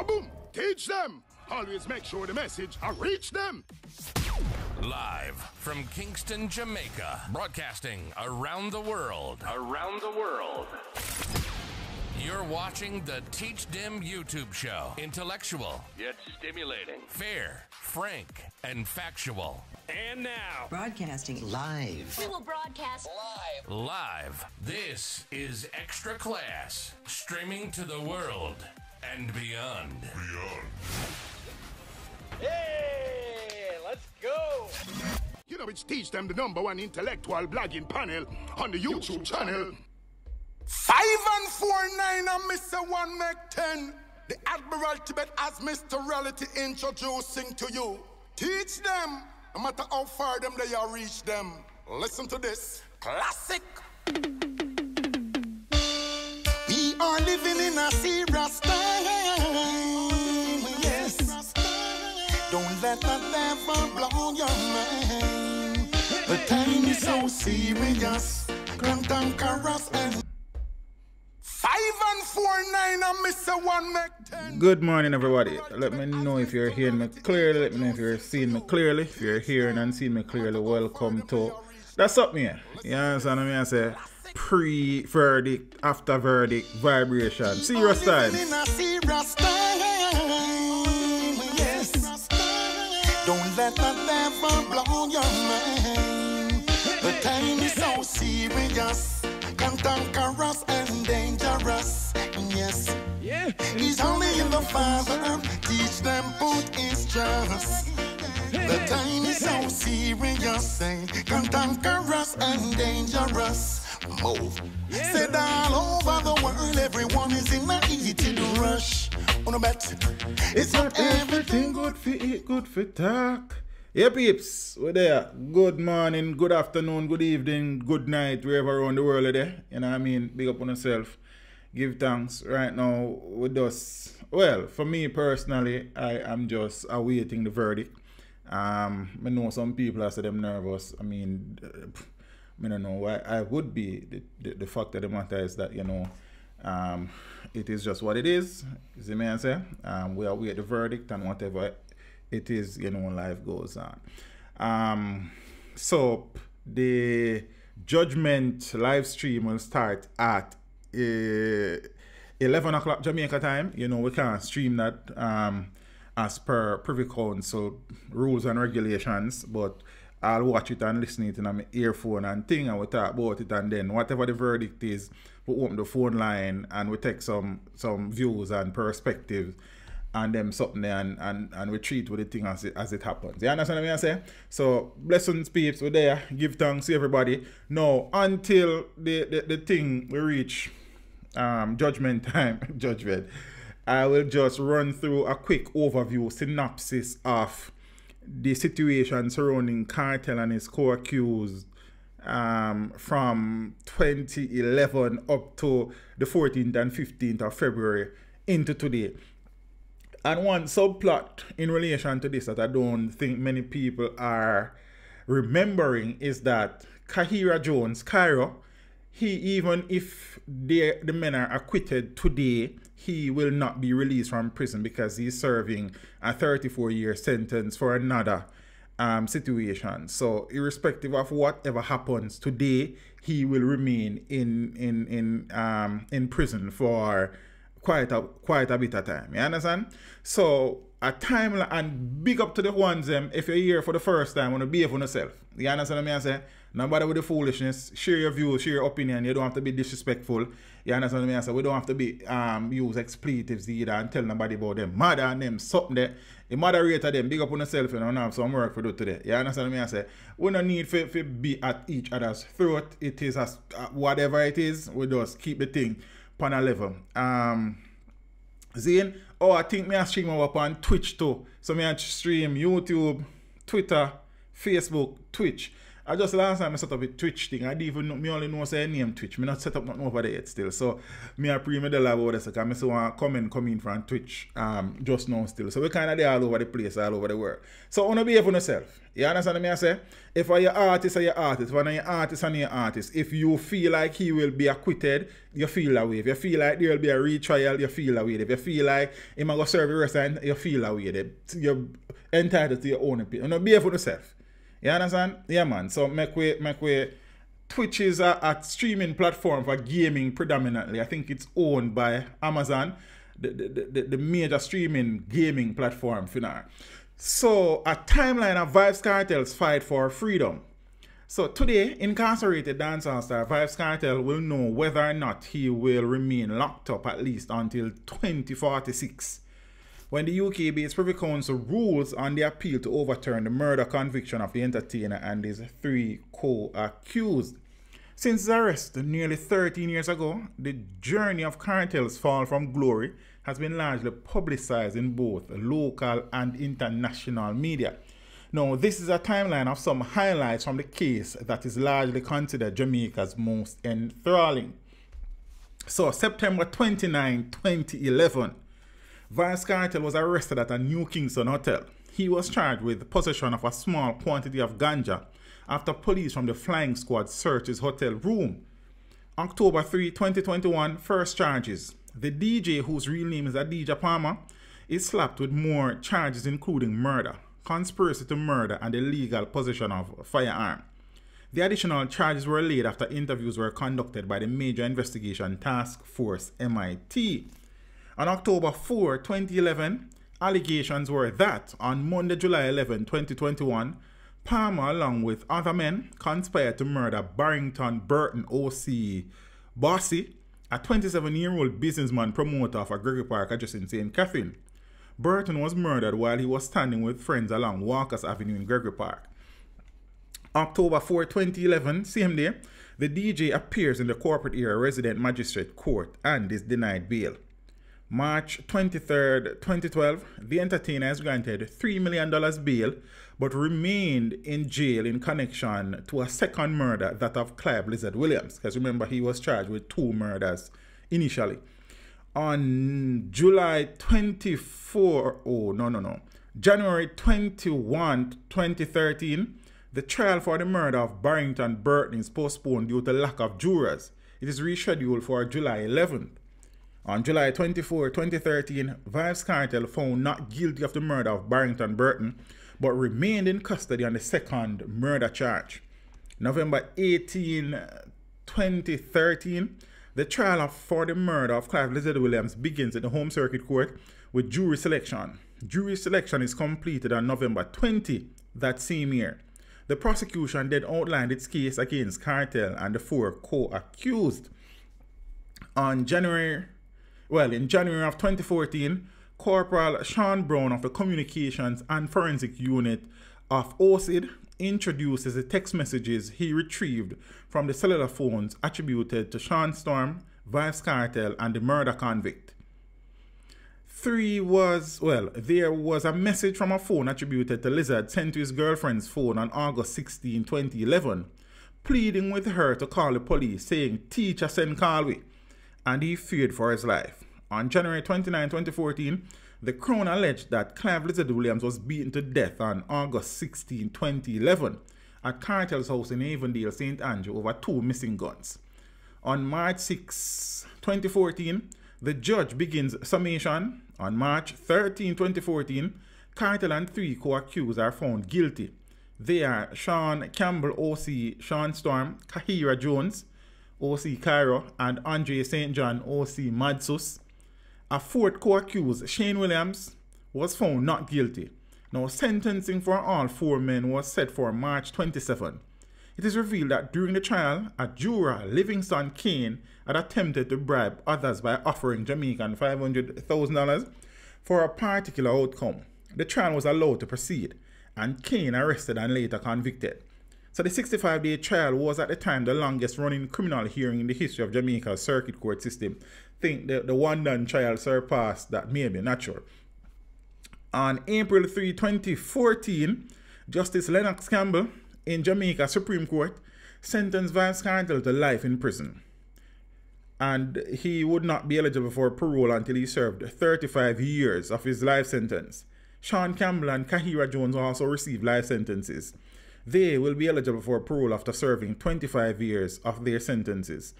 Kaboom! Teach Dem! Always make sure the message reach them! Live from Kingston, Jamaica. Broadcasting around the world. Around the world. You're watching the Teach Dem YouTube show. Intellectual, yet stimulating. Fair, frank, and factual. And now, broadcasting live. We will broadcast live. This is Extra Class, streaming to the world and beyond. Hey, let's go. You know, it's Teach Dem, the #1 intellectual blogging panel on the YouTube channel. 5 and 4, 9 and Mr. 1 make 10. The Admiral Tibet as Mr. Reality introducing to you. Teach Dem, no matter how far them they are, reach them. Listen to this classic. We are living in a serious time. Yes. Don't let the devil blow your mind. The time is so serious. Grand and Caras and 5 and 4, 9 and Mr. 1 make 10. Good morning, everybody. Let me know if you're hearing me clearly. Let me know if you're seeing me clearly. If you're hearing and seeing me clearly, welcome to That's Up Me. You understand me? I say pre-verdict, after verdict, vibration. Serious time. Yes. Don't let the devil blow your mind. The time is so serious. Cantankerous and dangerous, yes. Yeah. He's only in the Father. Teach Dem put his trust. The time is so serious. Cantankerous and dangerous. Move. Yeah. Said all over the world, everyone is in a heated rush. On a bet, it's not everything good for eat, good for talk. Hey peeps, we're there. Good morning, good afternoon, good evening, good night, wherever around the world there. You know what I mean? Big up on yourself. Give thanks. Right now, with us. Well, for me personally, I am just awaiting the verdict. I know some people are them nervous. I mean, I don't know. I would be. The fact of the matter is that, you know, it is just what it is. You see me I say? We await the verdict and whatever it is, you know, life goes on. So the judgment live stream will start at 11 o'clock Jamaica time. You know, we can't stream that as per Privy Council rules and regulations, but I'll watch it and listen it in my earphone and thing, and we talk about it, and then whatever the verdict is, we open the phone line and we take some views and perspectives and them something there, and we treat with the thing as it happens. You understand what I say? So blessings, peeps, we're there. Give thanks to everybody. Now until the thing we reach judgment time, judgment, I will just run through a quick overview, synopsis of the situation surrounding Kartel and his co-accused from 2011 up to the 14th and 15th of February into today. And one subplot in relation to this that I don't think many people are remembering is that Kahira Jones, Cairo, even if the men are acquitted today, he will not be released from prison because he's serving a 34-year sentence for another situation. So irrespective of whatever happens today, he will remain in prison for quite a bit of time. You understand? So a timeline, and big up to the ones them. If you're here for the first time, want to behave on yourself. You understand what I say? No matter with the foolishness. Share your views, share your opinion. You don't have to be disrespectful. You understand what I say? We don't have to be use expletives either and tell nobody about them mother and them something there. The moderator them, big up on yourself, you know, and have some work for do today. You understand what I say? We don't need to be at each other's throat. It is as whatever it is, we just keep the thing on a level. Zane, oh, I think me I stream over on Twitch too. So me I stream YouTube, Twitter, Facebook, Twitch. I just last time I set up a Twitch thing. I didn't even know, me only know say name Twitch. Me not set up nothing over there yet still. So me a pre-middle over there, so I still want to come in from Twitch just now still. So we kind of there all over the place, all over the world. So wanna behave on yourself. You understand me I say? If you're artist or you're artist, if you're artist and you're artist, if you feel like he will be acquitted, you feel that way. If you feel like there will be a retrial, you feel that way. If you feel like he might go serve the rest and you feel that way. You're entitled to your own opinion. You know, behave on yourself. You understand? Yeah, man. So make way. Twitch is a streaming platform for gaming predominantly. I think it's owned by Amazon, the major streaming gaming platform for now. So a timeline of Vybz Kartel's fight for freedom. So today, incarcerated dancehall star Vybz Kartel will know whether or not he will remain locked up at least until 2046. When the UK-based Privy Council rules on the appeal to overturn the murder conviction of the entertainer and his three co-accused. Since his arrest nearly 13 years ago, the journey of Kartel's fall from glory has been largely publicized in both local and international media. Now, this is a timeline of some highlights from the case that is largely considered Jamaica's most enthralling. So, September 29, 2011. Vybz Kartel was arrested at a New Kingston hotel. He was charged with possession of a small quantity of ganja after police from the Flying Squad searched his hotel room. October 3, 2021, first charges. The DJ, whose real name is Adidja Palmer, is slapped with more charges including murder, conspiracy to murder and illegal possession of a firearm. The additional charges were laid after interviews were conducted by the Major Investigation Task Force, MIT. On October 4, 2011, allegations were that on Monday, July 11, 2021, Palmer, along with other men, conspired to murder Barrington Burton OC Bossy, a 27-year-old businessman promoter of a Gregory Park address in Saint Catherine. Burton was murdered while he was standing with friends along Walker's Avenue in Gregory Park. October 4, 2011, same day, the DJ appears in the corporate area resident magistrate court and is denied bail. March 23, 2012, the entertainer is granted $3 million bail but remained in jail in connection to a second murder, that of Clive Lizard Williams, because remember he was charged with two murders initially. On January 21, 2013, the trial for the murder of Barrington Burton is postponed due to lack of jurors. It is rescheduled for July 11th. On July 24, 2013, Vybz Kartel found not guilty of the murder of Barrington Burton, but remained in custody on the second murder charge. November 18, 2013, the trial for the murder of Clive Lizard Williams begins at the Home Circuit Court with jury selection. Jury selection is completed on November 20 that same year. The prosecution then outlined its case against Kartel and the four co-accused. In January of 2014, Corporal Sean Brown of the Communications and Forensic Unit of OCID introduces the text messages he retrieved from the cellular phones attributed to Shawn Storm, Vybz Kartel, and the murder convict. There was a message from a phone attributed to Lizard sent to his girlfriend's phone on August 16, 2011, pleading with her to call the police, saying, "Teacher send call we," and he feared for his life. On January 29, 2014, the Crown alleged that Clive Lizard Williams was beaten to death on August 16, 2011 at Kartel's house in Avondale, Saint Andrew, over two missing guns. On March 6, 2014, the judge begins summation. On March 13, 2014, Kartel and three co-accused are found guilty. They are Sean Campbell, OC Shawn Storm, Kahira Jones, OC Cairo, and Andre St. John, OC Madsus. A fourth co-accused, Shane Williams, was found not guilty. Now, sentencing for all four men was set for March 27. It is revealed that during the trial, a juror, Livingston Cain, had attempted to bribe others by offering Jamaican $500,000 for a particular outcome. The trial was allowed to proceed, and Cain arrested and later convicted. So the 65-day trial was at the time the longest-running criminal hearing in the history of Jamaica's circuit court system. Think the one-done trial surpassed that, maybe, not sure. On April 3, 2014, Justice Lennox Campbell in Jamaica Supreme Court sentenced Vybz Kartel to life in prison. And he would not be eligible for parole until he served 35 years of his life sentence. Sean Campbell and Kahira Jones also received life sentences. They will be eligible for parole after serving 25 years of their sentences.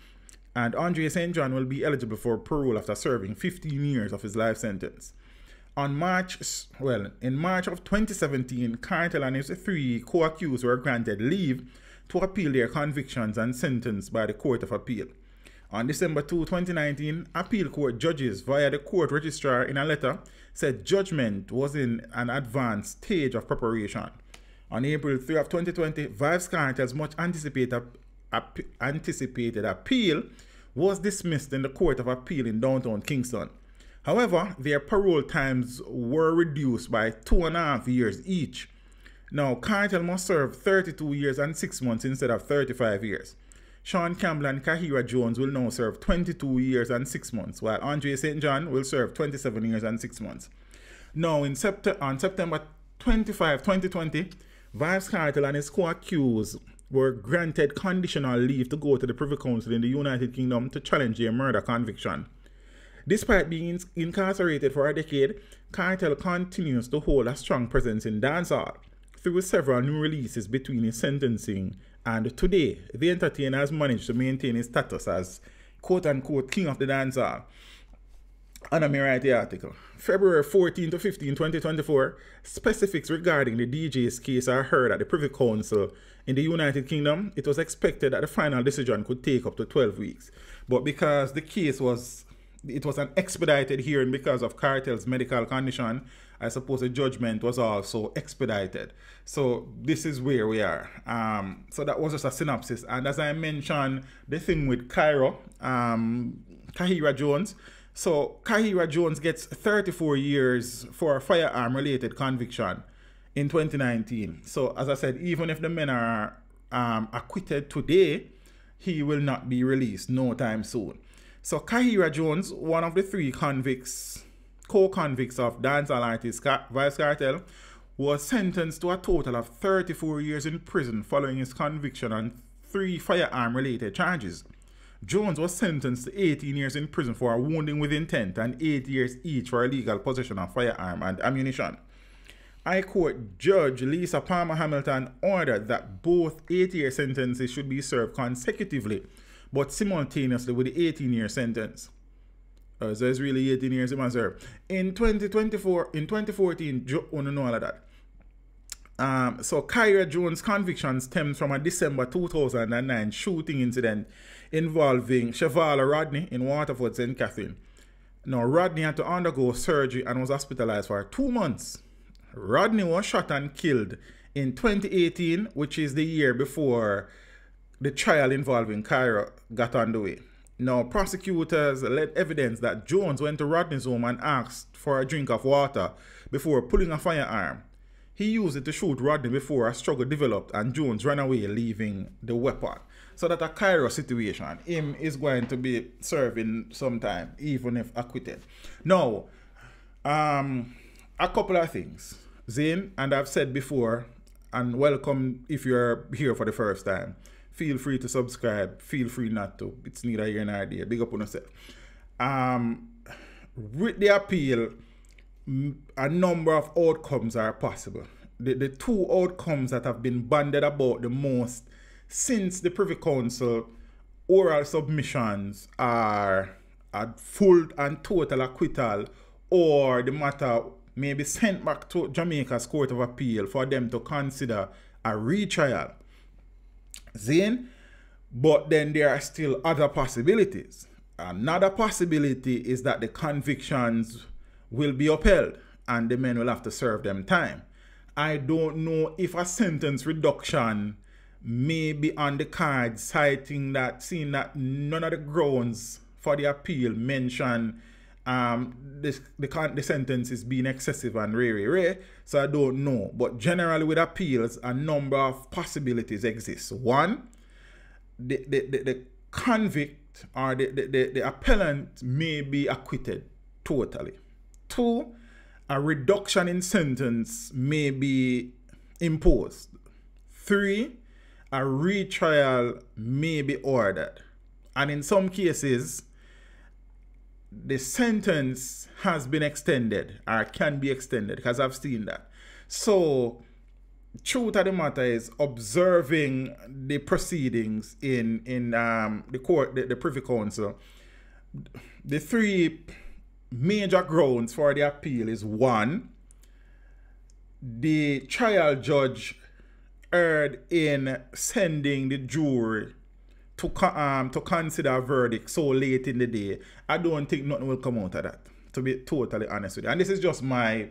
And Andre St. John will be eligible for parole after serving 15 years of his life sentence. In March of 2017, Kartel and his three co-accused were granted leave to appeal their convictions and sentence by the Court of Appeal. On December 2, 2019, appeal court judges via the court registrar in a letter said judgment was in an advanced stage of preparation. On April 3 of 2020, Vybz Kartel's much anticipated appeal was dismissed in the Court of Appeal in downtown Kingston. However, their parole times were reduced by 2.5 years each. Now, Kartel must serve 32 years and 6 months instead of 35 years. Sean Campbell and Kahira Jones will now serve 22 years and 6 months, while Andre St. John will serve 27 years and 6 months. Now, on September 25, 2020, Vybz Kartel and his co-accused were granted conditional leave to go to the Privy Council in the United Kingdom to challenge their murder conviction. Despite being incarcerated for a decade, Kartel continues to hold a strong presence in dancehall through several new releases between his sentencing and today. The entertainer has managed to maintain his status as quote-unquote king of the dancehall. And let me write the article. February 14 to 15, 2024, specifics regarding the DJ's case are heard at the Privy Council in the United Kingdom. It was expected that the final decision could take up to 12 weeks. But because the case was, it was an expedited hearing because of Kartel's medical condition, I suppose the judgment was also expedited. So this is where we are. So that was just a synopsis. And as I mentioned, the thing with Kahira Jones. So Kahira Jones gets 34 years for a firearm-related conviction in 2019. So as I said, even if the men are acquitted today, he will not be released no time soon. So Kahira Jones, one of the three convicts, co-convicts of dancehall artist Vybz Kartel, was sentenced to a total of 34 years in prison following his conviction on 3 firearm-related charges. Jones was sentenced to 18 years in prison for wounding with intent and 8 years each for illegal possession of firearm and ammunition. High Court Judge Lisa Palmer Hamilton ordered that both 8-year sentences should be served consecutively, but simultaneously with the 18-year sentence. So it's really 18 years he must serve. In 2014, you know all of that. So Kahira Jones' conviction stems from a December 2009 shooting incident involving Cheval Rodney in Waterford, Saint Catherine. Now, Rodney had to undergo surgery and was hospitalized for 2 months. Rodney was shot and killed in 2018, which is the year before the trial involving Kahira got underway. Now, prosecutors led evidence that Jones went to Rodney's home and asked for a drink of water before pulling a firearm. He used it to shoot Rodney before a struggle developed and Jones ran away, leaving the weapon. So that's a Kahira situation. Him is going to be serving some time, even if acquitted. Now, a couple of things. Zane, and I've said before, and welcome if you're here for the first time. Feel free to subscribe. Feel free not to. It's neither here nor there. Big up on yourself. With the appeal, a number of outcomes are possible. The two outcomes that have been bandied about the most since the Privy Council oral submissions are a full and total acquittal, or the matter may be sent back to Jamaica's Court of Appeal for them to consider a retrial. But then there are still other possibilities. Another possibility is that the convictions will be upheld and the men will have to serve them time. I don't know if a sentence reduction may be on the card, citing that, seeing that none of the grounds for the appeal mention the sentence is being excessive and rare. So I don't know. But generally with appeals, a number of possibilities exist. One, the convict or the appellant may be acquitted totally. Two, a reduction in sentence may be imposed. 3, a retrial may be ordered. And in some cases, the sentence has been extended or can be extended, because I've seen that. So, truth of the matter is observing the proceedings in the court, the Privy Council. The 3 major grounds for the appeal is 1, the trial judge erred in sending the jury to consider a verdict so late in the day. I don't think nothing will come out of that, to be totally honest with you. And this is just my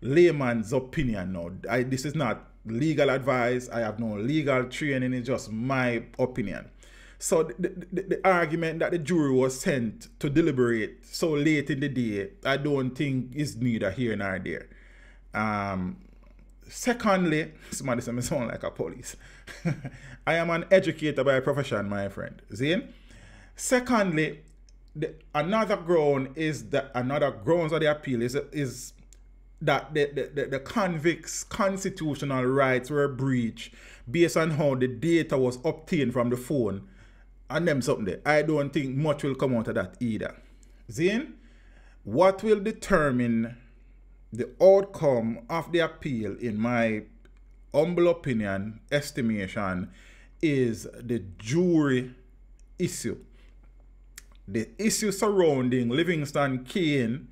layman's opinion now. This is not legal advice. I have no legal training. It's just my opinion. So the argument that the jury was sent to deliberate so late in the day, I don't think is neither here nor there. Secondly, somebody said me sound like a police. I am an educator by profession, my friend. See? Secondly, another grounds of the appeal is that the convict's constitutional rights were breached based on how the data was obtained from the phone and them something there. I don't think much will come out of that either. Zine, what will determine the outcome of the appeal, in my humble opinion, estimation, is the jury issue. The issue surrounding Livingston Cain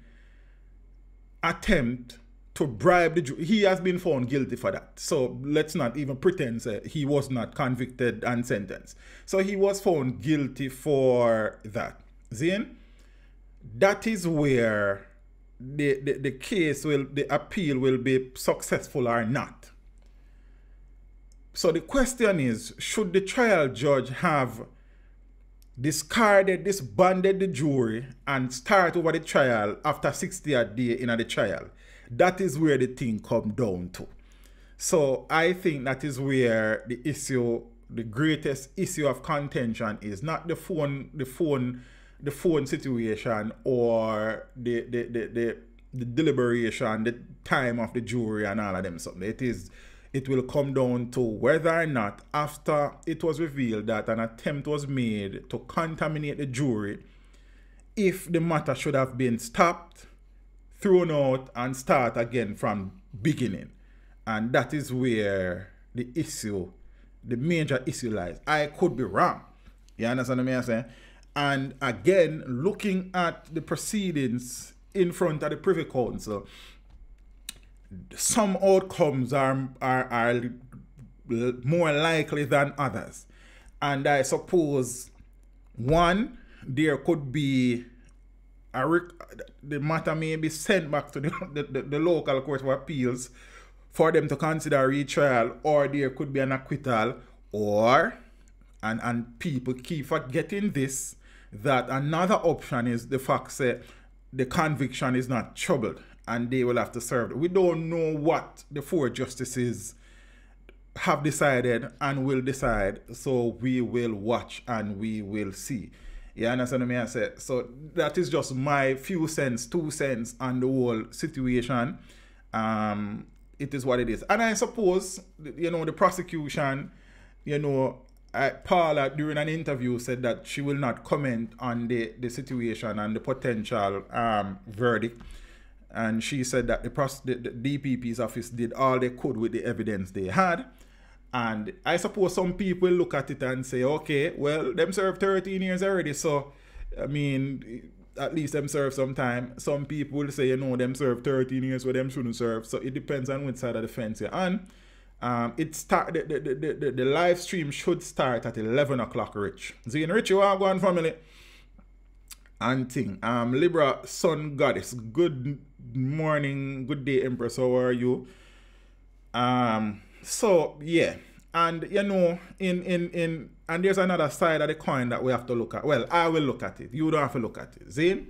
attempt to bribe the jury. He has been found guilty for that. So let's not even pretend he was not convicted and sentenced. So he was found guilty for that. Zine, that is where the case will, the appeal will be successful or not. So the question is, should the trial judge have discarded, disbanded the jury and start over the trial after 60th day in the trial? That is where the thing comes down to. So I think that is where the issue, the greatest issue of contention is, not the phone, the phone situation or the deliberation, the time of the jury and all of them something. It will come down to whether or not, after it was revealed that an attempt was made to contaminate the jury, if the matter should have been stopped, thrown out, and start again from beginning. And that is where the issue, the major issue lies. I could be wrong. You understand what I'm saying? And again, looking at the proceedings in front of the Privy Council, some outcomes are more likely than others. And I suppose, 1, there could be the matter may be sent back to the local Court of Appeals for them to consider a retrial, or there could be an acquittal, or, and people keep forgetting this, that another option is the fact that the conviction is not troubled and they will have to serve it. We don't know what the 4 justices have decided and will decide, so we will watch and we will see. You understand what I said? So that is just my few cents, 2 cents on the whole situation. It is what it is. And I suppose, you know, the prosecution, you know, Paula during an interview said that she will not comment on the situation and the potential verdict. And she said that the DPP's office did all they could with the evidence they had. And I suppose some people look at it and say, okay, well, them served 13 years already. So, I mean, at least them served some time. Some people will say, you know, them served 13 years where them shouldn't serve. So it depends on which side of the fence you're on. The live stream should start at 11 o'clock, Rich. Zine, Rich, you are going, family. And thing. Libra, Sun Goddess, good morning, good day, Empress, how are you? So yeah, and you know, and there's another side of the coin that we have to look at. Well, I will look at it. You don't have to look at it. Zine,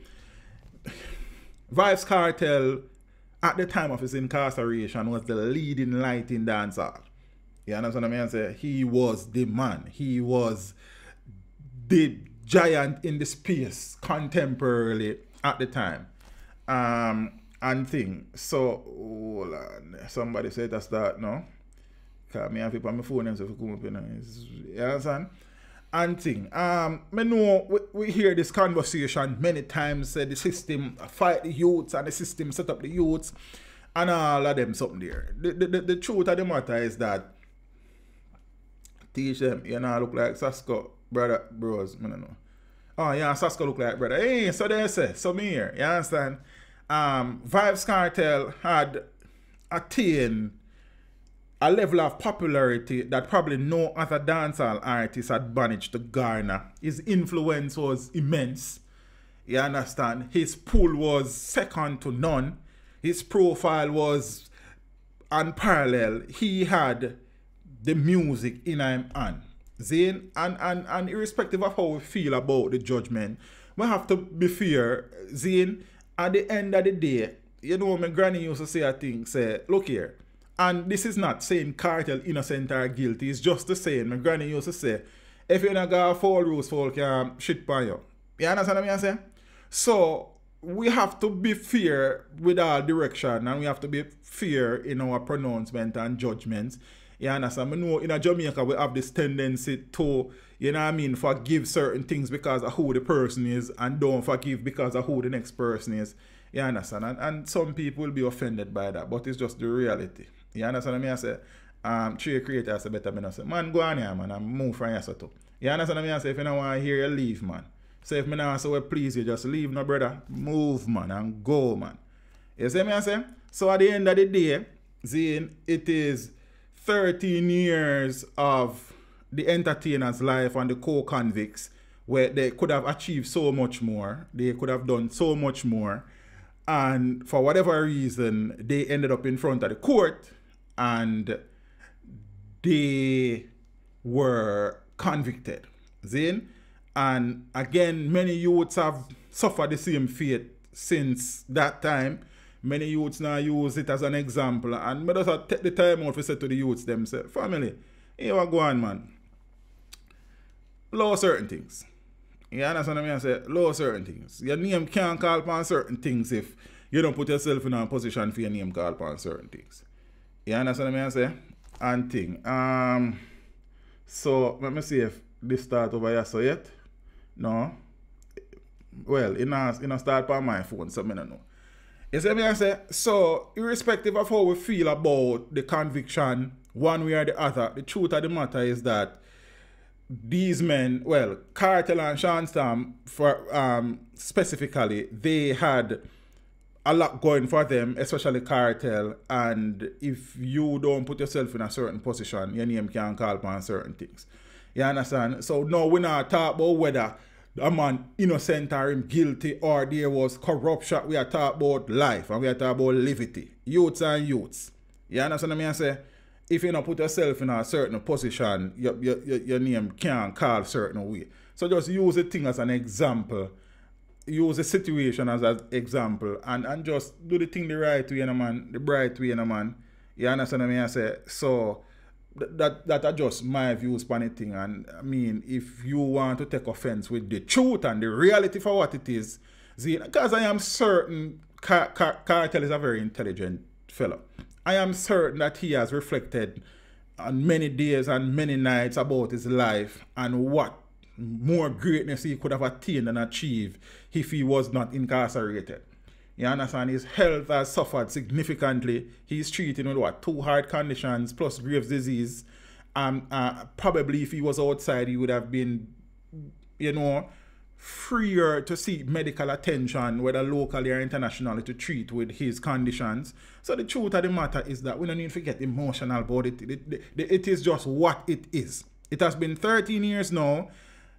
Vybz Kartel, at the time of his incarceration, was the leading light in dancehall. You understand what I mean? He was the man. He was the giant in the space contemporarily at the time. And thing. So, hold on. Somebody said that's that, no? Because I have to put my phone and stuff to come up, you know. You understand? And thing. I know we hear this conversation many times, say the system fight the youths and the system set up the youths and all of them something there. The truth of the matter is that Teach Dem, you know, look like Sasko, brother, bros, I don't know. Oh yeah, Sasko look like brother. Hey, so they say, so me here, you understand? Vybz Kartel had attained a level of popularity that probably no other dancehall artist had managed to garner. His influence was immense. You understand? His pull was second to none. His profile was unparalleled. He had the music in him and Zane, and irrespective of how we feel about the judgment, we have to be fair, Zane. At the end of the day, you know, my granny used to say a thing, say, look here. And this is not saying Kartel innocent or guilty. It's just the saying. My granny used to say, if you're not going to fall rules, folk can shit pan you. You understand what I'm saying? So we have to be fair with our direction, and we have to be fair in our pronouncement and judgments. You understand? I know in Jamaica we have this tendency to, you know what I mean, forgive certain things because of who the person is, and don't forgive because of who the next person is. You understand? And some people will be offended by that, but it's just the reality. You understand what I say? Tree creator is better than us. Man, go on here, man, and move from your setup. You understand what I say? If you don't want to hear you, leave, man. So if I don't say, well, please, you just leave, no, brother. Move, man, and go, man. You see what I say? So at the end of the day, Zane, it is 13 years of the entertainer's life and the co-convicts where they could have achieved so much more. They could have done so much more. And for whatever reason, they ended up in front of the court and they were convicted. Zane. And again, many youths have suffered the same fate since that time. Many youths now use it as an example. And I just take the time out to say to the youths themselves, family, here we go on, man. Law certain things. You understand what I mean? I say, low certain things. Your name can't call upon certain things if you don't put yourself in a position for your name call upon certain things. You understand what I mean? I say, and thing. So, let me see if this start over here so yet. No. Well, it start on my phone, so I don't know. You see what I say? So, irrespective of how we feel about the conviction, one way or the other, the truth of the matter is that these men, well, Kartel and Shawn Storm, for specifically, they had a lot going for them, especially Kartel. And if you don't put yourself in a certain position, your name can call upon certain things. You understand? So no, we're not talking about whether a man innocent or him guilty or there was corruption. We are talking about life and we are talking about liberty. Youths and youths. You understand what I mean? I say, if you don't put yourself in a certain position, your name can't call certain way. So just use the thing as an example. Use the situation as an example. And just do the thing the right way, you know, man. The bright way, you know, man. You understand what I mean? I say, so that are just my views on the thing. And I mean, if you want to take offense with the truth and the reality for what it is, because I am certain Kartel is a very intelligent fellow. I am certain that he has reflected on many days and many nights about his life and what more greatness he could have attained and achieved if he was not incarcerated. You understand? His health has suffered significantly. He's treating with what? 2 heart conditions plus Graves' disease. Probably if he was outside, he would have been, you know, freer to seek medical attention, whether locally or internationally, to treat with his conditions. So the truth of the matter is that we don't need to get emotional about it. It is just what it is. It has been 13 years now.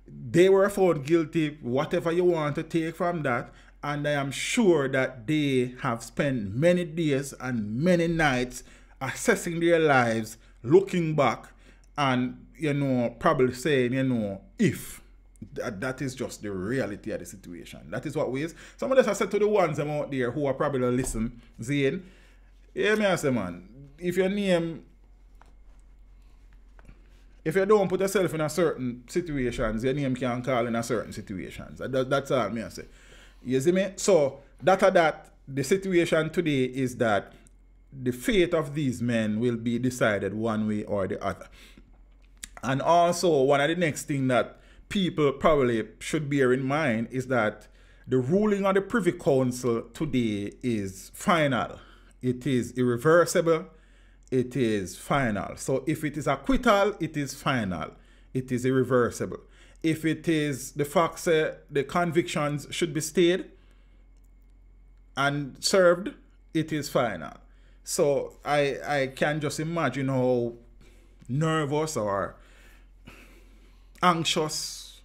They were found guilty, whatever you want to take from that. And I am sure that they have spent many days and many nights assessing their lives, looking back, and, you know, probably saying, you know, if. That is just the reality of the situation. That is what we is. Some of us have said to the ones I'm out there who are probably listening, Zane, hear me, I say, man, if you don't put yourself in a certain situations, your name can call in a certain situations. That's all me I say. You see me? So that the situation today is that the fate of these men will be decided one way or the other. And also, one of the next thing that people probably should bear in mind is that the ruling of the Privy Council today is final. It is irreversible. It is final. So if it is acquittal, it is final. It is irreversible. If it is the fact that the convictions should be stayed and served, it is final. So I can just imagine how nervous or anxious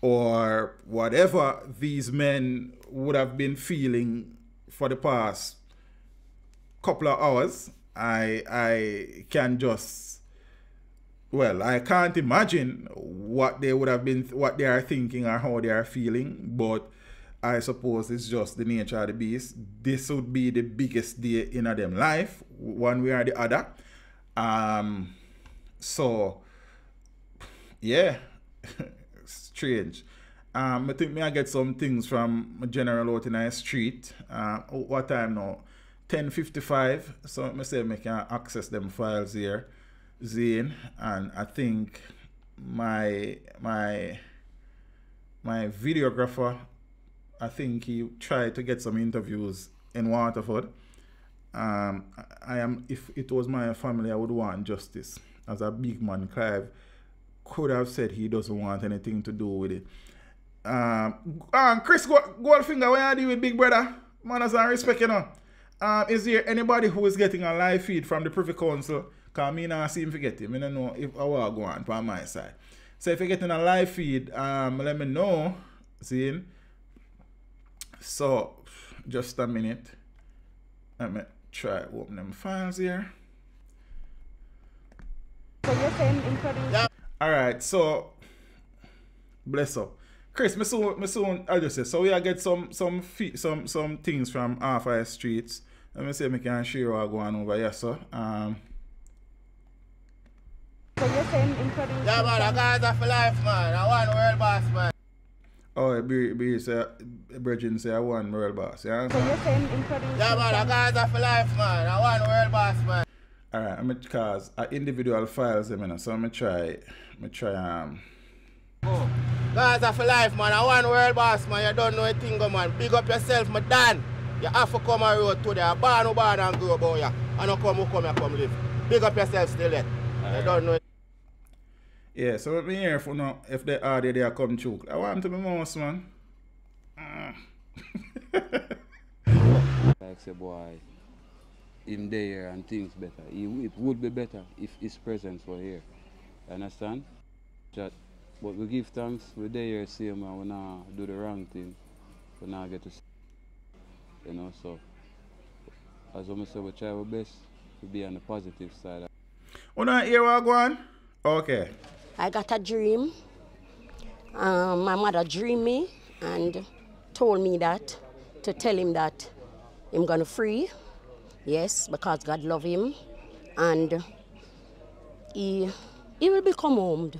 or whatever these men would have been feeling for the past couple of hours. I can just, well, I can't imagine what they would have been, what they are thinking or how they are feeling, but I suppose it's just the nature of the beast. This would be the biggest day in a them life, one way or the other. So, yeah, strange. I think I get some things from my general out in the street. What time now? 10:55. So I say I can access them files here, Zane, and I think my videographer, I think he tried to get some interviews in Waterford. I am, if it was my family, I would want justice. As a big man, Clive could have said he doesn't want anything to do with it. Chris Goldfinger, what are you doing with Big Brother? Man, as I respect you now. Is there anybody who is getting a live feed from the Privy Council? Because I don't see him forget him. I don't know if I will go on from my side. So if you're getting a live feed, let me know. Zane. So, just a minute. Let me try open them files here. So you're saying incredible. Yeah. Alright, so bless up. Chris, me soon I'll just say so we are get some things from half our streets. Let me see if I can share what go on over here, sir. So you're saying incredible. Yeah man, I got that for life, man. I want world boss, man. Oh, be say Bridget say I want world boss, yeah. So you're saying incredible. Yeah man, I got that for life, man. I want world boss, man. Alright, I'm because individual files them, you know, so I'm try oh. Gaza for life, man. I want world boss, man. You don't know a thing, man. Big up yourself, my Dan. You have to come and road today. I born and grow about you. I don't come, come live. Big up yourself still there. Right. You don't know it. Yeah, so let me hear for now if they are there, they come through. I want them to be most, man. Like say boy. Him there and things better. It would be better if his presence were here. Understand? But we give thanks. We're there, same, and we not do the wrong thing. We not get to see. You know, so as I say, we try our best to be on the positive side. We not hear what go on? Okay. I got a dream. My mother dreamed me and told me that to tell him that I'm gonna free. Yes, because God love him, and he will become homed.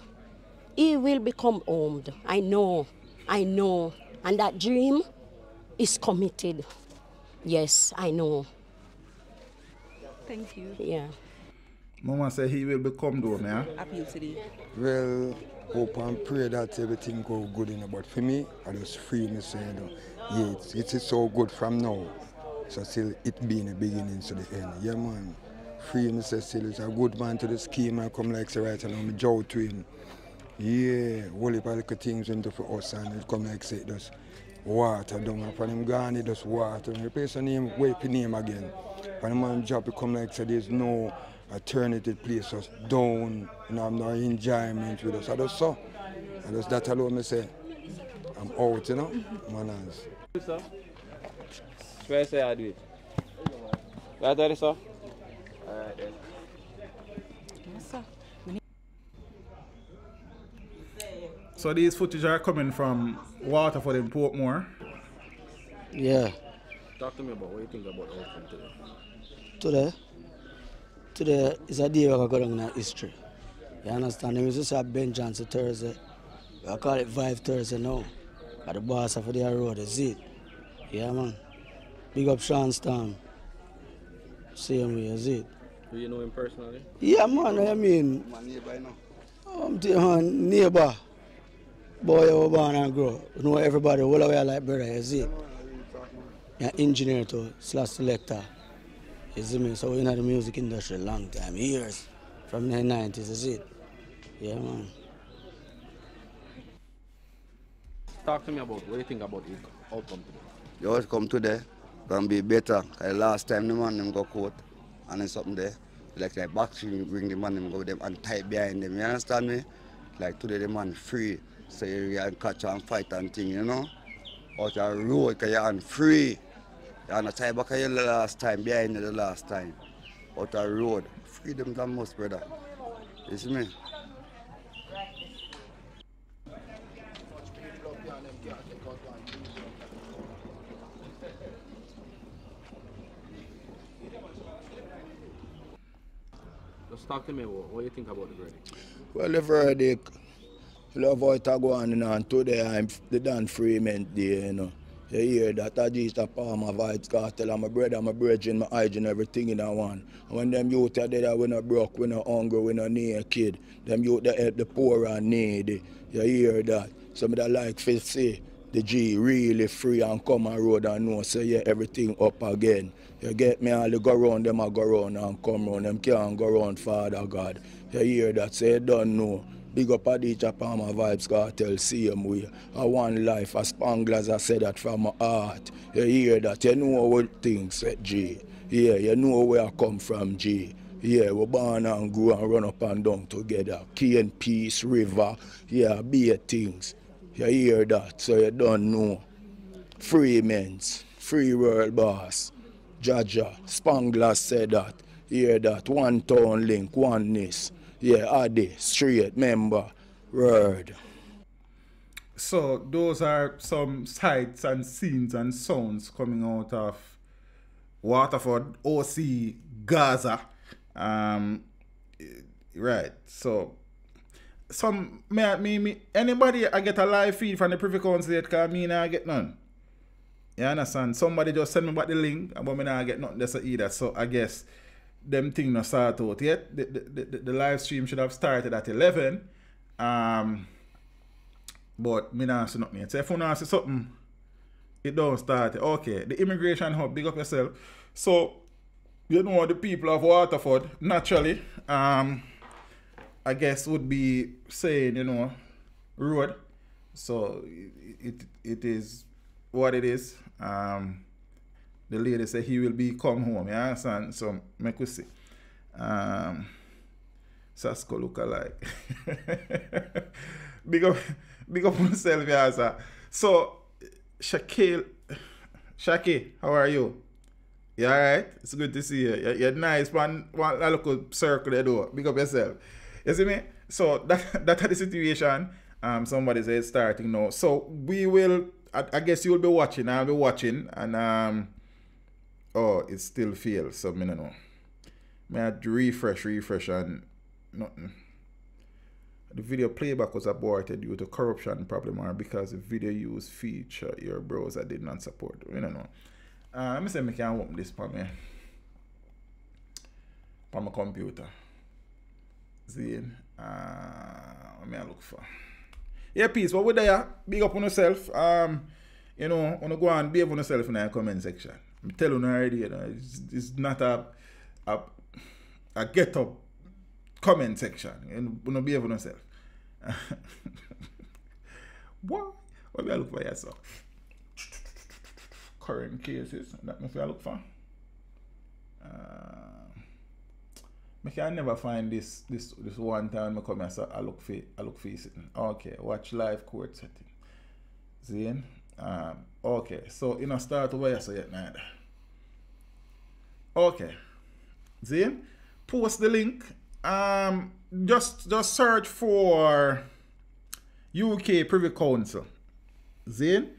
He will become homed. I know. And that dream is committed. Yes, I know. Thank you. Yeah. Mama said he will become home, yeah? Appeal to thee. Well, hope and pray that everything goes good in about for me. I just feel me saying, you know, yeah, it's so good from now. So still it being the beginning to the end. Yeah man. Free Mr. Still is a good man to the scheme. I come like say right and I'm jaw to him. Yeah, whole of things went up for us and it come like say it does water down and for him gone it does water and replace the name, wipe the name again. For the man job it come like say there's no alternative place us down and I'm no enjoyment with us. I just saw. I just that alone I say I'm out, you know, manners. Where say I do it? Where there is sir? Alright then. So these footage are coming from Waterford in Portmore? Yeah. Talk to me about what you think about outcome today. Today is a day we're going to go down in history. You understand? It was just a vengeance Thursday. I call it Vibe Thursday now. At the boss of the road, is it? Yeah man. Big up Shawn Storm. Same way as it. Do you know him personally? Yeah, man, I mean. My neighbor, you know. I'm the neighbor. Boy, I was born and grow. You know everybody, all the way like brother, you see. An engineer too, slash selector. You see me? So we're in the music industry a long time, years. From the 90s, is it? Yeah, man. Talk to me about what you think about the outcome today. You always come today, gonna be better. Cause last time the man them go court and then something there. Like back to bring the man them go with them and tie behind them. You understand me? Like today the man free. So you can catch and fight and thing, you know? Out your road, cause you're free. You're on the tie back of you the last time, behind you the last time. Out the road. Freedom than most, brother. You see me? Just talk to me, what do you think about the verdict? Well, the verdict, love how it go on, you know, and today I'm the Dan Freeman Day, you know. You hear that Adidja Palmer, Vybz Kartel, and my brother, my brethren, my hygiene, everything in that one. And when them youth are there, we not broke, we not hungry, we not naked. Them youth that help the poor and needy. You hear that? Some of that like to say, the G really free and come and road and know, say, yeah, everything up again. You get me? All the go round, them I go round and come round. Them can't go round, Father God. You hear that? Say, so you don't know. Big up Adidja Palmer, Vybz Kartel, same way. I want life, as Spanglers, I said that from my heart. You hear that? You know what things, G. Yeah, you know where I come from, G. Yeah, we born and grow and run up and down together. Key and Peace, River, yeah, be things. You hear that? So you don't know. Free men's, free world boss. Jaja, Spanglers said that. Hear that? One town link, oneness. Yeah, Adi, straight member, word. So those are some sights and scenes and sounds coming out of Waterford, OC, Gaza. Right. So some me anybody I get a live feed from the Privy Council because me nah get none. You understand? Somebody just send me back the link, but me nah get nothing that's either. So I guess them thing not start out yet. The live stream should have started at 11. But me not see nothing yet. So if you not see something, it don't start. Okay, the immigration hub, big up yourself. So you know the people of Waterford naturally, I guess would be saying, you know, road. So it is what it is. The lady said he will be come home, you understand? So, make we see. Sasko look alike. big up himself, you understand? So, Shaki, how are you? You alright? It's good to see you. You're nice, one local circle there, though. Big up yourself. You see me? So, that's the situation. Somebody says starting now. So, we will, I guess you'll be watching, I'll be watching, and, oh, it still fails, so I don't know. I had to refresh and nothing. The video playback was aborted due to corruption problem or because the video used feature your browser did not support. I don't know. Let me see if I can open this on my computer. Zane, what may I look for? Yeah, peace, but we're there. Big up on yourself. You know, wanna go and behave on yourself in the comment section. I'm telling you already, you know, it's not a get up comment section. And you know, behave for yourself. What? What do I look for yourself? Current cases. That me I look for. I can never find this one time I come here, so I look for it. Okay, watch live court setting. Zane. Okay, so you know start over so yet neither. Okay. Zane, post the link. Just search for UK Privy Council. Zane,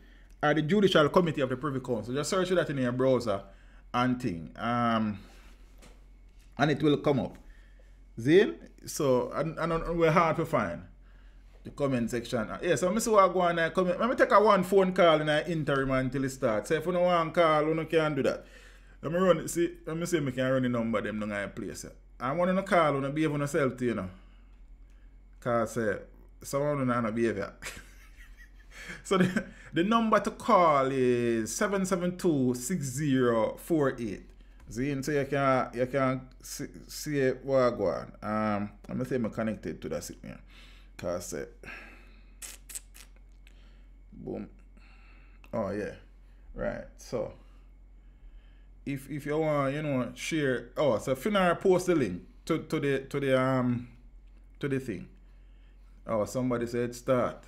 or the Judicial Committee of the Privy Council. Just search that in your browser and thing. And it will come up. Zane, so and we're hard to find. The comment section. Yeah, so I see what I go on and comment. Let me take a one phone call in an interim until it starts. So if you don't want to call, you can do that. Let me see if I can run the number them in my place. I want to call and behave on yourself too, you know. Because someone doesn't behave here. So the number to call is 772-6048. See, so you can see what I go on. I'm going to say I'm connected to that signal. Because, boom. Oh, yeah. Right, so. If you want, you know, share. Oh, so Finara post the link to the thing. Oh, somebody said start.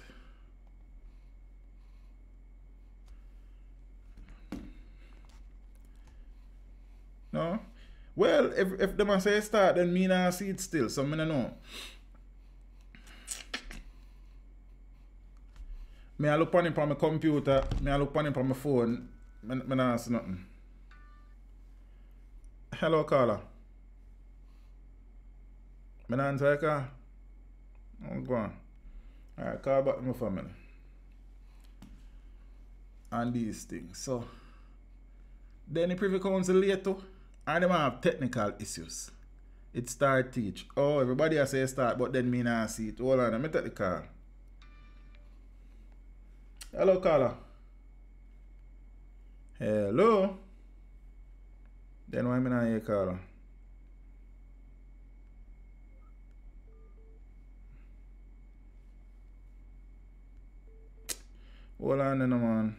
No, well, if the man say start, then me nah see it still. So me nah know. Me I look on it from my computer. Me I look on it from my phone. Me nah see nothing. Hello, caller. My name's Eka. I'm gone. Alright, call back to my family. And these things. So, then the Privy Council later, and they have technical issues. It start teach. Oh, everybody has say start, but then me not see it. Hold on, let me take the call. Hello, caller. Hello. Then why me not hear caller? Hold on then, man.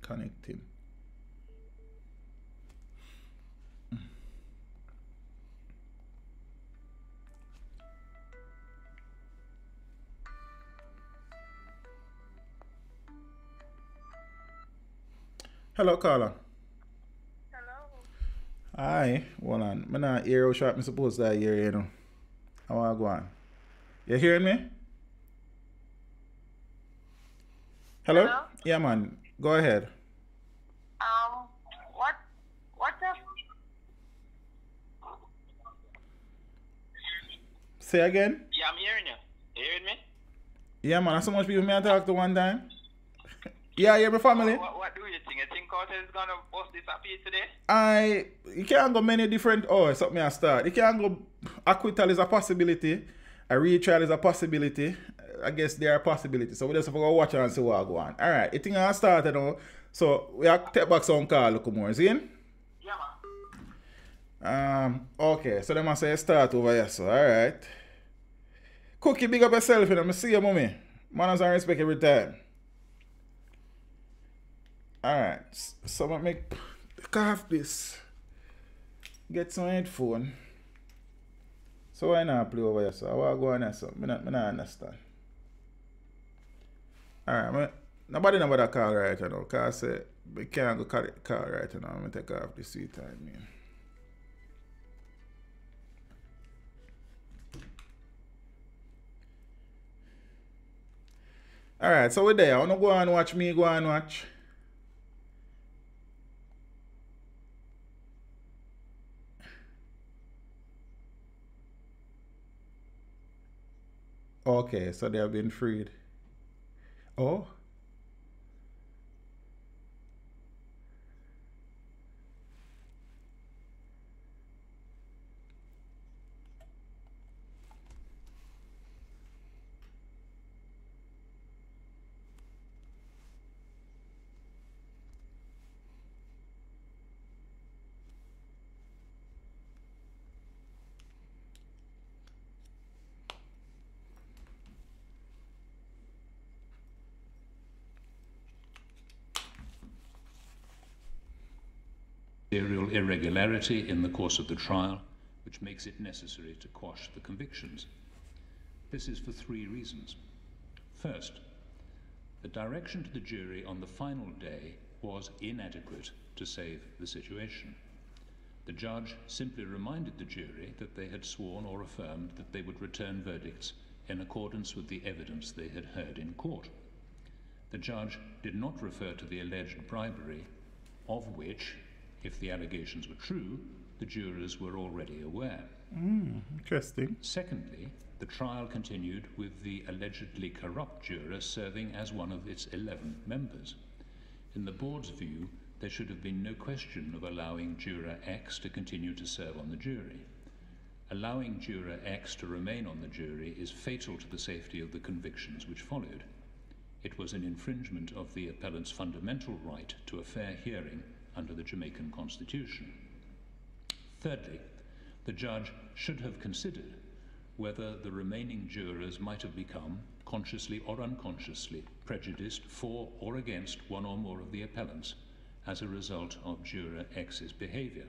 Connect him. Hello, caller. Hello. Hi. Hold on. I'm not hearing shot. I'm supposed to hear you, know. How are you going? You hearing me? Hello? Hello? Yeah, man. Go ahead. What the? Say again? Yeah, I'm hearing you. You hearing me? Yeah, man. That's so much people may I talk to one time. Yeah, yeah, my family. What do you think? You think Cartel is going to bust this up here today? You can't go many different... Oh, something I start. You can't go... Acquittal is a possibility. A retrial is a possibility. I guess there are possibilities. So we just have to go watch and see what go on. All right. You think I started now. So we have to take back some call, look more. See? Yeah, man. Okay. So they must say start over here. So, all right. Cookie, big up yourself. You know, I see you, mommy. Manners and respect every time. Alright, so I make carve this. Get some headphone. So why not play over here? So I want to go on here. So I understand. Alright, nobody know about that call right now. Because we can't go call right now. I'm going to take off the sweet time here. Alright, so we're there. I want to go and watch me. Go and watch. Okay, so they have been freed. Oh. Serial irregularity in the course of the trial, which makes it necessary to quash the convictions. This is for three reasons. First, the direction to the jury on the final day was inadequate to save the situation. The judge simply reminded the jury that they had sworn or affirmed that they would return verdicts in accordance with the evidence they had heard in court. The judge did not refer to the alleged bribery, of which, if the allegations were true, the jurors were already aware. Interesting. Secondly, the trial continued with the allegedly corrupt juror serving as one of its 11 members. In the board's view, there should have been no question of allowing juror X to continue to serve on the jury. Allowing juror X to remain on the jury is fatal to the safety of the convictions which followed. It was an infringement of the appellant's fundamental right to a fair hearing under the Jamaican Constitution. Thirdly, the judge should have considered whether the remaining jurors might have become, consciously or unconsciously, prejudiced for or against one or more of the appellants as a result of juror X's behavior.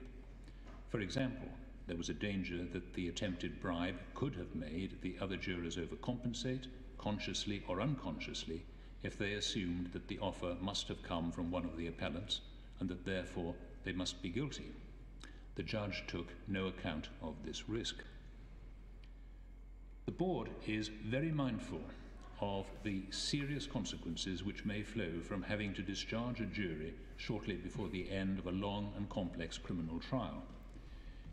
For example, there was a danger that the attempted bribe could have made the other jurors overcompensate, consciously or unconsciously, if they assumed that the offer must have come from one of the appellants and that therefore they must be guilty. The judge took no account of this risk. The board is very mindful of the serious consequences which may flow from having to discharge a jury shortly before the end of a long and complex criminal trial.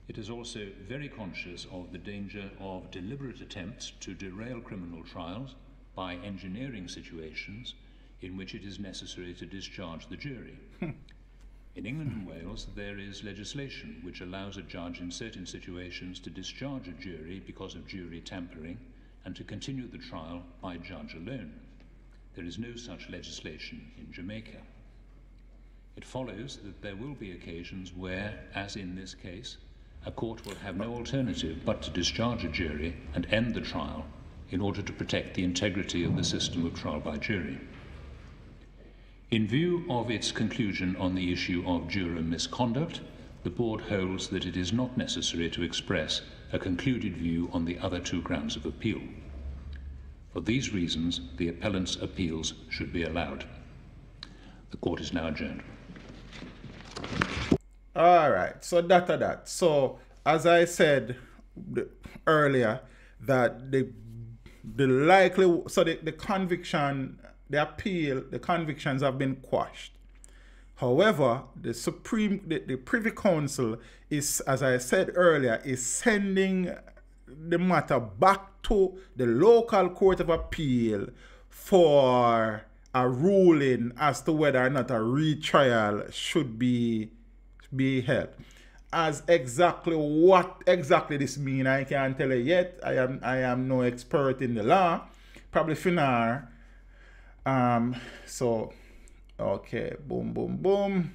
It is also very conscious of the danger of deliberate attempts to derail criminal trials by engineering situations in which it is necessary to discharge the jury. In England and Wales, there is legislation which allows a judge in certain situations to discharge a jury because of jury tampering and to continue the trial by judge alone. There is no such legislation in Jamaica. It follows that there will be occasions where, as in this case, a court will have no alternative but to discharge a jury and end the trial in order to protect the integrity of the system of trial by jury. In view of its conclusion on the issue of juror misconduct, the board holds that it is not necessary to express a concluded view on the other two grounds of appeal. For these reasons, the appellant's appeals should be allowed. The court is now adjourned. All right, so that. So as I said earlier, that the conviction, the appeal, the convictions have been quashed. However, the Privy Council is, as I said earlier, is sending the matter back to the local Court of Appeal for a ruling as to whether or not a retrial should be held. As exactly what exactly this means, I can't tell you yet. I am no expert in the law, probably Finar. So okay, boom.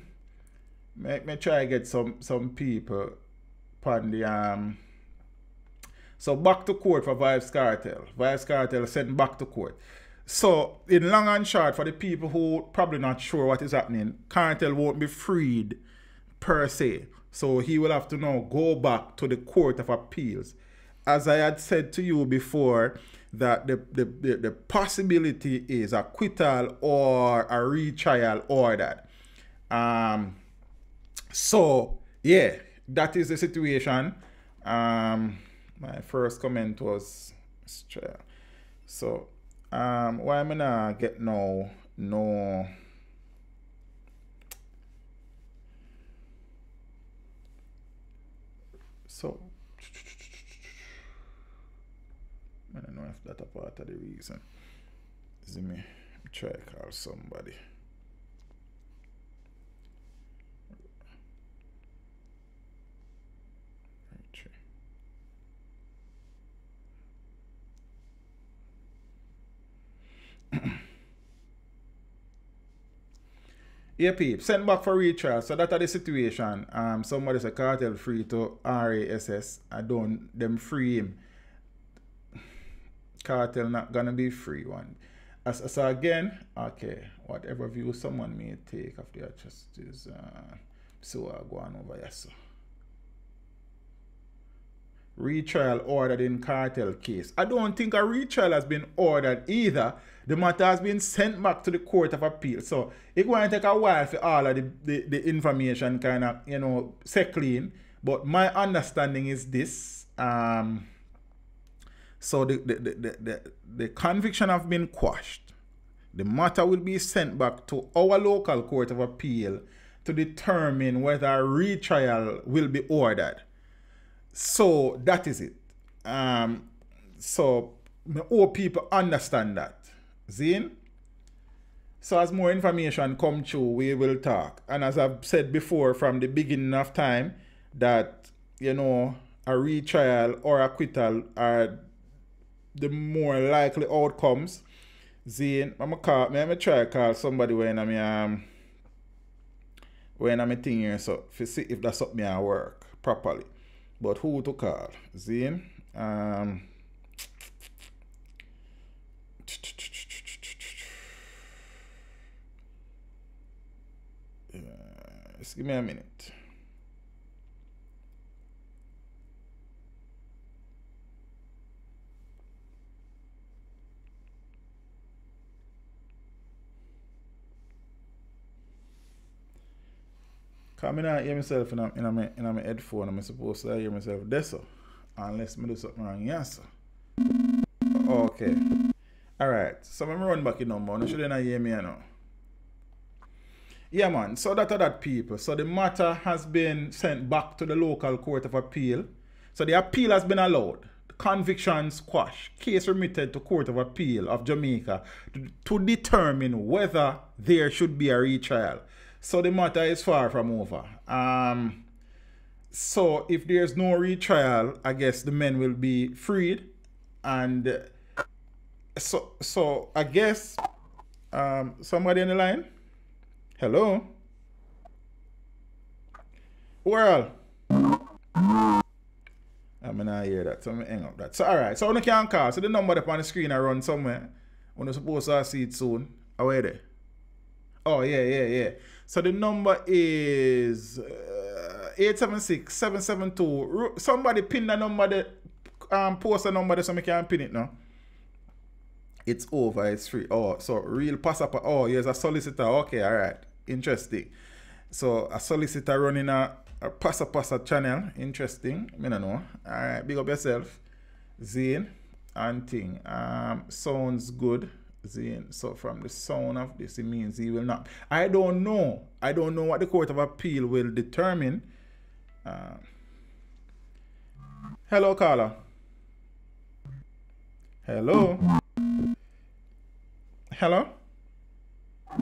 Make me try get some people upon the so back to court for Vybz Kartel. Vybz Kartel sent back to court. So in long and short, for the people who probably not sure what is happening, Kartel won't be freed per se. So he will have to now go back to the Court of Appeals. As I had said to you before, that the possibility is acquittal or a retrial ordered. So yeah, that is the situation. My first comment was so why am I not get no so I don't know if that's a part of the reason. Let me try to call somebody. Yeah, peep, sent back for retrial. So that's the situation. Somebody said Kartel free to RASS. I don't them free him. Kartel not gonna be free one. So again, okay, whatever view someone may take of their justice, so I go on over here. So retrial ordered in Kartel case. I don't think a retrial has been ordered either. The matter has been sent back to the Court of Appeal. So it going to take a while for all of the information kind of, you know, set clean. But my understanding is this. So the conviction have been quashed. The matter will be sent back to our local Court of Appeal to determine whether a retrial will be ordered. So that is it. So I hope people understand that. Zine? So as more information come through, we will talk. And as I've said before from the beginning of time, that, you know, a retrial or acquittal are the more likely outcomes. Zine, I'm gonna try to call somebody when I'm a thing here, so to see if that's up me I work properly. But who to call? Zine. Just give me a minute. Cause I don't hear myself in my headphone. I'm supposed to hear myself there, so. Unless I do something wrong, yes. Okay. Alright. So I'm run back in now, man. You shouldn't hear me now. Yeah, man. So that are that, people. So the matter has been sent back to the local Court of Appeal. So the appeal has been allowed. The conviction squashed. Case remitted to Court of Appeal of Jamaica to determine whether there should be a retrial. So the matter is far from over. So if there's no retrial, I guess the men will be freed. And so I guess somebody on the line? Hello? Well, I'm gonna hear that, so I'm gonna hang up that. So alright, so you can call. So the number up on the screen I run somewhere. You're supposed to see it soon. Away there. Oh yeah. So the number is 876-772. Somebody pin the number, post the number there so I can pin it now. It's over, it's free. Oh, so real pass up. Oh, yes, a solicitor. Okay, all right. Interesting. So a solicitor running a passa channel. Interesting. I don't know. All right, big up yourself. Zane and thing. Sounds good. Zane. So from the sound of this, it means he will not. I don't know. I don't know what the Court of Appeal will determine. Hello, Carla. Hello. Hello. I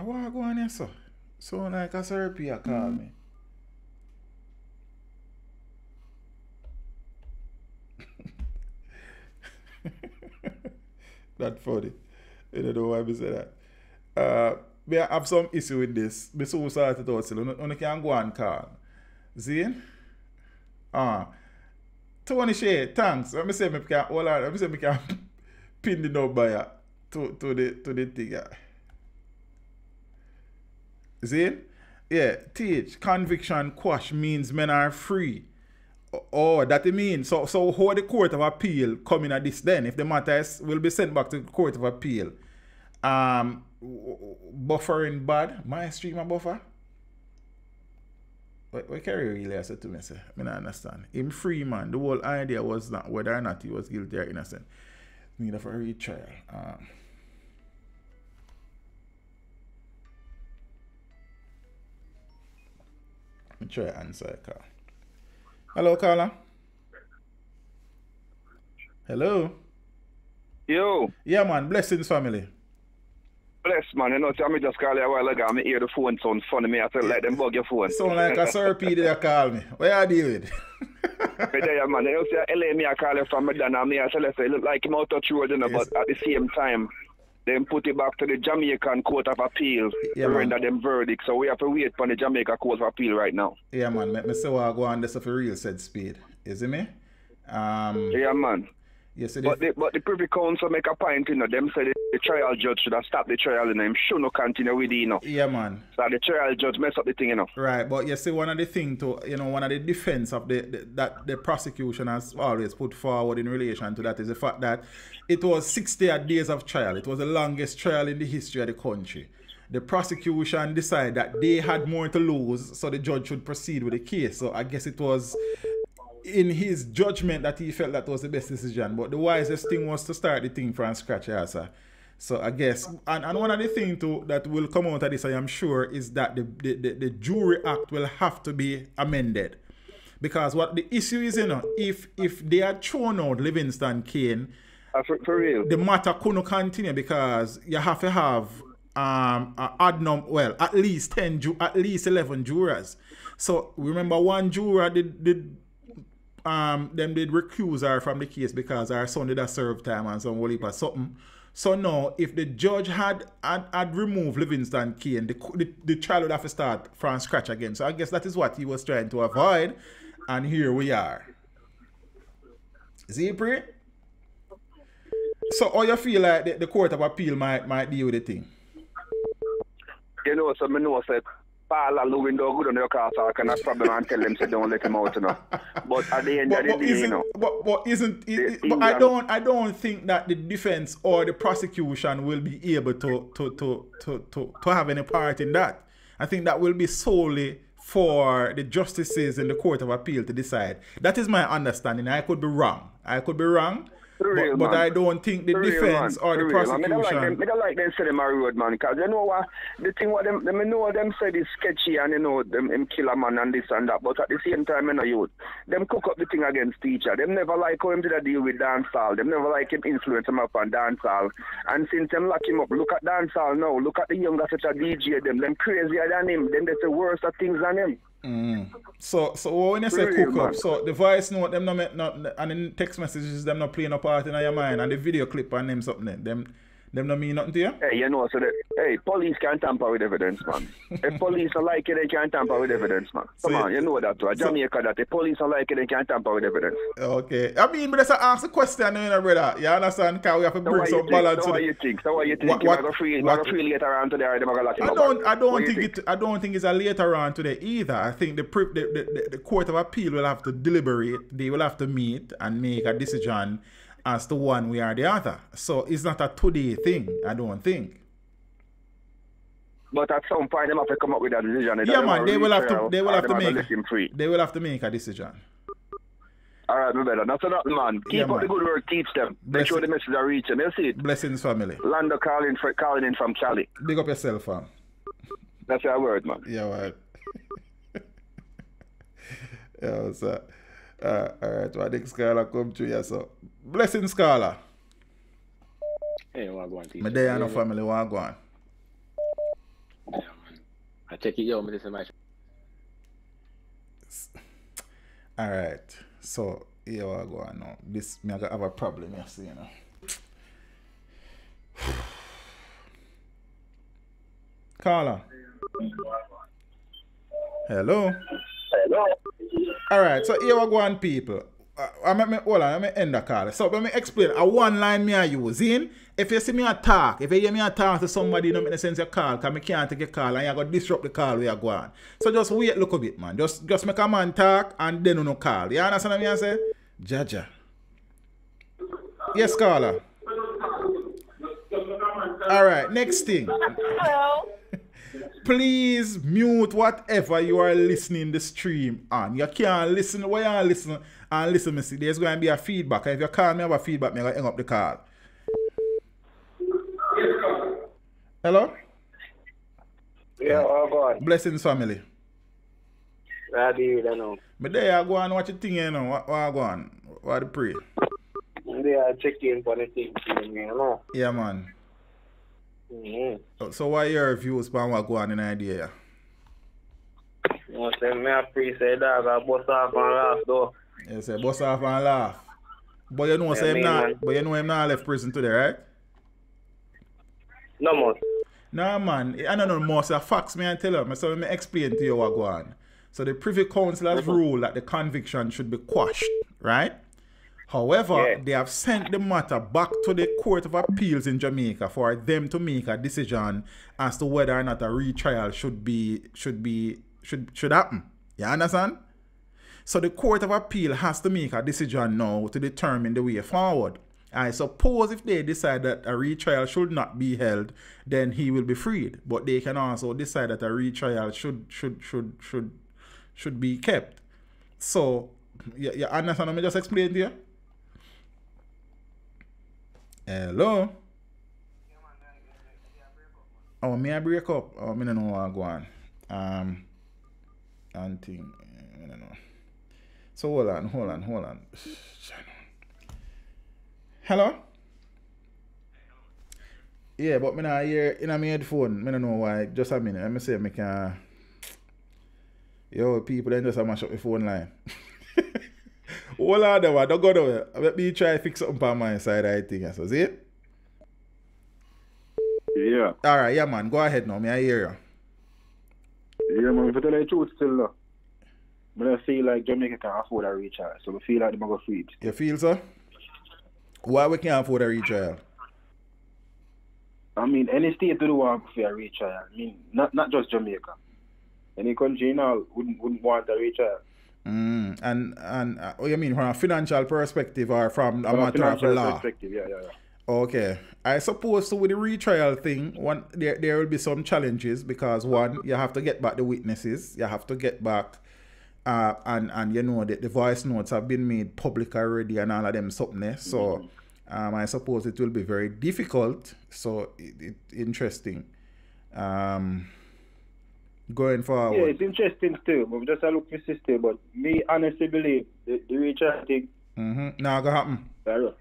want to go on here, sir. So like a therapy, I call me. That's funny. I don't know why I said that. We have some issue with this. We so started out still. Only can go and call. Zane? Tony Shea, thanks. Let me say me can hold on. Let me say me can pin the number yeah, to the thing. Yeah. Zane? Yeah, teach. Conviction quash means men are free. Oh, that it means. So how the Court of Appeal coming at this then? If the matter will be sent back to the Court of Appeal. Buffering bad. My stream a buffer. What carry really I said to me, sir? I don't understand. Him free man. The whole idea was not whether or not he was guilty or innocent. Need of a retrial. Let me try to answer Carl. Hello, Carla. Hello. Yo. Yeah, man. Blessings, family. Bless, man. You know, I just called you a while ago. I hear the phone sound funny. I tell let them bug your phone. Sound like a surpy that call me. Where are you dealing with? But yeah, man. You see, LA, me, I call you from Madonna. I tell you, it look like him out of road, you know, yes. But at the same time, then put it back to the Jamaican Court of Appeal to render them verdict. So we have to wait for the Jamaica Court of Appeal right now. Yeah, man. Let me see what I go on this for real said speed. Is it me? Yeah, man. Yes, it is. But the Privy Council make a point, you know, them say the trial judge should have stopped the trial, you know, him should not continue with it, you know. Yeah, man. So the trial judge messed up the thing, you know. Right, but you see, one of the things to, you know, one of the defense of that the prosecution has always put forward in relation to that is the fact that it was 60 days of trial. It was the longest trial in the history of the country. The prosecution decided that they had more to lose, so the judge should proceed with the case. So I guess it was in his judgment that he felt that was the best decision, but the wisest thing was to start the thing from scratch, yeah, sir. So I guess, and one of the things too that will come out of this, I am sure, is that the Jury Act will have to be amended, Because what the issue is, you know, if they had thrown out Livingston Cain, for real, the matter couldn't continue, because you have to have at least 11 jurors. So remember, one juror did recuse her from the case because her son did a serve time and some whole heap of something. So now, if the judge had removed Livingston Cain, the trial would have to start from scratch again. So I guess that is what he was trying to avoid, and here we are. Zipri? So how you feel like the Court of Appeal might deal with the thing? You know, so I know that Paula Lewin do good on your car, so I cannot problem and tell them so don't let him out, you know. But at the end of the day, you know. I don't think that the defense or the prosecution will be able to have any part in that. I think that will be solely for the justices in the Court of Appeal to decide. That is my understanding. I could be wrong. But I don't think the defense or the prosecution... I don't like them say them a road, man, because you know what? The thing what them said is sketchy, and you know them kill a man and this and that, but at the same time, you know, them cook up the thing against teacher. Them never like how him did a deal with dancehall. Them never like him influence him up on dancehall. And since them lock him up, look at dancehall now, look at the younger such a DJ, them crazier than him, them that's the worst of things than him. Mm. So when you say cook up, so the voice note them not and the text messages them not playing a part in your mind, and the video clip and them something them not mean nothing to you? Hey, you know, so police can't tamper with evidence, man. If police are like it, they can't tamper with evidence, man. Come on, you know that too. Jamaica that the police are like it, they can't tamper with evidence. Okay. I mean, but that's an ask a question, you know, brother. You understand? Because we have to bring some balance to it. So what you think? Free later on today, or I don't think it's a later on today either. I think the Court of Appeal will have to deliberate. They will have to meet and make a decision as to one way or the other. So it's not a today thing, I don't think. But at some point they have to come up with a decision. They will have to make a decision. Alright, my brother. That's enough, man. Keep up the good work, teach them. Make sure the message are reaching. You see it? Blessings, family. Lando calling in from Cali. Big up yourself, fam. That's your word, man. Yeah, right. Yeah, sir. Alright, well, next scholar come to you, so blessing scholar. Hey, wagwan teacher. My day and no family, wagwan. Yeah, I check it, yo, me this is my alright, so here we go now. This me I have a problem, you see, you know. Carla. Hello. Hello. All right, so here we go on, people. I'm end the call. So let me explain. A one line me I use in. If you see me attack, if you hear me attack to somebody, no make sense your call, because I can't take a call and you're going to disrupt the call where you go on. So just wait a little bit, man. Just make a man talk and then you no call. You understand what I say? Jaja. Yes, caller. All right, next thing. Hello. Please mute whatever you are listening the stream on. You can't listen while you listen and listen, me see. There's going to be a feedback. If you call me about feedback, I'm going to hang up the call. Hello? Yeah, oh God. Blessings, family. I do, I know. But there, I go and watch the thing, you know. What go on? What do you pray? There, I check in for the thing, you know. Yeah, man. Mm-hmm. So what are your views about what go on in idea? Yeah, say bust off and laugh. But you know say him not, but you know him not left prison today, right? No more. Nah, man, I don't know more. So facts me and tell him. So let me explain to you what go on. So the Privy Council has ruled that the conviction should be quashed, right? However, they have sent the matter back to the Court of Appeals in Jamaica for them to make a decision as to whether or not a retrial should happen. You understand? So the Court of Appeal has to make a decision now to determine the way forward. I suppose if they decide that a retrial should not be held, then he will be freed. But they can also decide that a retrial should be kept. So you understand? Let me just explain to you. Hello? Oh, may I break up? Oh, I don't know what I'm going on. I don't know. So hold on. Hello? Yeah, but me not hear in my headphone. I don't know why. Just a minute. Let me see if I can... Yo, people, then just mash up the phone line. Hold on, don't go nowhere. Let me try to fix something on my side, I think. So, see? Yeah. All right, yeah, man. Go ahead now. Me I hear you. Yeah, man. If I tell you the truth still, I feel like Jamaica can't afford a retrial, so I feel like they're going to feed. You feel so? Why we can't afford a retrial? I mean, any state don't want a retrial. I mean, not just Jamaica. Any country now wouldn't want a retrial. Mm. And you mean from a financial perspective or from a matter of law? Perspective, yeah. Okay. I suppose so with the retrial thing, there will be some challenges because one, you have to get back the witnesses, you have to get back. And you know the voice notes have been made public already and all of them something. So I suppose it will be very difficult. So it's interesting. Going forward. Yeah, it's interesting too. But just I look for sister, but me honestly believe the retrial thing. Nah, gonna happen. It's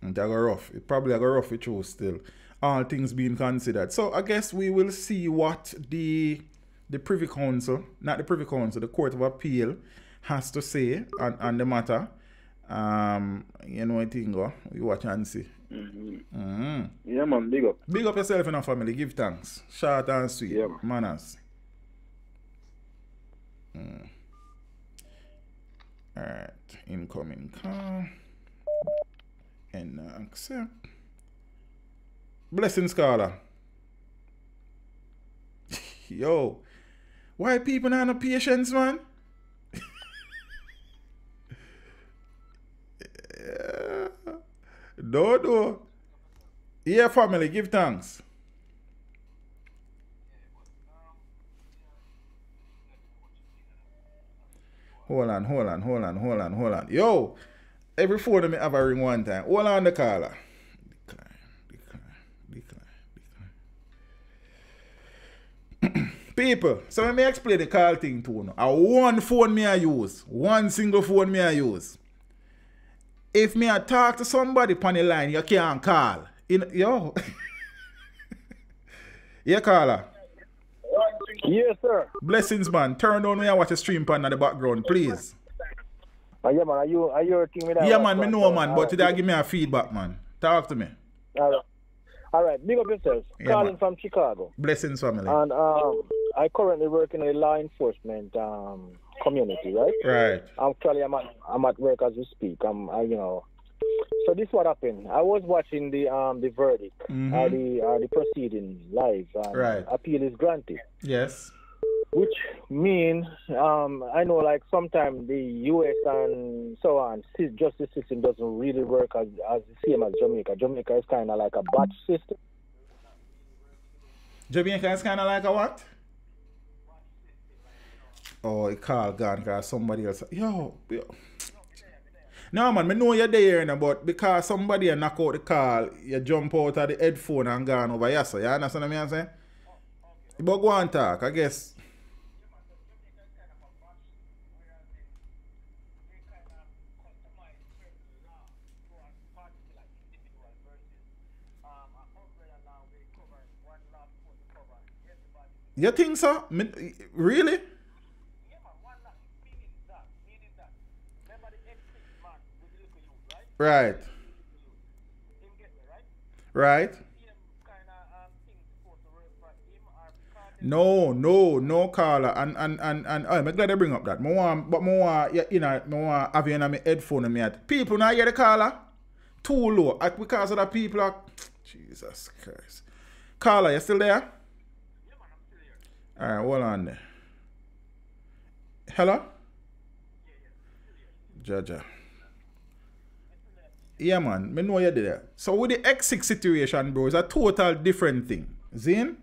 rough. It probably a rough it was still. All things being considered. So I guess we will see what the Court of Appeal has to say on the matter. You know, I think we watch and see. Yeah, man, big up. Big up yourself and your family. Give thanks. Short and sweet. Yeah, man. Manners. All right. Incoming call. And accept. Blessing scholar. Yo. Why people not have no patience, man? Yeah. No. Yeah, family, give thanks. Hold on. Yo, every phone me have a ring one time. Hold on the caller. Decline. People, so let me explain the call thing to you. One phone me I use. One single phone me I use. If me I talk to somebody on the line, you can't call. Yo. Yeah, caller. Yes, sir. Blessings, man. Turn on me and watch a stream pan in the background, please. Yeah, man. Are you thing with that? Yeah, man. Me know, man. But today give me a feedback, man. Talk to me. All right. Big up yourselves. Yeah, calling from Chicago. Blessings, family. And I currently work in a law enforcement community, right? Right. Actually, I'm at work as we speak. So this is what happened. I was watching the verdict, the proceeding live. Right. Appeal is granted. Yes. Which means I know, like sometimes the U.S. and so on, justice system doesn't really work as the same as Jamaica. Jamaica is kind of like a batch system. Jamaica is kind of like a what? Oh, it called gone because somebody else. Yo. No, man, I know you're there, but because somebody knock out the call, you jump out of the headphone and gone over here, so you understand what I'm saying? But go and talk, I guess. You think so? Really? Right. Right. No, Carla. And I'm glad I bring up that. But I want you in my headphone and me at people now hear the caller too low. Because of the people are... Jesus Christ. Carla, you still there? Yeah, man, I'm still here. Alright, hold on there. Hello? Yeah. Jaja. Yeah, man, I know you're there. So with the X6 situation, bro, it's a total different thing. Zin?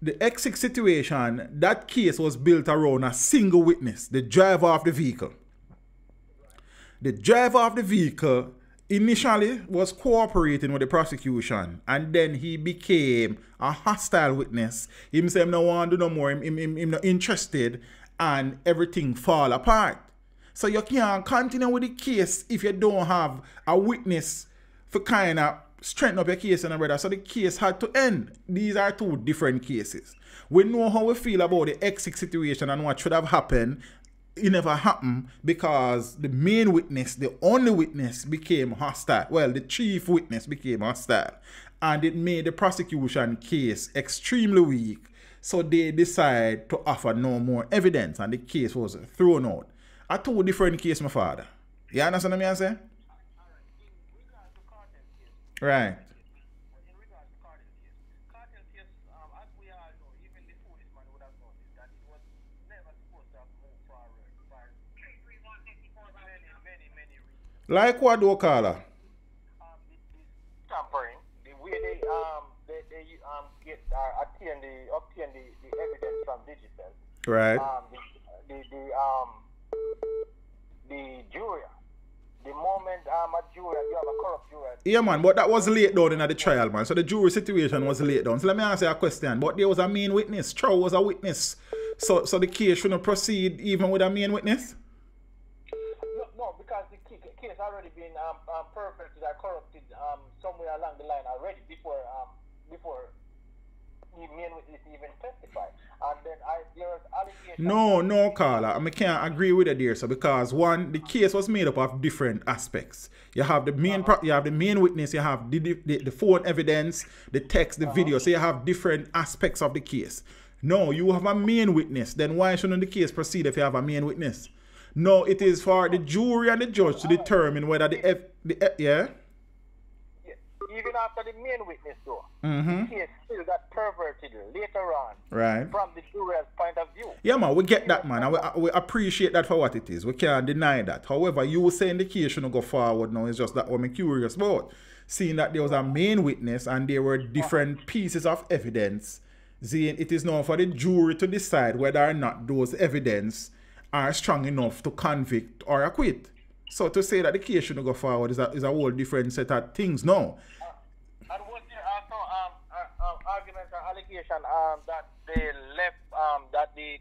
The X6 situation, that case was built around a single witness, the driver of the vehicle. The driver of the vehicle initially was cooperating with the prosecution, and then he became a hostile witness. Him said, no one do no more, him not interested, and everything fall apart. So you can't continue with the case if you don't have a witness for kind of strengthen up your case and another. So the case had to end. These are two different cases. We know how we feel about the exit situation and what should have happened. It never happened because the main witness, the only witness, became hostile. Well, the chief witness became hostile. And it made the prosecution case extremely weak. So they decide to offer no more evidence and the case was thrown out. A two different case, my father. You understand what I'm saying? Right. In regards to Kartel case, as we all know, even the foolish man would have known that it was never supposed to have moved forward for many reasons. Like what do you call her? Tampering. The way they get obtain the evidence from digital. Right. The jury. The moment a jury, you have a corrupt jury. Yeah, man, but that was laid down in the trial, man. So the jury situation was laid down. So let me ask you a question. But there was a main witness. Chow was a witness. So the case shouldn't proceed even with a main witness? No, because the case already been perfected or corrupted somewhere along the line already before the main witness even testified. And then there was allegations. No, Carla, I can't agree with you there, so because one, the case was made up of different aspects. You have the main, you have the main witness, you have the phone evidence, the text, the video. So you have different aspects of the case. No, you have a main witness. Then why shouldn't the case proceed if you have a main witness? No, it is for the jury and the judge to determine whether even after the main witness, though, the case still got perverted later on. Right. From the jury's point of view. Yeah, man, we get that, man. We appreciate that for what it is. We can't deny that. However, you were saying the case shouldn't go forward now. It's just that what I'm curious about. Seeing that there was a main witness and there were different pieces of evidence, saying it is now for the jury to decide whether or not those evidence are strong enough to convict or acquit. So to say that the case shouldn't go forward is a whole different set of things now. And was there also arguments or allegation that they left that the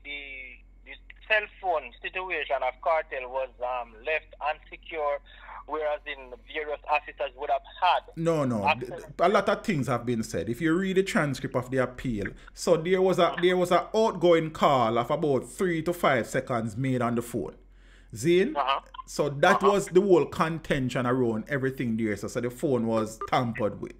cell phone situation of Kartel was left unsecure, whereas in various officers would have had? No, a lot of things have been said. If you read the transcript of the appeal, so there was a outgoing call of about 3 to 5 seconds made on the phone. Zane, so that was the whole contention around everything there. So the phone was tampered with.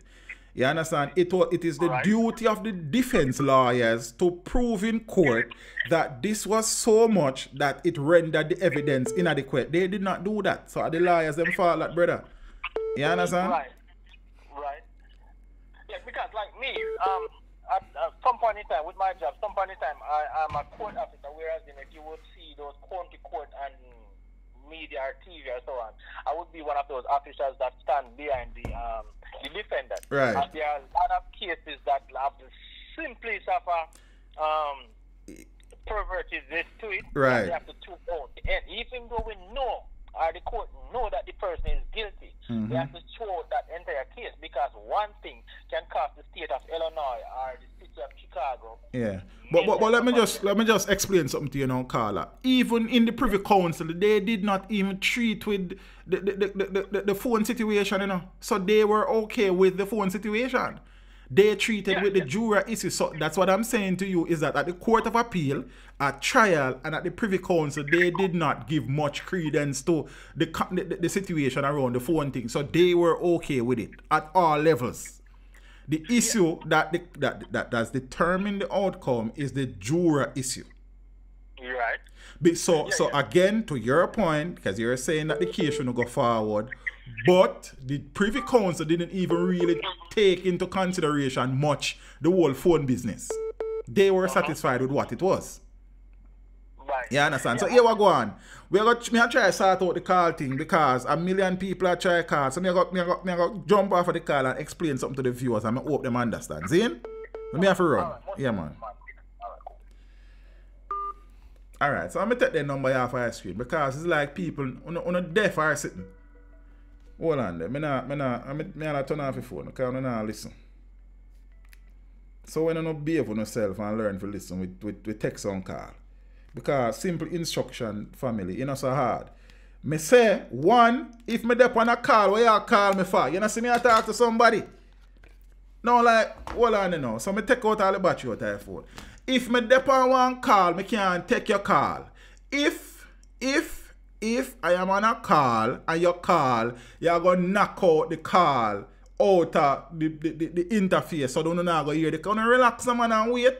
You understand? It is the duty of the defense lawyers to prove in court that this was so much that it rendered the evidence inadequate. They did not do that. So the lawyers them fall that, brother. You understand? Right. Yeah, because like me, at some point in time with my job, some point in time I'm a court officer, whereas if you would see those county court and media or TV or so on, I would be one of those officers that stand behind the defendant. Right. And there are a lot of cases that have the simplest of pervertedness to it. Right. They have to choose out. And even though we know, or the court know that the person is guilty, they have to show that entire case, because one thing can cost the state of Illinois or the city of Chicago. Yeah. But let me just explain something to you now, Carla. Even in the Privy Council, they did not even treat with the phone situation, you know. So they were okay with the phone situation. They treated with the jury issue. So that's what I'm saying to you, is that at the Court of Appeal, at trial, and at the Privy Council, they did not give much credence to the situation around the phone thing. So they were okay with it at all levels. The issue that determined the outcome is the jury issue. You're right. So again, to your point, because you're saying that the case shouldn't go forward, but the Privy Council didn't even really take into consideration much the whole phone business. They were satisfied with what it was. Right. You understand? So here we go on. Me try to sort out the call thing, because a million people are trying to call. So me go jump off of the call and explain something to the viewers and I hope them understand. Zane? Me have to run. Yeah, man. Alright, so I'm going to take the number off of your screen, because it's like people on a deaf are sitting. Hold on there. I'm not turn off your phone because I'm not listen. So when you don't behave on yourself and learn to listen, we text on call. because simple instruction, family, you know, so hard. Me say, one, if me depend on a call, what you call me for? You know, see me I talk to somebody. No, like, hold on, you know. So me take out all the battery out of your phone. If me depend on one call, me can't take your call. If I am on a call, and your call, you are going to knock out the call out of the interface, so don't know go hear the call. Relax, man, and wait.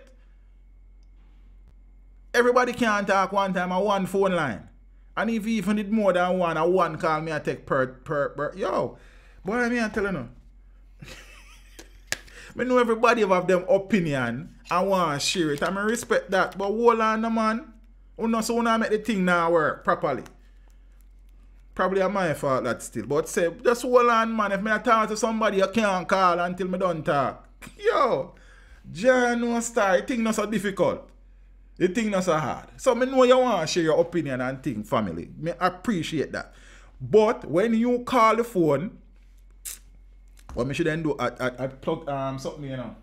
Everybody can't talk one time on one phone line. And if you even did more than one, a one call me I take per. Yo, boy, me I tell you no. I know everybody have them opinion and want to share it. I mean, respect that, but hold on, man. So I make the thing now work properly. Probably a my fault that still. But say, just hold on, man. If I talk to somebody, you can't call until I don't talk. Yo, John star, the thing not so difficult. The thing not so hard. So I know you want to share your opinion and thing, family. I appreciate that. But when you call the phone, what I should then do, I plug something, you know.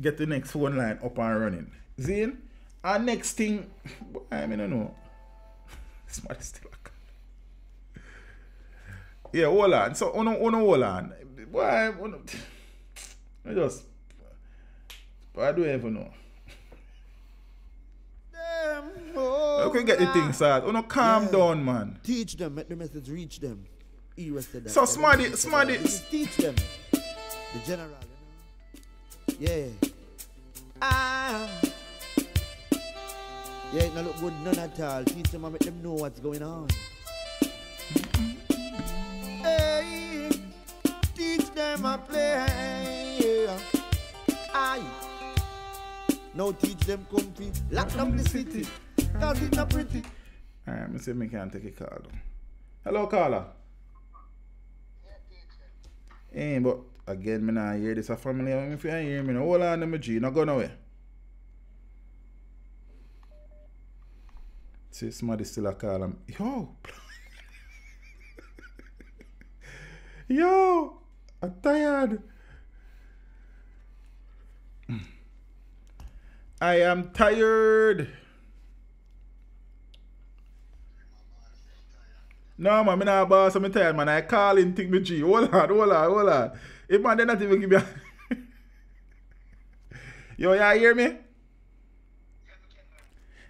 Get the next phone line up and running. Zin, our next thing, I mean, I don't know. This man is still a call. Yeah, hold on. So, hold on. Why? I just, I don't even know. How can get the thing sad? Oh no, calm down, man. Teach them, make the message reach them. He rested that. So smarty. Teach them. The general, you know? Yeah. Yeah, it no look good none at all. Teach them and make them know what's going on. Hey, teach them a play. Yeah. Aye. Now teach them compete. Lock up the city. Cause it's not pretty. Alright, let's see if I can take a call. Hello, caller. Hey, but again, I not hear this. A family, if you ain't hear me, hold on to my G, not going away. See, somebody still a call him. Yo, I'm tired. I am tired. No, man, I'm not a boss, I'm tired, man. I call in, think me G. Hold on. If man, they not even give me a... Yo, you hear me?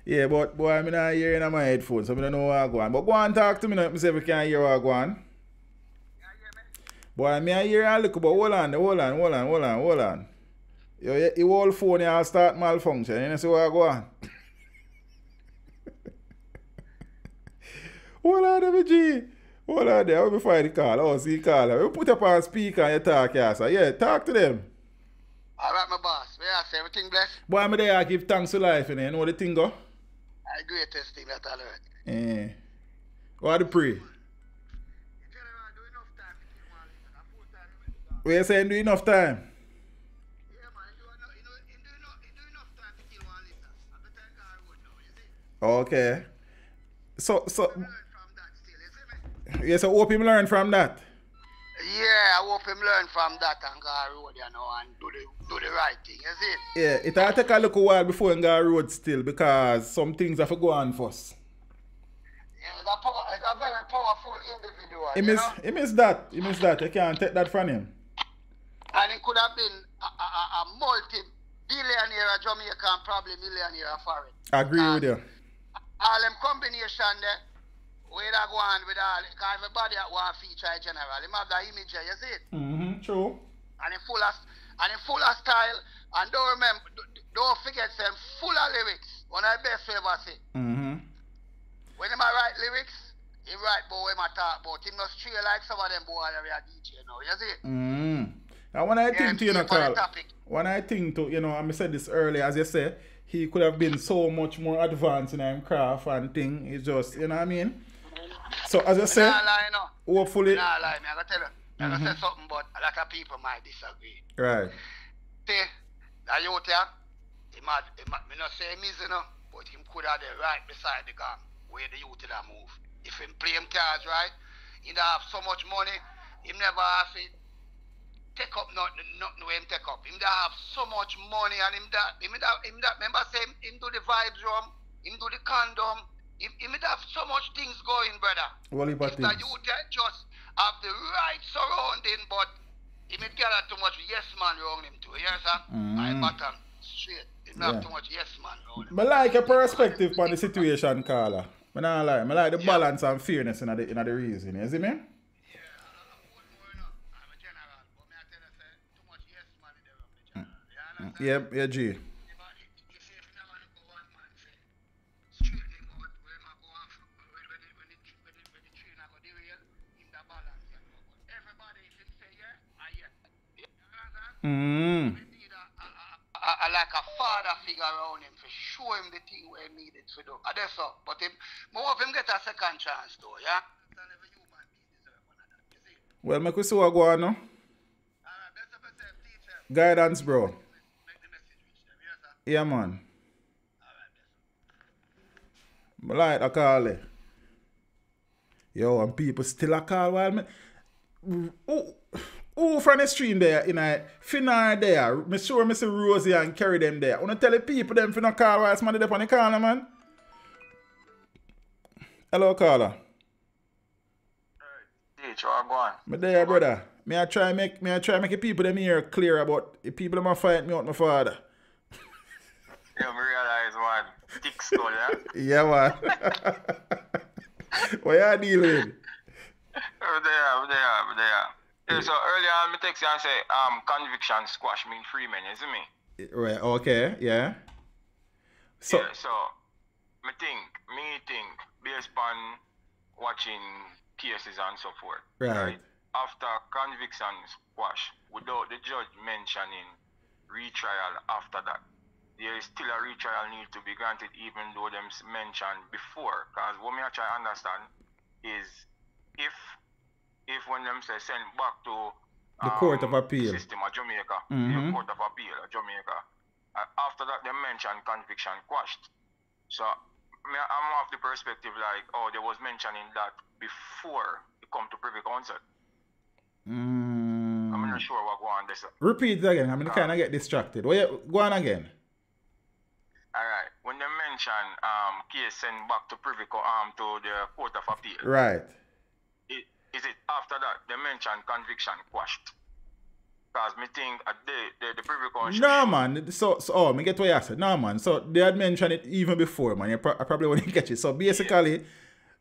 Yeah, but boy, I'm not hearing on my headphones, so I don't know where I go on. But go and talk to me now, if I can't hear where I go on. Boy, I'm not hearing a little, but hold on. Yo, your whole phone here start malfunction, you know, see where I go on. Hold on, MG. Hold on there. I'll be find the call. Oh, see the call. We put up on speaker and you talk, yeah, sir. Yeah, talk to them. All right, my boss. Where I say everything blessed? Boy, I'm there. I give thanks to life, you know the thing go? I greatest thing that I learned. Eh. What do you pray? Where you saying do enough time? Yeah, man. Do enough time to kill 1 liter. I bet I got wood now, is it? Okay. So... Yes, I hope him learn from that. Yeah, I hope him learn from that and go road, you know, and do the right thing, you see? Yeah, it'll take a little while before you go road still, because some things have to go on first. Yeah, he's a very powerful individual, He missed that. You can't take that from him. And he could have been a multi-billionaire of Jamaica and probably millionaire of foreign. I agree with you. All them combination there. Where they go on with all, because everybody that want feature in general, they have that image here, you see it? Mm-hmm, true. And in full of style, and don't forget them full of lyrics, one of the best we ever see. Mm-hmm. When they write lyrics, he write about what they talk about. He must treat like some of them boys that are DJ now, you see it? Mm-hmm. And when I think to, you know, Carl, when I think to, you know, I said this earlier, as you say, he could have been so much more advanced in his craft and thing. It's just, you know what I mean? So as I said, hopefully. I gotta tell you, I gotta say something, but a lot of people might disagree. Right. See, that youth here, me not say me, you know, but him could have been right beside the gang where the youth that move. If him play him cards right, he don't have so much money, him never have it. Take up nothing where him take up. Him that have so much money and him that remember say him do the vibes room. him do the condom. Him would have so much things going, brother. Well, if that you would just have the right surrounding, but he would get too much yes man around him too. Yes, sir? I bottom straight. He would have too much yes man around him. I like your perspective on the situation, Carla. I don't lie. I like the balance and fairness in the reason. You see me? Yep, yeah, G. I like a father figure around him to show him the thing where he needed to do. That's all. But more of him get a second chance though, yeah? Well, I could see what go on now. Guidance, bro. Yeah, man. I like a call it. Yo, and people still a call while me... Oh, from the stream there, you know, Finnar there. I'm sure I see Rosie and carry them there. I want to tell the people them Finnar call while it's man up on the corner, man. Hello, caller. Hey, how go on? I'm there, brother. May I try make the people them here clear about the people that fight me out my father. Yeah, I realize one thick skull, yeah? Yeah, man. What you dealing? I'm there. Yeah, so earlier on, I text you and say, conviction squash mean free men, you see me? Right, okay, yeah. So, yeah, so me think, based on watching cases and so forth, right? After conviction squash, without the judge mentioning retrial after that, there is still a retrial need to be granted even though them mentioned before. Because what me I try to understand is if when them say send back to the Court of Appeal system of Jamaica, the Court of Appeal of Jamaica, after that they mention conviction quashed. So I'm of the perspective like, oh, they was mentioning that before it come to Privy Council. I'm not sure what go on this. Repeat it again. I mean, kind of get distracted. Go on again. Alright. When they mention case sent back to Privy to the Court of Appeal. Right. Is it after that they mention conviction quashed? Because me think the Privy Council... No, man. So oh, me get what you said. No, man. So they had mentioned it even before, man. I probably wouldn't catch it. So basically,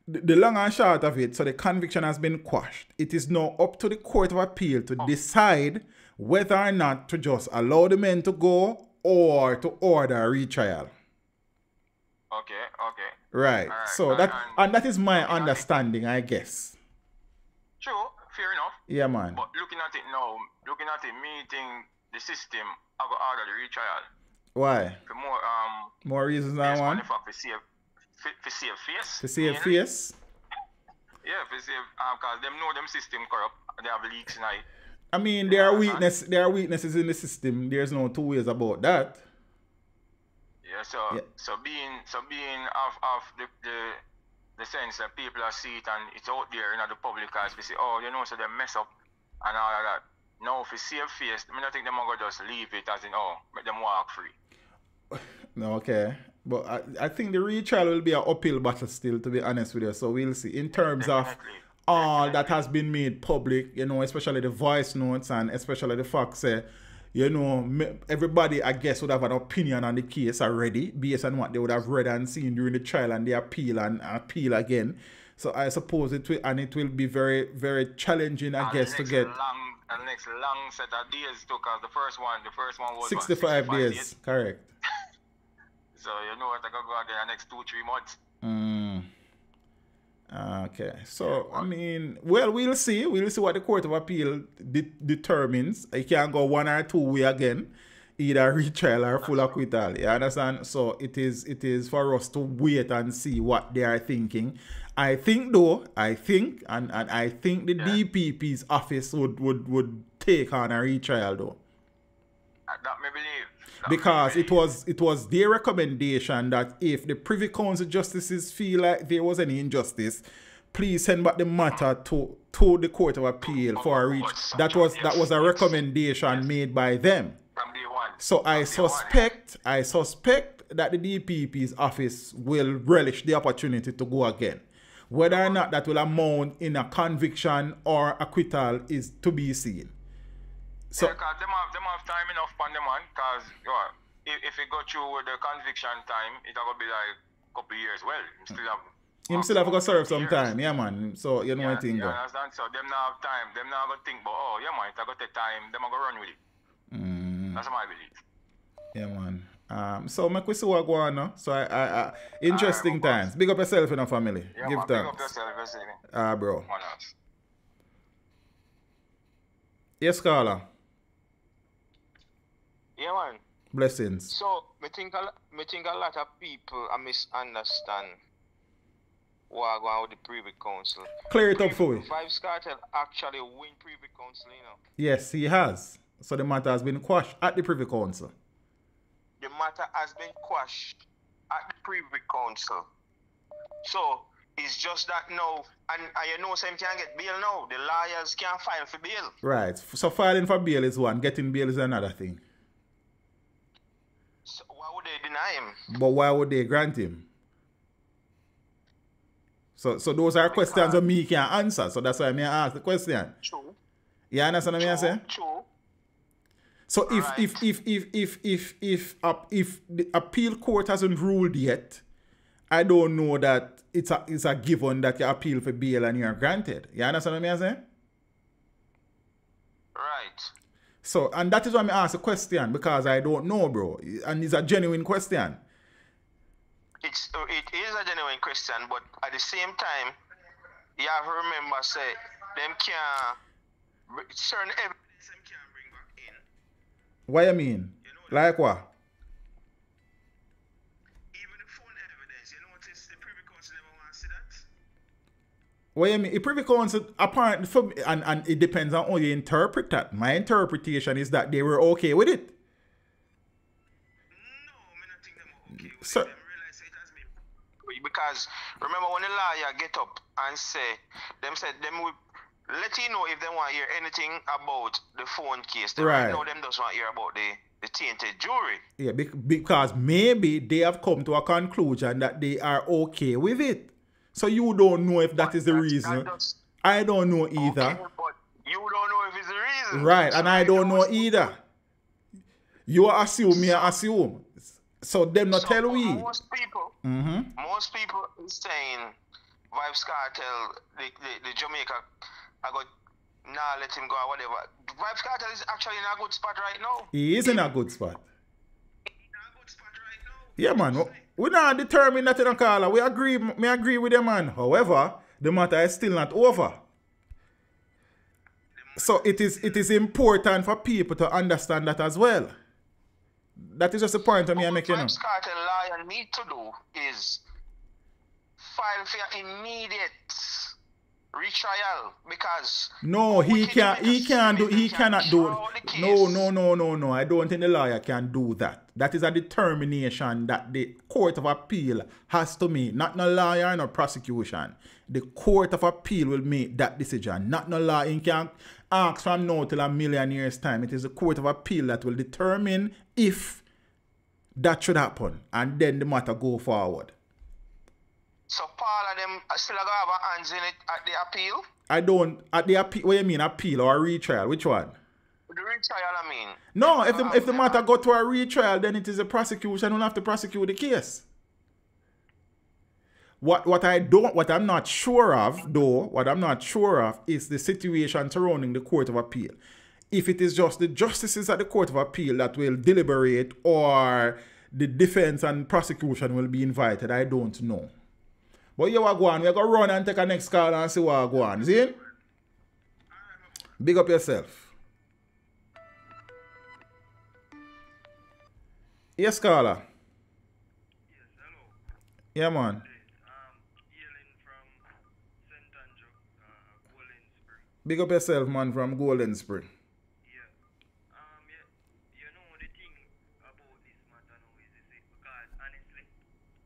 the long and short of it, so the conviction has been quashed. It is now up to the Court of Appeal to decide whether or not to just allow the men to go or to order a retrial. Okay. Right. So that is my understanding, I guess. True, fair enough. Yeah, man. But looking at it, me think the system I go order the retrial. Why? For more reasons than one. To save face. Yeah, for save because them know them system corrupt. They have leaks in it. I mean, there are weaknesses in the system. There's no two ways about that. Yeah, so being of the sense that people are see it and it's out there in the public eyes, we say, oh, you know, so they mess up and all of that. No, if you see a face, I mean, I think they're going to just leave it as in, oh, make them walk free. No, okay. But I think the retrial will be an uphill battle still, to be honest with you. So we'll see. In terms of all that has been made public, you know, especially the voice notes and especially the facts, you know, everybody, I guess, would have an opinion on the case already based on what they would have read and seen during the trial and the appeal and appeal again. So I suppose it will be very, very challenging, I guess, to get... The next long set of days took us. The first one was 65 days, correct. So, you know what, I gotta go out there the next 2-3 months. Okay. So, I mean, well, we'll see. We'll see what the Court of Appeal determines. It can go one or two way again, either retrial or full acquittal. You understand? So, it is for us to wait and see what they are thinking. I think, though, I think the DPP's office would take on a retrial, though. That may believe. Because it was their recommendation that if the Privy Council justices feel like there was any injustice, please send back the matter to the Court of Appeal for a reach. That was a recommendation made by them. So I suspect that the DPP's office will relish the opportunity to go again. Whether or not that will amount in a conviction or acquittal is to be seen. So, yeah, because them have time enough on them, man, because if it go through with the conviction time, it will be like a couple of years. Well, him still have to serve some time, yeah, man. So, you know what I think. Yeah, understand. So, them not have time. Them not going to think, but oh, yeah, man, it's going to take time. Them are going to run with it. Mm. That's my belief. Yeah, man. So, my question was going on. So, interesting times. Big up yourself and your family. Yeah, give thanks. Big up yourself, basically. Ah, bro. Yes, Carla. Yeah, man. Blessings. So, I think a lot of people misunderstand what are going on with the Privy Council. Clear it up for me. Vybz Kartel actually win Privy Council, you know. Yes, he has. So the matter has been quashed at the Privy Council. The matter has been quashed at the Privy Council. So it's just that now, and you know, same can't get bail now. The lawyers can't file for bail. Right. So filing for bail is one, getting bail is another thing. So why would they deny him? But why would they grant him? So those are questions that me can't answer. So that's why I may ask the question. True. You understand what I say? True. So if the appeal court hasn't ruled yet, I don't know that it's a given that you appeal for bail and you're granted. You understand what I'm saying? Right. So, and that is why I ask a question, because I don't know, bro. And it's a genuine question. It is a genuine question, but at the same time, you have to remember, say, them can't certain evidence them can't bring back in. What you mean? You know, like what? Even the phone evidence, you notice the Privy Council never want to see that. What you mean? The Privy Council, apparently, for me, and it depends on how you interpret that. My interpretation is that they were okay with it. No, I don't think they were okay with it. Because remember when the lawyer get up and said them will let you know if they want to hear anything about the phone case. They right now them just want to hear about the tainted jury. Yeah, because maybe they have come to a conclusion that they are okay with it. So you don't know if that is the reason. I don't know either. Okay, but you don't know if it's the reason. Right, so and I don't know either. You assume, me assume. So them not so tell we. Most people saying Vybz Kartel, the Jamaica, I got nah let him go or whatever. Vybz Kartel is actually in a good spot right now. He is in a good spot. He's in a good spot right now. Yeah, man. We're not determined nothing on Carla. We agree. Me agree with the man. However, the matter is still not over. So it is important for people to understand that as well. That is just the point I'm making. What Vybz Kartel lawyer need to do is file for immediate retrial, because no, he cannot do it. No. I don't think the lawyer can do that. That is a determination that the Court of Appeal has to make. Not no lawyer, no prosecution. The Court of Appeal will make that decision. Not no lawyer. You can't ask from now till a million years' time. It is the Court of Appeal that will determine if that should happen, and then the matter go forward. So Paula them still gonna have her hands in it at the appeal? I don't at the appeal. What do you mean, appeal or retrial? Which one? The retrial, I mean. No, if the matter go to a retrial, then it is a prosecution. We'll have to prosecute the case. What I'm not sure of is the situation surrounding the Court of Appeal. If it is just the justices at the Court of Appeal that will deliberate, or the defense and prosecution will be invited, I don't know. But you are going, we're going to run and take a next call and see what we're going. See? Big up yourself. Yes, Carla. Yes, hello. Yeah, man. Yelling from Saint Andrew, Golden Spring. Big up yourself, man, from Golden Spring. Yeah. You know the thing about this matter now is this, because honestly,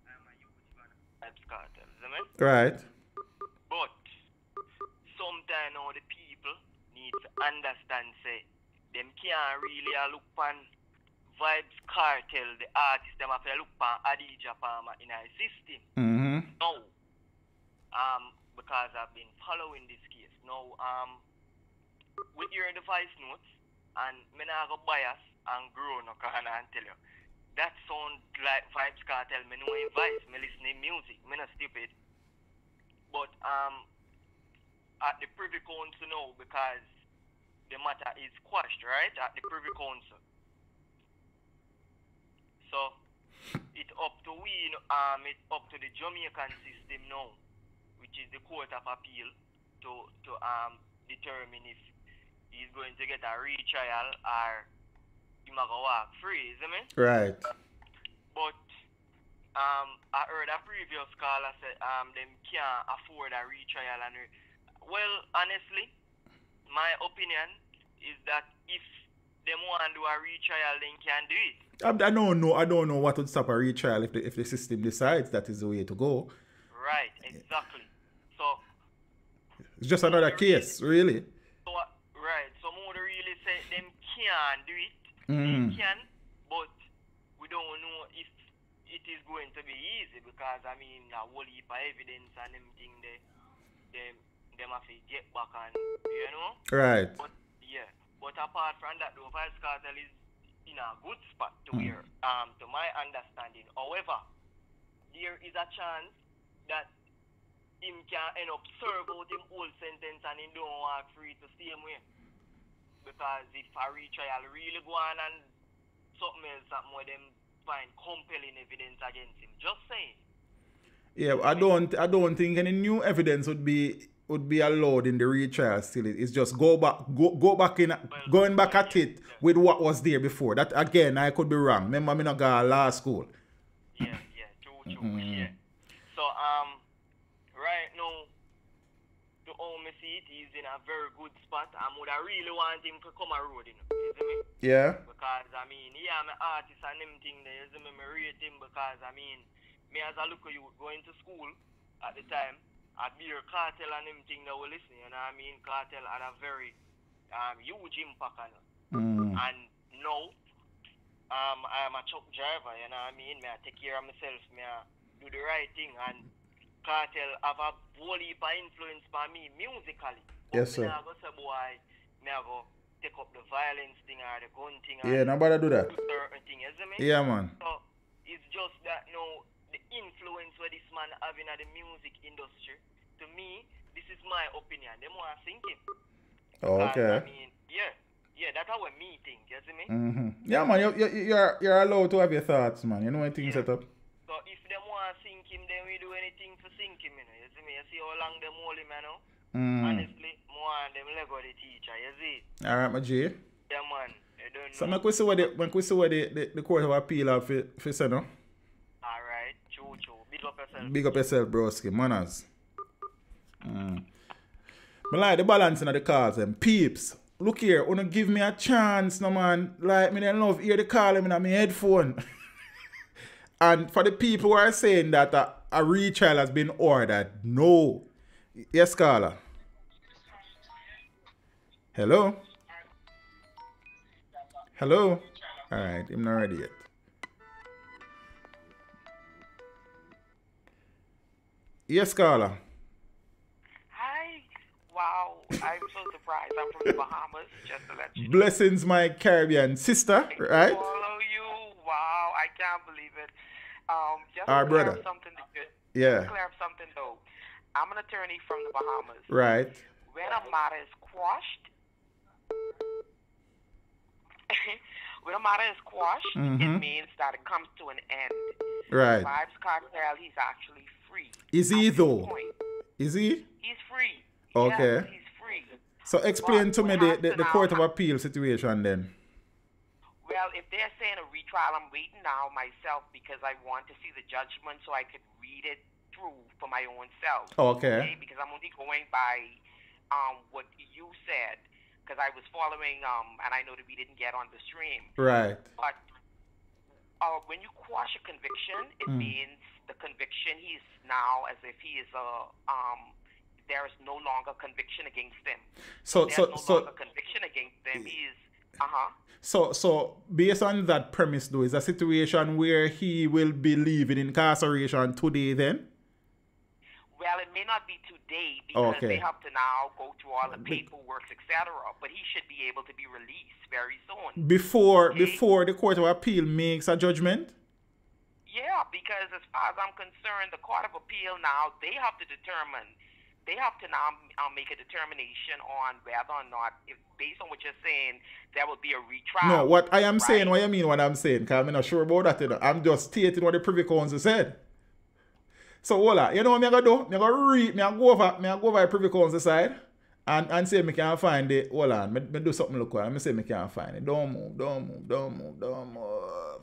I'm a huge fan of Vybz Kartel, isn't it? Right. But sometimes all the people need to understand, say, them can't really look upon Vybz Kartel, the artist, them have to look for Adidja Palmer in our system. Mm-hmm. No. Because I've been following this case. Now, with your device notes, and I'm not going to bias and grow, no, and tell you. That sound like Vybz Kartel. I know advice, I listen to music, I'm not stupid. But at the Privy Council now, because the matter is quashed, right, at the Privy Council. So, it's up to we, it's up to the Jamaican system now, which is the Court of Appeal, to determine if he's going to get a retrial or he's going to walk free, isn't it? Right. But I heard a previous caller say them can't afford a retrial. And well, honestly, my opinion is that if them want to do a retrial, they can do it. I don't know what would stop a retrial if the system decides that is the way to go. Right, exactly. So it's just another case, really. So, right. So more really say them can do it. They can, but we don't know if it is going to be easy because I mean a whole heap of evidence and everything them have to get back and you know. Right. But yeah. But apart from that though, Vybz Kartel is in a good spot to where, to my understanding. However, there is a chance that him can end up serve out him whole sentence and he don't walk free the same way. Because if a retrial really go on and something else happen with them, find compelling evidence against him. Just saying. Yeah, I don't think any new evidence would be allowed in the retrial still. It's just going back at it with what was there before. That again, I could be wrong. Remember, I'm not going to law school. Yeah, yeah, true, yeah. So right now, the home seat is in a very good spot. I really want him to come a road, you know. You see me? Yeah. Because I mean, yeah, I'm an artist and them thing there. You see me? I rate him because I mean, me as a look at you going to school at the time. I'd be your Kartel and them thing that were listening, you know what I mean? Kartel had a very huge impact on us. And now, I'm a truck driver, you know what I mean? I take care of myself, I do the right thing, and Kartel have a whole heap of influence by me musically. But yes, sir. I go say, boy, I go take up the violence thing or the gun thing. Yeah, nobody do that. Thing, yeah, man. So, it's just that, you know, the influence where this man having at the music industry, to me, this is my opinion. They want to sing him. Oh, okay. I mean, yeah, that's how me think. You see me? Yeah, man, you're allowed to have your thoughts, man. You know when things set up. So if they want to sing him, then we do anything to sing him. You know? You see me? You see how long they hold him, you know? Honestly, more than them lego the teacher. You see? All right, my G. Yeah, man. You don't know. So I could see what the Court of Appeal have for say, no? All right. Big up yourself, broski. Manners. But like the balancing of the calls, them peeps. Look here, wanna give me a chance, no man. Like me, don't love hear the call in my headphone. And for the people who are saying that a retrial has been ordered, no. Yes, caller. Hello. Hello. All right, I'm not ready yet. Yes, Carla. Hi. Wow. I'm so surprised. I'm from the Bahamas, just to let you know. Blessings, my Caribbean sister, right? I follow you. Wow. I can't believe it. Just our brother. Yeah. Clear up something, though. I'm an attorney from the Bahamas. Right. When a matter is quashed, it means that it comes to an end. Right. Vybz Kartel, he's actually free. Is he though? Is he? He's free. Okay. Yes, he's free. So explain to me the Court of Appeal situation then. Well, if they're saying a retrial, I'm waiting now myself because I want to see the judgment so I could read it through for my own self. Okay. Because I'm only going by what you said because I was following and I know that we didn't get on the stream. Right. But when you quash a conviction, it means the conviction he's now as if he is a there is no longer conviction against him. So there's no longer conviction against him. He is So based on that premise, though, is a situation where he will be leaving incarceration today then? Well, it may not be today because they have to now go through all the paperwork, etc. But he should be able to be released very soon. Before the Court of Appeal makes a judgment? Yeah, because as far as I'm concerned, the Court of Appeal now, they have to determine, they have to now make a determination on whether or not, if based on what you're saying, there will be a retrial. No, what I am saying, what I mean what I'm saying, because I'm not sure about that, you know. I'm just stating what the Privy Council said. So, hola, you know what I'm going to do? I'm going to go over the Privy Council side and say I can't find it. Hold on, I do something look at it. I say I can't find it. Don't move, don't move, don't move, don't move.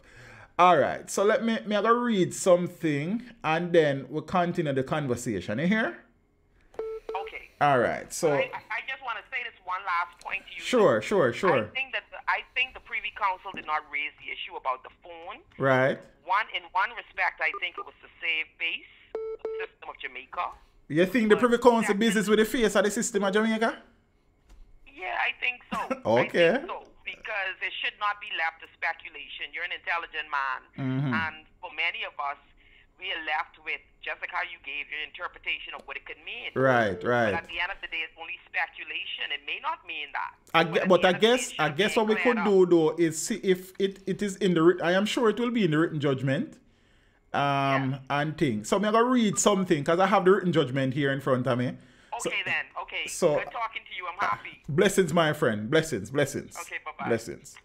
All right, so let me I'm going to read something and then we'll continue the conversation. You hear? Okay. All right, so. I just want to say this one last point to you. Sure, sure, sure. I think the Privy Council did not raise the issue about the phone. Right. In one respect, I think it was the save face. System of Jamaica. You think the Privy Council business with the face of the system of Jamaica? Yeah, I think so. Okay. I think so, because it should not be left to speculation. You're an intelligent man. Mm-hmm. And for many of us, we are left with just like how you gave your interpretation of what it could mean. Right, right. But at the end of the day, it's only speculation. It may not mean that. I guess what we could do though is see if it is in the. I am sure it will be in the written judgment. And thing. So I'm going to read something because I have the written judgment here in front of me. Okay, so, then. Okay. So, good talking to you. I'm happy. Blessings, my friend. Blessings, blessings. Okay, bye-bye. Blessings.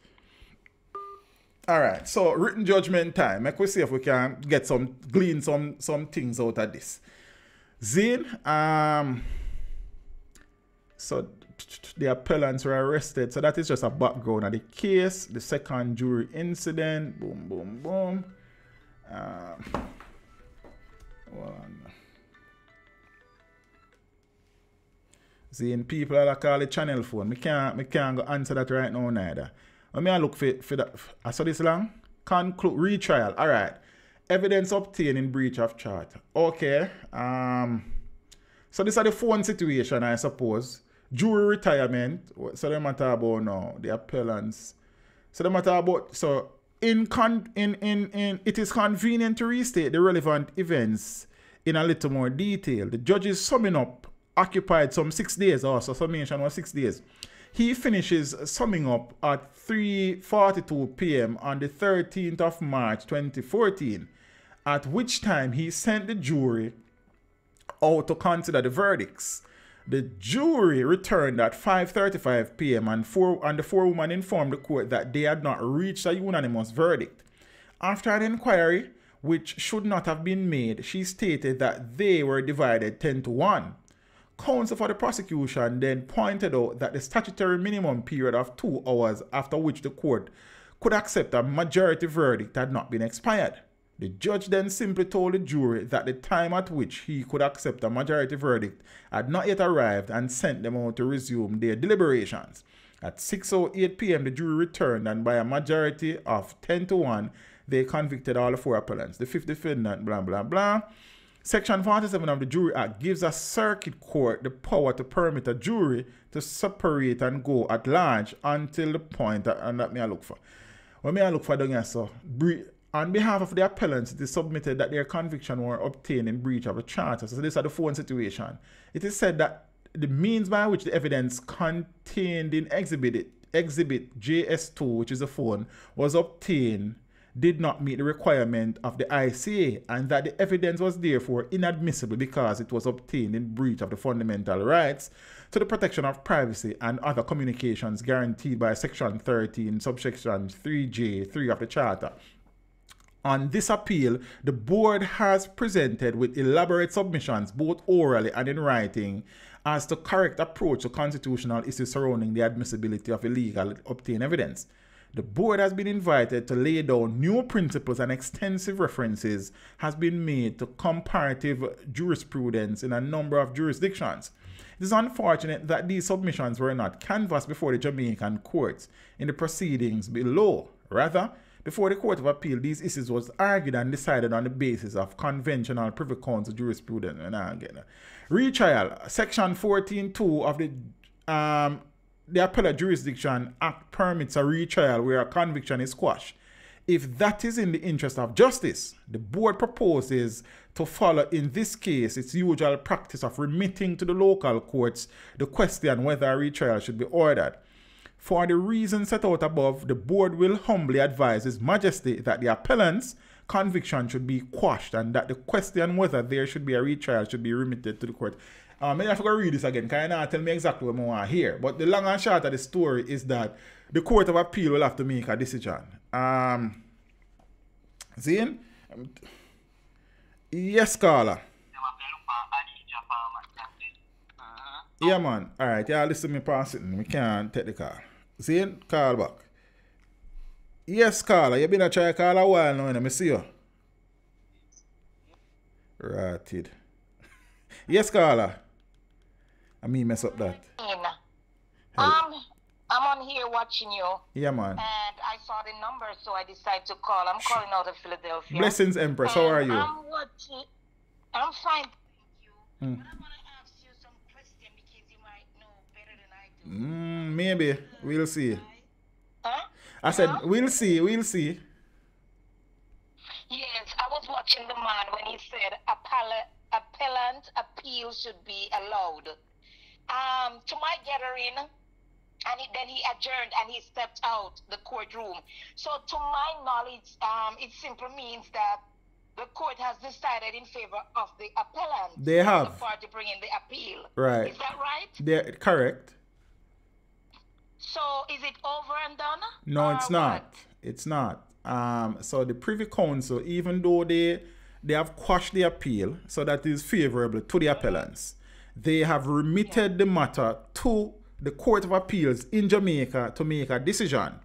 All right. So written judgment time. Let me see if we can get glean some things out of this. Zane, so the appellants were arrested. So that is just a background of the case. The second jury incident. Boom, boom, boom. Seeing people that call the channel phone. Me can't go answer that right now neither. I mean, I look for that. I saw this long. Conclude retrial. All right. Evidence obtained in breach of charter. Okay. So this is the phone situation, I suppose. Jury retirement. So the matter about now the appellants. So the matter about so. It is convenient to restate the relevant events in a little more detail. The judge's summing up occupied some 6 days, also summation was 6 days. He finishes summing up at 3:42 p.m. on the 13th of March 2014, at which time he sent the jury out to consider the verdicts. The jury returned at 5:35 p.m. and the four women informed the court that they had not reached a unanimous verdict. After an inquiry, which should not have been made, she stated that they were divided 10-1. Counsel for the prosecution then pointed out that the statutory minimum period of 2 hours after which the court could accept a majority verdict had not been expired. The judge then simply told the jury that the time at which he could accept a majority verdict had not yet arrived and sent them out to resume their deliberations. At 6:08 p.m., the jury returned and by a majority of 10-1, they convicted all the four appellants. The fifth defendant, blah, blah, blah. Section 47 of the Jury Act gives a circuit court the power to permit a jury to separate and go at large until the point that, and that may I look for. What may I look for down here, so on behalf of the appellants, it is submitted that their conviction were obtained in breach of a charter. So this is the phone situation. It is said that the means by which the evidence contained in Exhibit JS2, which is a phone, was obtained did not meet the requirement of the ICA and that the evidence was therefore inadmissible because it was obtained in breach of the fundamental rights to the protection of privacy and other communications guaranteed by Section 13, subsection 3J3 of the Charter. On this appeal, the board has presented with elaborate submissions, both orally and in writing, as to correct approach to constitutional issues surrounding the admissibility of illegal obtained evidence. The board has been invited to lay down new principles and extensive references has been made to comparative jurisprudence in a number of jurisdictions. It is unfortunate that these submissions were not canvassed before the Jamaican courts in the proceedings below. Rather, before the Court of Appeal, these issues was argued and decided on the basis of conventional Privy Council jurisprudence. Retrial, Section 14.2 of the the appellate jurisdiction act permits a retrial where a conviction is quashed. If that is in the interest of justice, the board proposes to follow in this case its usual practice of remitting to the local courts the question whether a retrial should be ordered. For the reasons set out above, the board will humbly advise His Majesty that the appellant's conviction should be quashed and that the question whether there should be a retrial should be remitted to the court. I have to read this again because you not tell me exactly what I want to hear. But the long and short of the story is that the Court of Appeal will have to make a decision. Zane? Yes, Carla. Yeah, man. All right. Yeah, listen to me passing. We can't take the call. Zane, call back. Yes, Carla. You've been a try call a while now. Let me see you. Ratted. Yes, Carla. I mean, mess up that. I'm on here watching you. Yeah, man. And I saw the number, so I decided to call. I'm calling out of Philadelphia. Blessings, Empress. How are you? I'm watching. I'm fine. Thank you. Mm. But I want to ask you some question because you might know better than I do. Maybe. We'll see. Huh? I said, we'll see. We'll see. Yes, I was watching the man when he said appellant appeal should be allowed. To my gathering, and then he adjourned and he stepped out the courtroom. So to my knowledge, it simply means that the court has decided in favor of the appellant. They have. The party bringing the appeal. Right. Is that right? They're correct. So is it over and done? No, it's not. What? It's not. So the Privy Council, even though they have quashed the appeal, so that is favorable to the appellants, they have remitted the matter to the Court of Appeals in Jamaica to make a decision.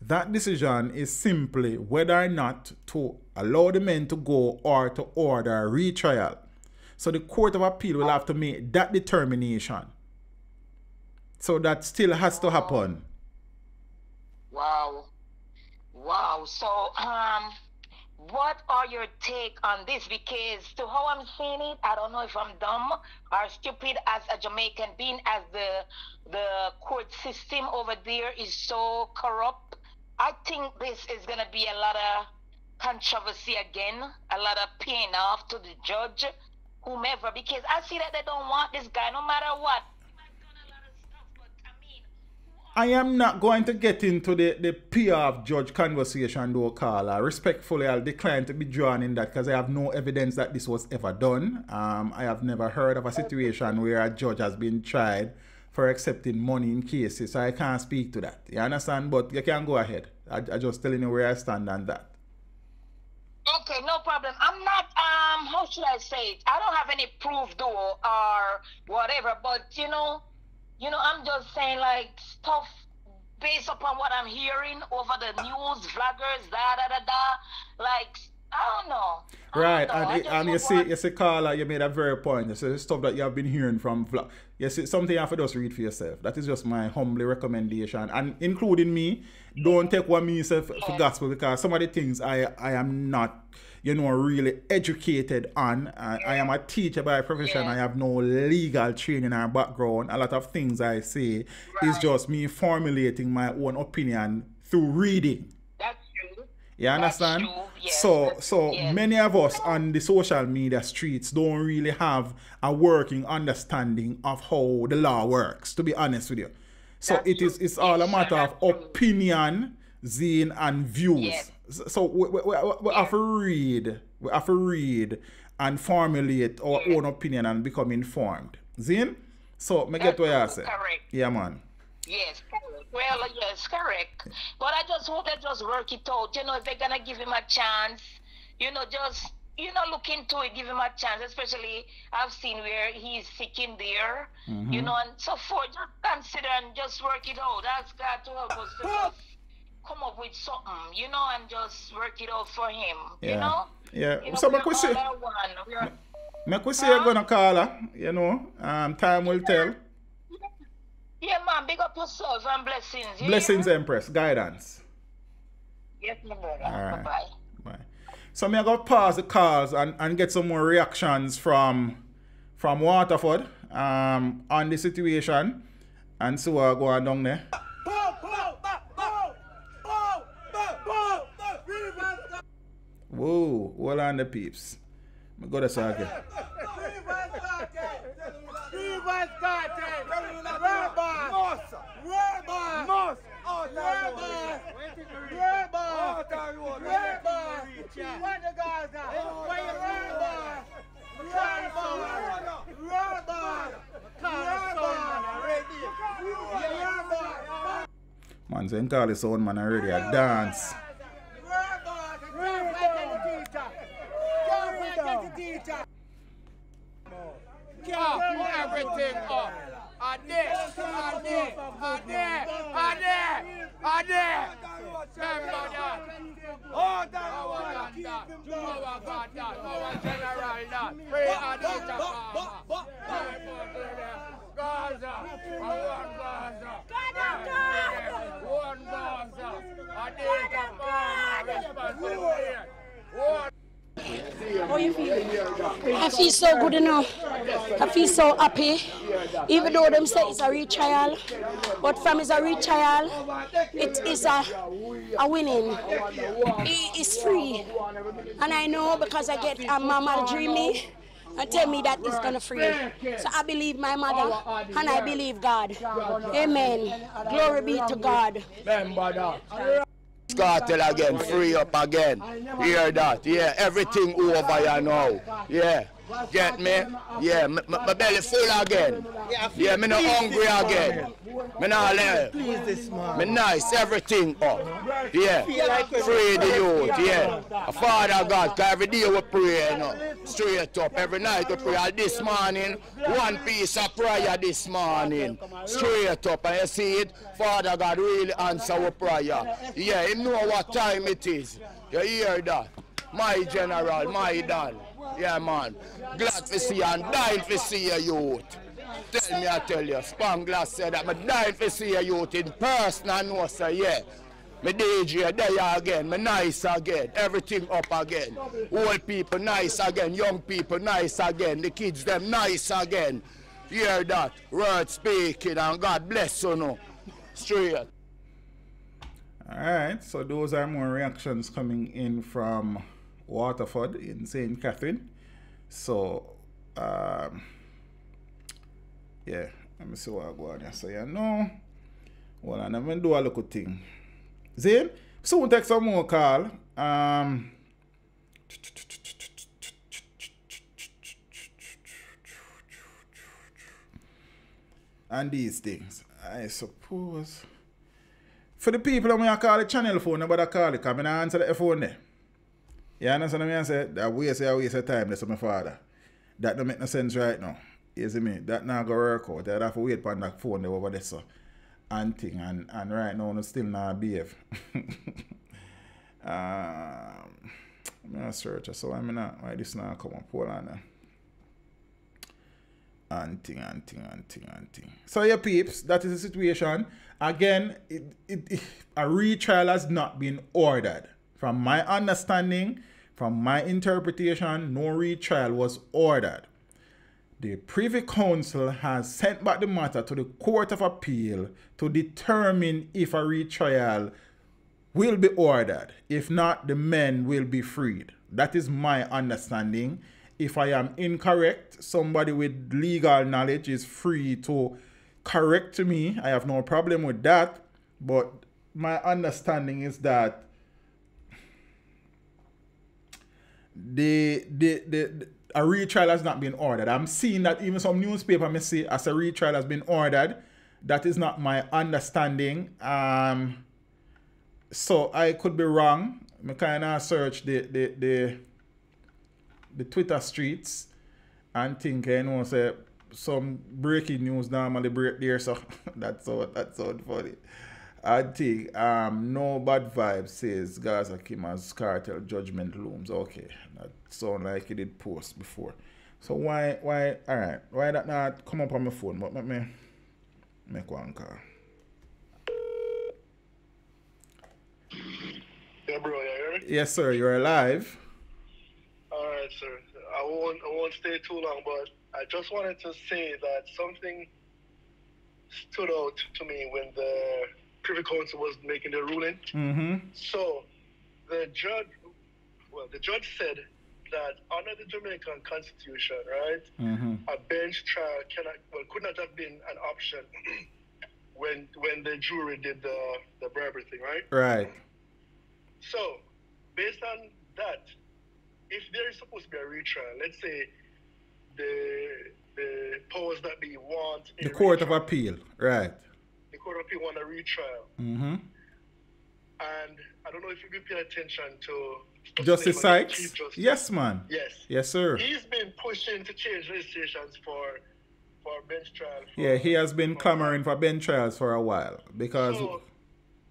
That decision is simply whether or not to allow the men to go or to order a retrial. So the Court of Appeal will have to make that determination. So that still has to happen. Wow. Wow. So, what are your take on this? Because to how I'm seeing it, I don't know if I'm dumb or stupid as a Jamaican, being as the court system over there is so corrupt. I think this is going to be a lot of controversy again, a lot of pain off to the judge, whomever, because I see that they don't want this guy no matter what. I am not going to get into the PR judge conversation though, Carla. Respectfully, I'll decline to be drawn in that because I have no evidence that this was ever done. I have never heard of a situation where a judge has been tried for accepting money in cases, so I can't speak to that. You understand? But you can go ahead. I'm just telling you where I stand on that. Okay, no problem. I'm not, how should I say it? I don't have any proof though or whatever, but you know, I'm just saying, like, stuff based upon what I'm hearing over the news, vloggers, da-da-da-da, like, I don't know. Right, and you see, Carla, you made a very point. You see, the stuff that you have been hearing from vlog. You see, something you have to just read for yourself. That is just my humble recommendation. And including me, don't take what me say for gospel, because some of the things I am not, really educated on. I am a teacher by profession. Yeah. I have no legal training or background. A lot of things I say is just me formulating my own opinion through reading. That's true. You understand? That's true. Yes. So many of us on the social media streets don't really have a working understanding of how the law works, to be honest with you. So it's all a matter of opinion, zine, and views. Yes. So we have to read, and formulate our own opinion and become informed. Zin? So I get what you say. Correct. Yeah, man. Yes, correct. Well, yes, correct. But I just hope they just work it out. If they're gonna give him a chance, just look into it, give him a chance. Especially I've seen where he's seeking there, and so forth. Just consider and just work it out. Ask God to help us. Come up with something, and just work it out for him, Yeah. So my question, you're gonna call her, time will tell. Yeah, man, big up yourself and blessings. Blessings, Empress, guidance. Yes, my brother. All right. Bye. So I'm gonna pause the calls and get some more reactions from Waterford on the situation. and see what going down there. Whoa, hold on the peeps. I go to Sake. Man, so you call the sound man already a dance. How you feel? I feel so good now. I feel so happy. Even though them say it's a retrial, but from it's a retrial, it is a winning. It is free. And I know because I get a mama dreamy and tell me that it's gonna free. So I believe my mother and I believe God. Amen. Glory be to God. Cartel again, free up again. Hear that? Yeah, everything over you now. Yeah. Get me? Yeah, my belly full again. Yeah, me not hungry again. Me not let. Me nice, everything up. Yeah, free the youth, yeah. Father God, cause every day we pray, you know, straight up. Every night we pray. And this morning, one piece of prayer this morning, straight up. And you see it, Father God really answer our prayer. Yeah, He know what time it is. You hear that? My general, my dad. Yeah, man. Glad to see you and dying to see your youth. Tell me, I tell you, Spangler said that I'm dying to see your youth in person and no, sir, yeah. My DJ, there again, my nice again, everything up again. Old people nice again, young people nice again, the kids them nice again. Hear that? Word speaking and God bless you now. Straight. Alright, so those are more reactions coming in from Waterford in Saint Catherine. So yeah, let me see what I go on here. So you know, well, and I'm gonna do a little thing. Zane, so we'll take some more call. And these things, I suppose. For the people that I call the channel phone, nobody call it, because I answer the phone there. You understand what I say? That waste of time, that's my father. That don't make no sense right now. You see me? That not gonna work out. I'd have to wait for that phone there over there, so. And thing, and right now, no still not behave. I'm gonna search, so I'm not, why this not come up? Hold on now. And thing. So your peeps, that is the situation. Again, a retrial has not been ordered. From my understanding, from my interpretation, no retrial was ordered. The Privy Council has sent back the matter to the Court of Appeal to determine if a retrial will be ordered. If not, the men will be freed. That is my understanding. If I am incorrect, somebody with legal knowledge is free to correct me. I have no problem with that. But my understanding is that a retrial has not been ordered. I'm seeing that even some newspaper may say as a retrial has been ordered. That is not my understanding. So I could be wrong. I kind of search the Twitter streets and think, you know, say some breaking news normally break there. So that's all funny. I think no bad vibe says Gaza Kima's cartel judgment looms. Okay, that sound like it did post before. So why alright, why that not come up on my phone? But let me make one call. Yeah, bro, you hear me? Yes sir, you're alive. Alright sir. I won't stay too long, but I just wanted to say that something stood out to me when the Privy Council was making their ruling. Mm-hmm. So the judge said that under the Jamaican Constitution, right, mm-hmm. a bench trial could not have been an option when the jury did the bribery thing, right? Right. So, based on that, if there is supposed to be a retrial, let's say the powers that be want a Court of Appeal, right? The Court of Appeal want a retrial. Mm-hmm. And I don't know if you can pay attention to Justice Sykes. Chief Justice. Yes, man. Yes. Yes, sir. He's been pushing to change legislations for bench trials. Yeah, he has been clamoring for bench trials for a while because. So,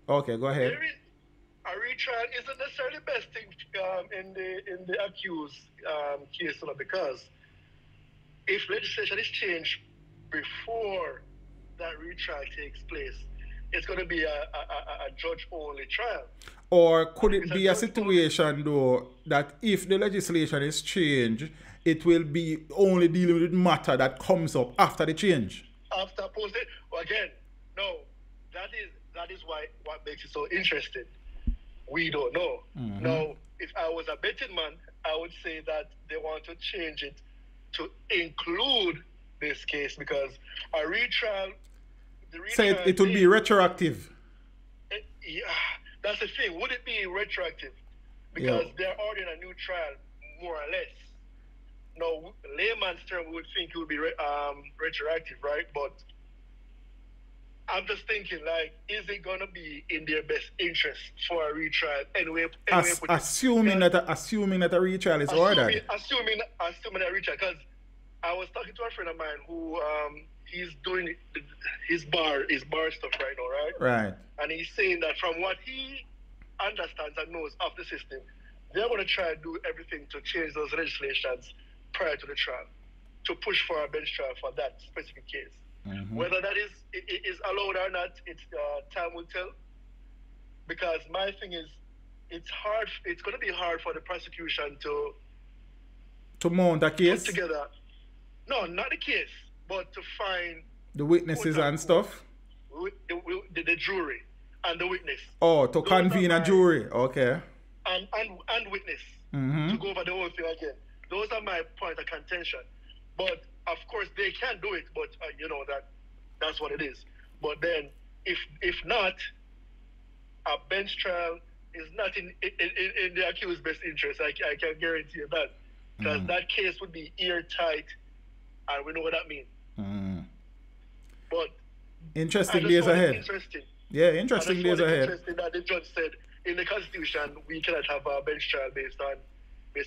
okay, go ahead. A retrial isn't necessarily the best thing in the accused case, because if legislation is changed before that retrial takes place, it's going to be a judge-only trial. Or could it be a situation, though, that if the legislation is changed, it will be only dealing with matter that comes up after the change? After posting, well, again, no. That is what makes it so interesting. We don't know. Mm-hmm. Now, if I was a betting man, I would say that they want to change it to include this case, because a retrial... it would be retroactive. Yeah, that's the thing. Would it be retroactive? Because they're ordering a new trial, more or less. Now, layman's term, we would think it would be retroactive, right? But I'm just thinking, like, is it going to be in their best interest for a retrial? Assuming that a retrial is ordered. Assuming a retrial, because I was talking to a friend of mine who... he's doing his bar stuff right now, right? Right. And he's saying that from what he understands and knows of the system, they're going to try to do everything to change those legislations prior to the trial, to push for a bench trial for that specific case. Mm-hmm. Whether that is allowed or not, time will tell. Because my thing is, it's going to be hard for the prosecution to mount a case together. No, not a case. But to find the witnesses and stuff, the jury and the witness. Oh, to convene a jury, okay. And witness, mm-hmm. to go over the whole thing again. Those are my point of contention. But of course they can do it. But you know that's what it is. But then if not, a bench trial is not in the accused's best interest. I can guarantee you that, because mm-hmm. that case would be airtight, and we know what that means. Mm. But interesting days ahead. Interesting. Yeah, interesting days ahead. Interesting that the judge said in the Constitution we cannot have a bench trial based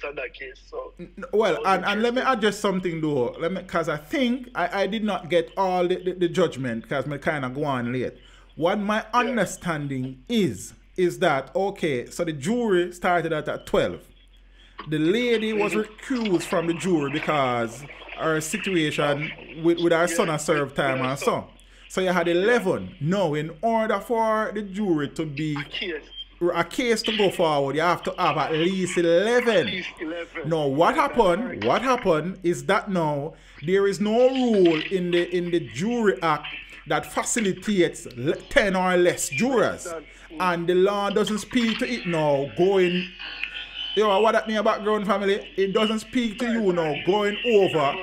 on that case. So well, and let me address something though. Let me, because I think I did not get all the judgment, because I kind of go on late. What my understanding is that okay? So the jury started at 12. The lady was recused from the jury because her situation with her son had served time and so. So you had 11. Now, in order for the jury to be a case to go forward, you have to have at least 11. Now, what happened is that now there is no rule in the Jury Act that facilitates 10 or less jurors, and the law doesn't speak to it now going. You know what that mean, background family? It doesn't speak to you now going over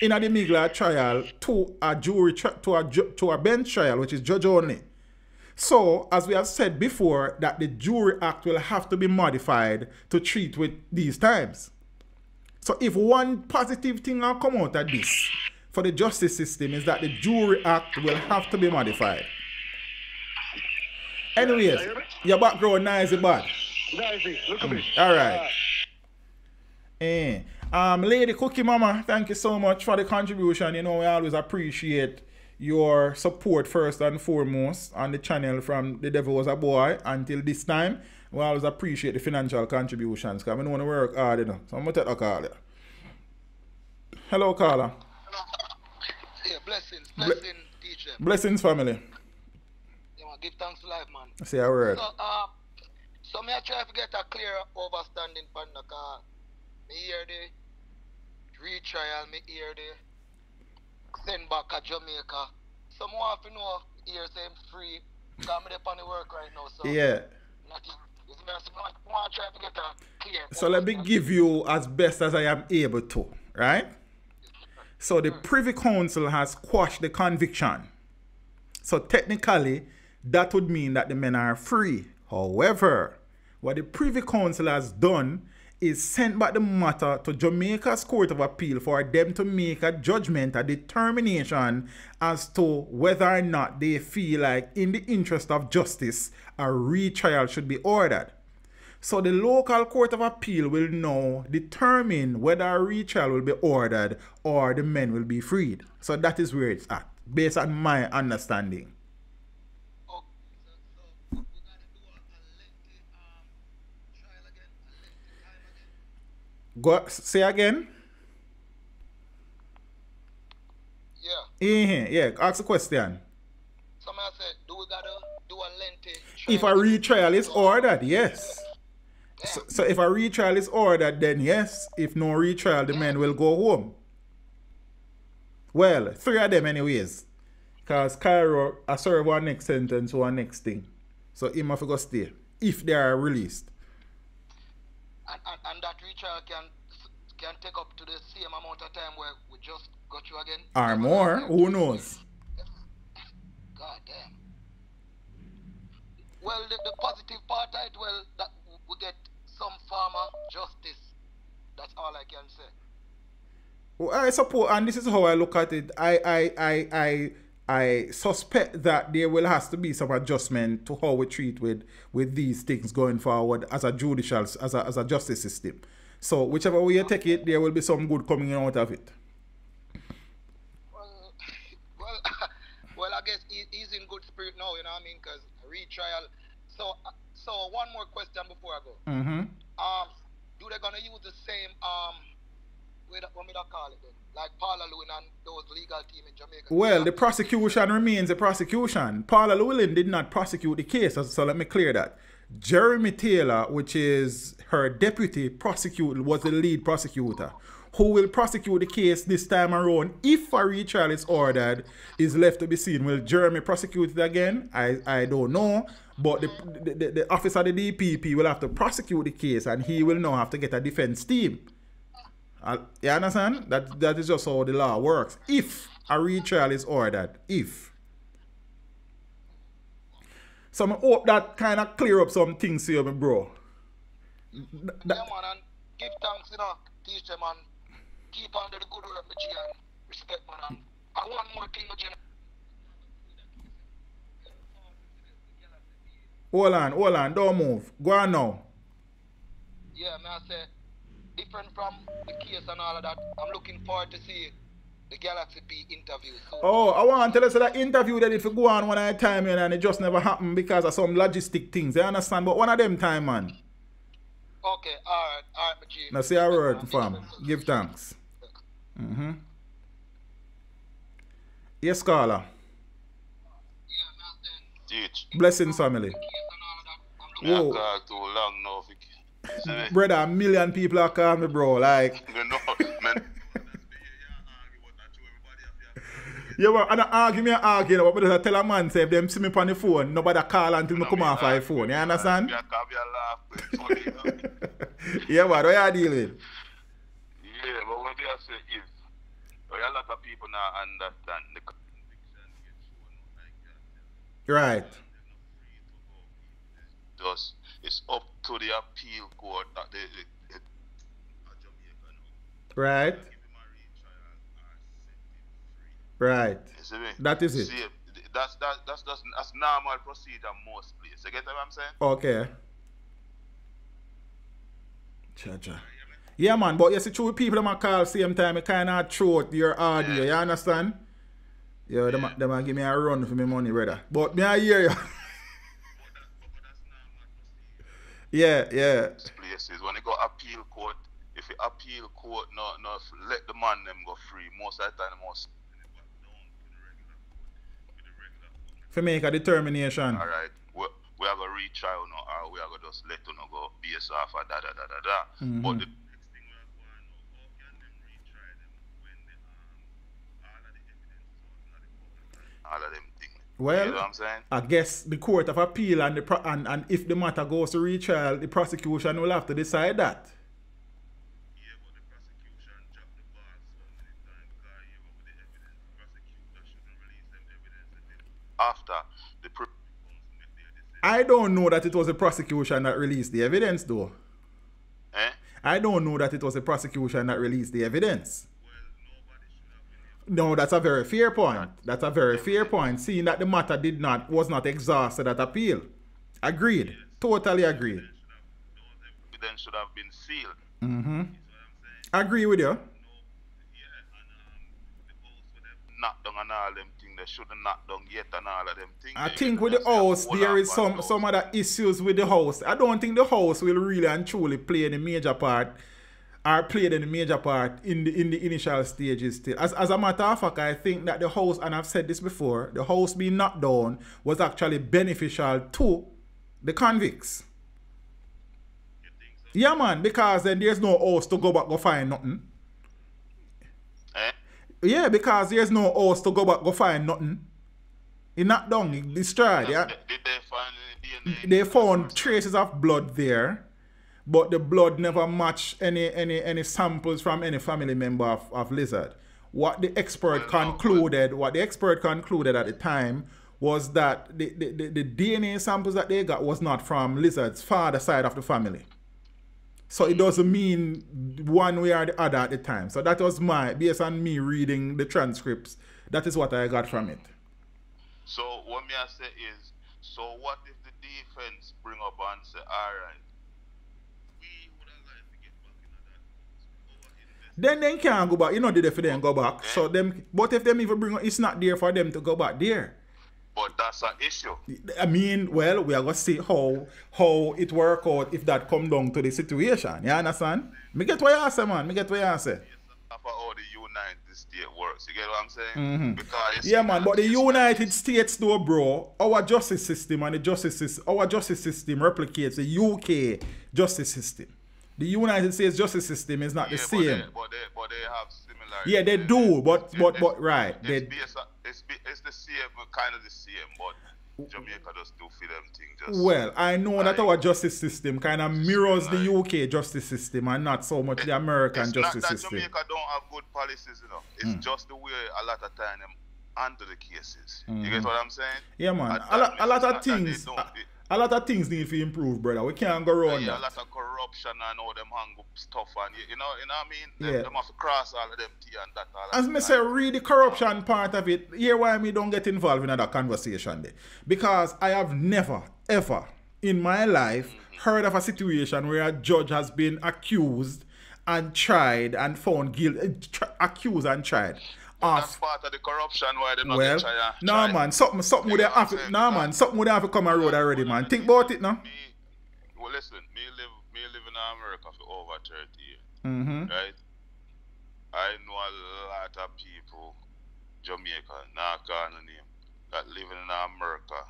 in the Migla trial to a jury to a bench trial, which is judge only. So, as we have said before, that the Jury Act will have to be modified to treat with these times. So, if one positive thing will come out of this for the justice system is that the Jury Act will have to be modified. Anyways, your background now is bad. Noisy. Look at me. All right. Lady Cookie Mama, thank you so much for the contribution. You know, we always appreciate your support first and foremost on the channel from The Devil Was a Boy until this time. We always appreciate the financial contributions because we don't want to work hard enough. So I'm going to take a call here. Hello, caller. Yeah, blessings. Blessings, teacher. Blessings, family. Yeah, man, give thanks to life, man. Say a word. So, me I try to get a clear overstanding from the car. Me hear the retrial, me hear the send back to Jamaica. So some want to know here, so I'm free. Because I'm on the work right now, so. Yeah. Nothing. So let me give you as best as I am able to, right? So the Privy Council has quashed the conviction. So technically, that would mean that the men are free. However, what the Privy Council has done is sent back the matter to Jamaica's Court of Appeal for them to make a judgment, a determination as to whether or not they feel like, in the interest of justice, a retrial should be ordered. So the local Court of Appeal will now determine whether a retrial will be ordered or the men will be freed. So that is where it's at, based on my understanding. Go say again. Yeah. Yeah. Ask a question. Someone said, "Do we gotta do a lengthy trial?" If a retrial is ordered, yes. Yeah. So if a retrial is ordered, then yes. If no retrial, the men will go home. Well, three of them, anyways, because Cairo I serve one next sentence, one next thing, so he must go stay if they are released. And that retrial can take up to the same amount of time where we just got you again? Or more, who knows? God damn. Well, the positive part of it, well, that we get some form of justice. That's all I can say. Well, I suppose, and this is how I look at it, I suspect that there will have to be some adjustment to how we treat with these things going forward as a judicial, as a justice system. So whichever way you take it, there will be some good coming out of it. Well, I guess he's in good spirit now, you know what I mean? Because retrial. So one more question before I go. Do they gonna use the same what do they call it then? Like Paula Lewin and those legal team in Jamaica? Well, the prosecution remains a prosecution. Paula Lewin did not prosecute the case, so let me clear that. Jeremy Taylor, which is her deputy prosecutor, was the lead prosecutor, who will prosecute the case this time around. If a retrial is ordered, is left to be seen. Will Jeremy prosecute it again? I don't know. But the officer of the DPP will have to prosecute the case, and he will now have to get a defense team. You understand? That is just how the law works. If a retrial is ordered, if. So I hope that kind of clear up some things here, bro. Yeah, man, and give thanks, you know, teach them, and keep under the good word, and respect, man. And I want more thing, hold on, don't move. Go on now. Yeah, man, I said, different from the case and all of that, I'm looking forward to see the Galaxy P interview. So, oh, I want to tell us that interview that if you go on one at a time, man, and it just never happened because of some logistic things. You understand? But one of them time, man. Okay, all right, G. Now say a word, fam. Give thanks. Yes, Carla. Teach. Blessings, family. Whoa. Too long now, Vicky. Brother, a million people are calling me, bro. Like, yeah, well, I don't argue, but because I tell a man, say, if them see me on the phone, nobody call until me come off my phone. You understand? Yeah, what do you deal with? Yeah, but what I say is, a lot of people now understand the conviction gets shown like that. Right. Just, it's up to the appeal court that they right. Right. That is it. See, that's normal procedure most places. You get what I'm saying? Okay. Cha-cha. Yeah, man, but you see two people them a call same time, it kinda throat your audio, yeah. You understand? Yeah, them give me a run for my money, brother. But me I hear you. Yeah. Places when they go appeal court, if you appeal court, no, let the man them go free. Most of the time, most. For make a determination. All right, we have a retrial now, or we are gonna just let them go based off of da. But the next thing we have going on, how can them retry them when all of the evidence is not in the court? all of them things. Well, you know what I'm saying? I guess the Court of Appeal and, if the matter goes to retrial, the prosecution will have to decide that. Yeah, but the prosecution dropped the ball so many times, because you know, with the evidence, the prosecutor shouldn't release them evidence after the I don't know that it was the prosecution that released the evidence, though. Eh? I don't know that it was the prosecution that released the evidence. No, that's a very fair point. That's a very fair point, seeing that the matter was not exhausted at appeal. Agreed. Yes. Totally agreed. Evidence should have been sealed. Mm-hmm. Agree with you. No, yeah, and the house would have knocked down and all them things. They should have knocked down yet and all of them things. I think with the house, there is some other issues with the house. I don't think the house will really and truly play any major part. Are played in the major part in the initial stages still. As a matter of fact, I think that the house, and I've said this before, the house being knocked down was actually beneficial to the convicts. You think so? Yeah, man, because then there's no house to go back go find nothing. Eh? Yeah, because there's no house to go back go find nothing. It knocked down, it destroyed. Yeah. Did they find any DNA? They found traces of blood there. But the blood never matched any samples from any family member of Lizard. What the expert concluded, at the time was that the DNA samples that they got was not from Lizard's father side of the family. So it doesn't mean one way or the other at the time. So that was my, based on me reading the transcripts, that is what I got from it. So what may I say is, so what if the defense bring up and say, all right, then they can't go back. You know, they then go back. Okay. So them, but if them even bring up, it's not there for them to go back there. But that's an issue. I mean, well, we are gonna see how it work out if that come down to the situation. You understand? Me get what you say, man. Me get what you say. About how the United States works. You get what I'm saying? Mm-hmm. Because yeah, man. But the United States, though, bro, our justice system and the our justice system replicates the UK justice system. The United States justice system is not the same. But they have similar. Yeah, they do, but right. It's the same, kind of the same, but Jamaica just do for them thing. Just, well, I know that our justice system kind of mirrors the UK justice system and not so much the American justice system. It's not that Jamaica don't have good policies, you know. It's just the way a lot of time them handle the cases. Mm. You get what I'm saying? Yeah, man. A lot of things. A lot of things need to improve, brother. We can't go around that. A lot of corruption and all them hang up stuff. And you know what I mean? Them, yeah. Them have to cross all of them tea and that. All as me say, read the corruption part of it. Here why me don't get involved in that conversation there. Because I have never, ever in my life heard of a situation where a judge has been accused and tried and found guilty. Accused and tried. That's part of the corruption why they're not well, trying. Nah, man, something would have to come around already, man. Think about it now. Well, listen, me live in America for over 30 years. Mm-hmm. Right? I know a lot of people, Jamaica, that living in America.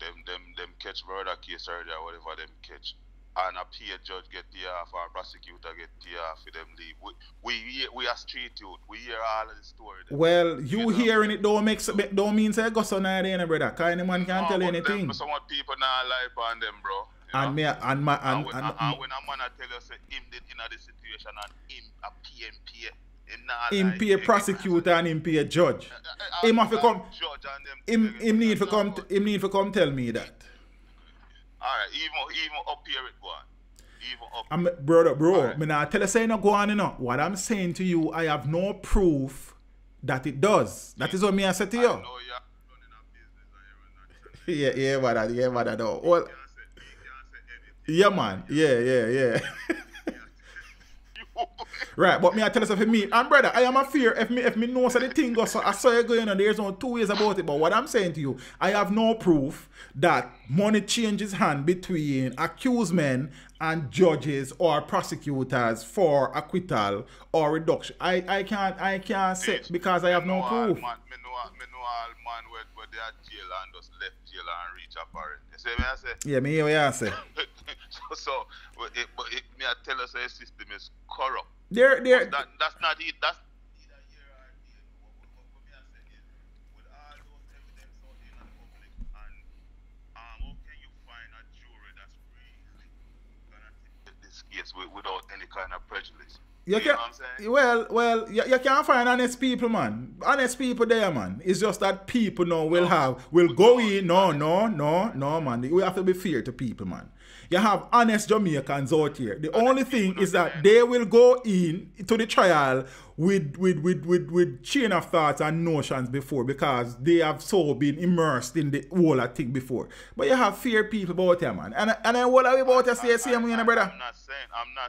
Them catch murder case already or whatever them catch. And a peer judge get there for a prosecutor get there for them leave. We are street youth. We hear all of the story. Them. Well, you hearing it don't mean say go so now there, brother. Cause any man can't tell anything. Them, some people now life on them, bro. You and know? Me and when a man I tell you say him did in the situation and him a PMP. Him pay a prosecutor and him pay a judge. Him have to come. Him need to come. Him need to come tell me that. Alright, even up here it go on. Even up here. Bro, right. I tell you say no go on, you know. What I'm saying to you, I have no proof that it does. That is what me I said to you. I know you have running a business and you're not. yeah, man, I know. Well, you can't say anything. Yeah, man. Yeah. Right, but me I tell you something for me. And brother, I am a fear if me know so the thing goes so I saw you going on, there's no two ways about it. But what I'm saying to you, I have no proof that money changes hand between accused men and judges or prosecutors for acquittal or reduction. I can't say because I have no proof. Man where they are jail and just left jail and reach a parent. You see what I say? Yeah, me hear what I say. so me I tell us the system is corrupt. That's not it. That's either here or here. What me I say is with all case without any kind of prejudice. You know what I'm saying? Well, you can't find honest people, man. Honest people there, man. It's just that people now will go in, man. We have to be fair to people, man. You have honest Jamaicans out here. The only thing is that they will go in to the trial with chain of thoughts and notions before, because they have so been immersed in the whole of thing before. But you have fair people about here, man. And then what are we about to say the same way, brother? I'm not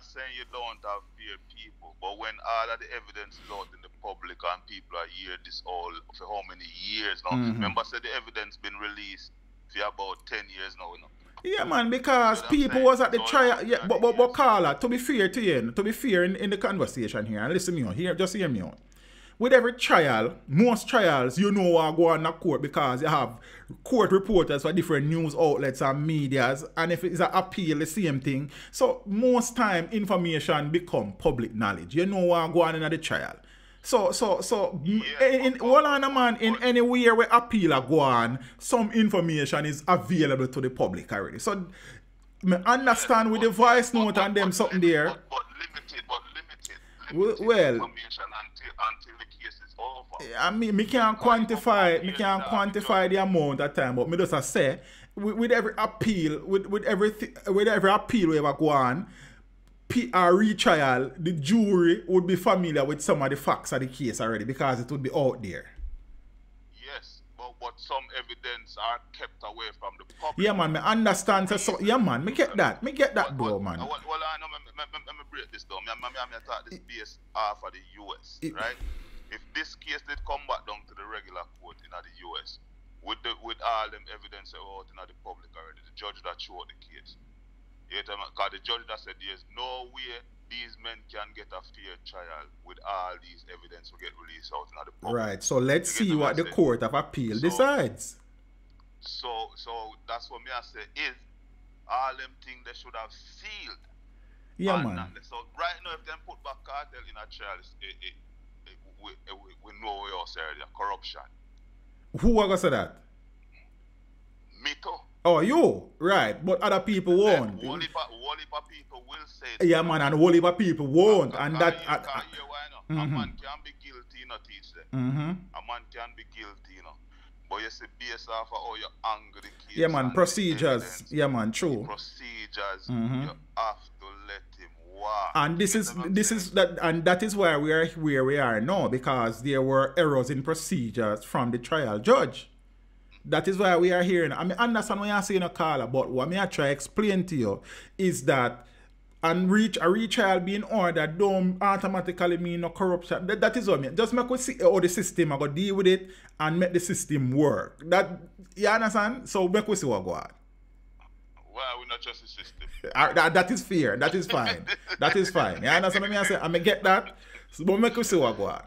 saying you don't have fair people, but when all of the evidence is out in the public and people are here this all for how many years now? Remember, said the evidence been released for about 10 years now, you know? Yeah, man, because people was at the trial. Yeah, but Carla, to be fair to you, to be fair in the conversation here, and listen to me on here, just hear me on. With every trial, most trials, you know, are going to court because you have court reporters for different news outlets and medias, and if it's an appeal, the same thing. So most time, information become public knowledge. You know, are going in the trial. So, in anywhere where appeal are going, some information is available to the public already. So, I understand with the voice note and them something there. But limited well, information until the case is over. I mean, we can't quantify, the amount of time, but me just say, with every appeal, with every appeal we ever go on, PR retrial, the jury would be familiar with some of the facts of the case already because it would be out there. Yes, but some evidence are kept away from the public. Yeah, man, I understand. So, yeah, man, I get that. I get that, bro, man. Well, I know, let me break this down. I'm going to talk this based off of the US, right? If this case did come back down to the regular court in the US, with all them evidence out in the public already, the judge that showed the case. Because the judge that said there's no way these men can get a fair trial with all these evidence will get released out in the public. Right, so let's see what the Court of Appeal decides. So that's what me I say is all them things they should have sealed. Yeah, man. So right now, if them put back Kartel in a trial, we know we all say corruption. Who are going to say that? Me too. Oh, you? Right. But other people won't. Whole heap of people will say that. Yeah, man, and whole heap of people won't. A man can be guilty, you know, Teach Dem. A man can be guilty, you know. But you see, based off of how you're angry. Yeah, man, procedures. Evidence, yeah, man, true. Procedures, you have to let him walk. And that is why we are where we are now, because there were errors in procedures from the trial judge. That is why we are hearing. I mean, understand what you're saying, Carla, but what I try to explain to you is that a retrial being ordered don't automatically mean no corruption. That is what I mean. Just make us see how the system I go deal with it and make the system work. That, you understand? So make us see what go on. Well, we not trust the system. That is fair. That is fine. That is fine. You understand what I mean? I get that. So, but make us see what go on. All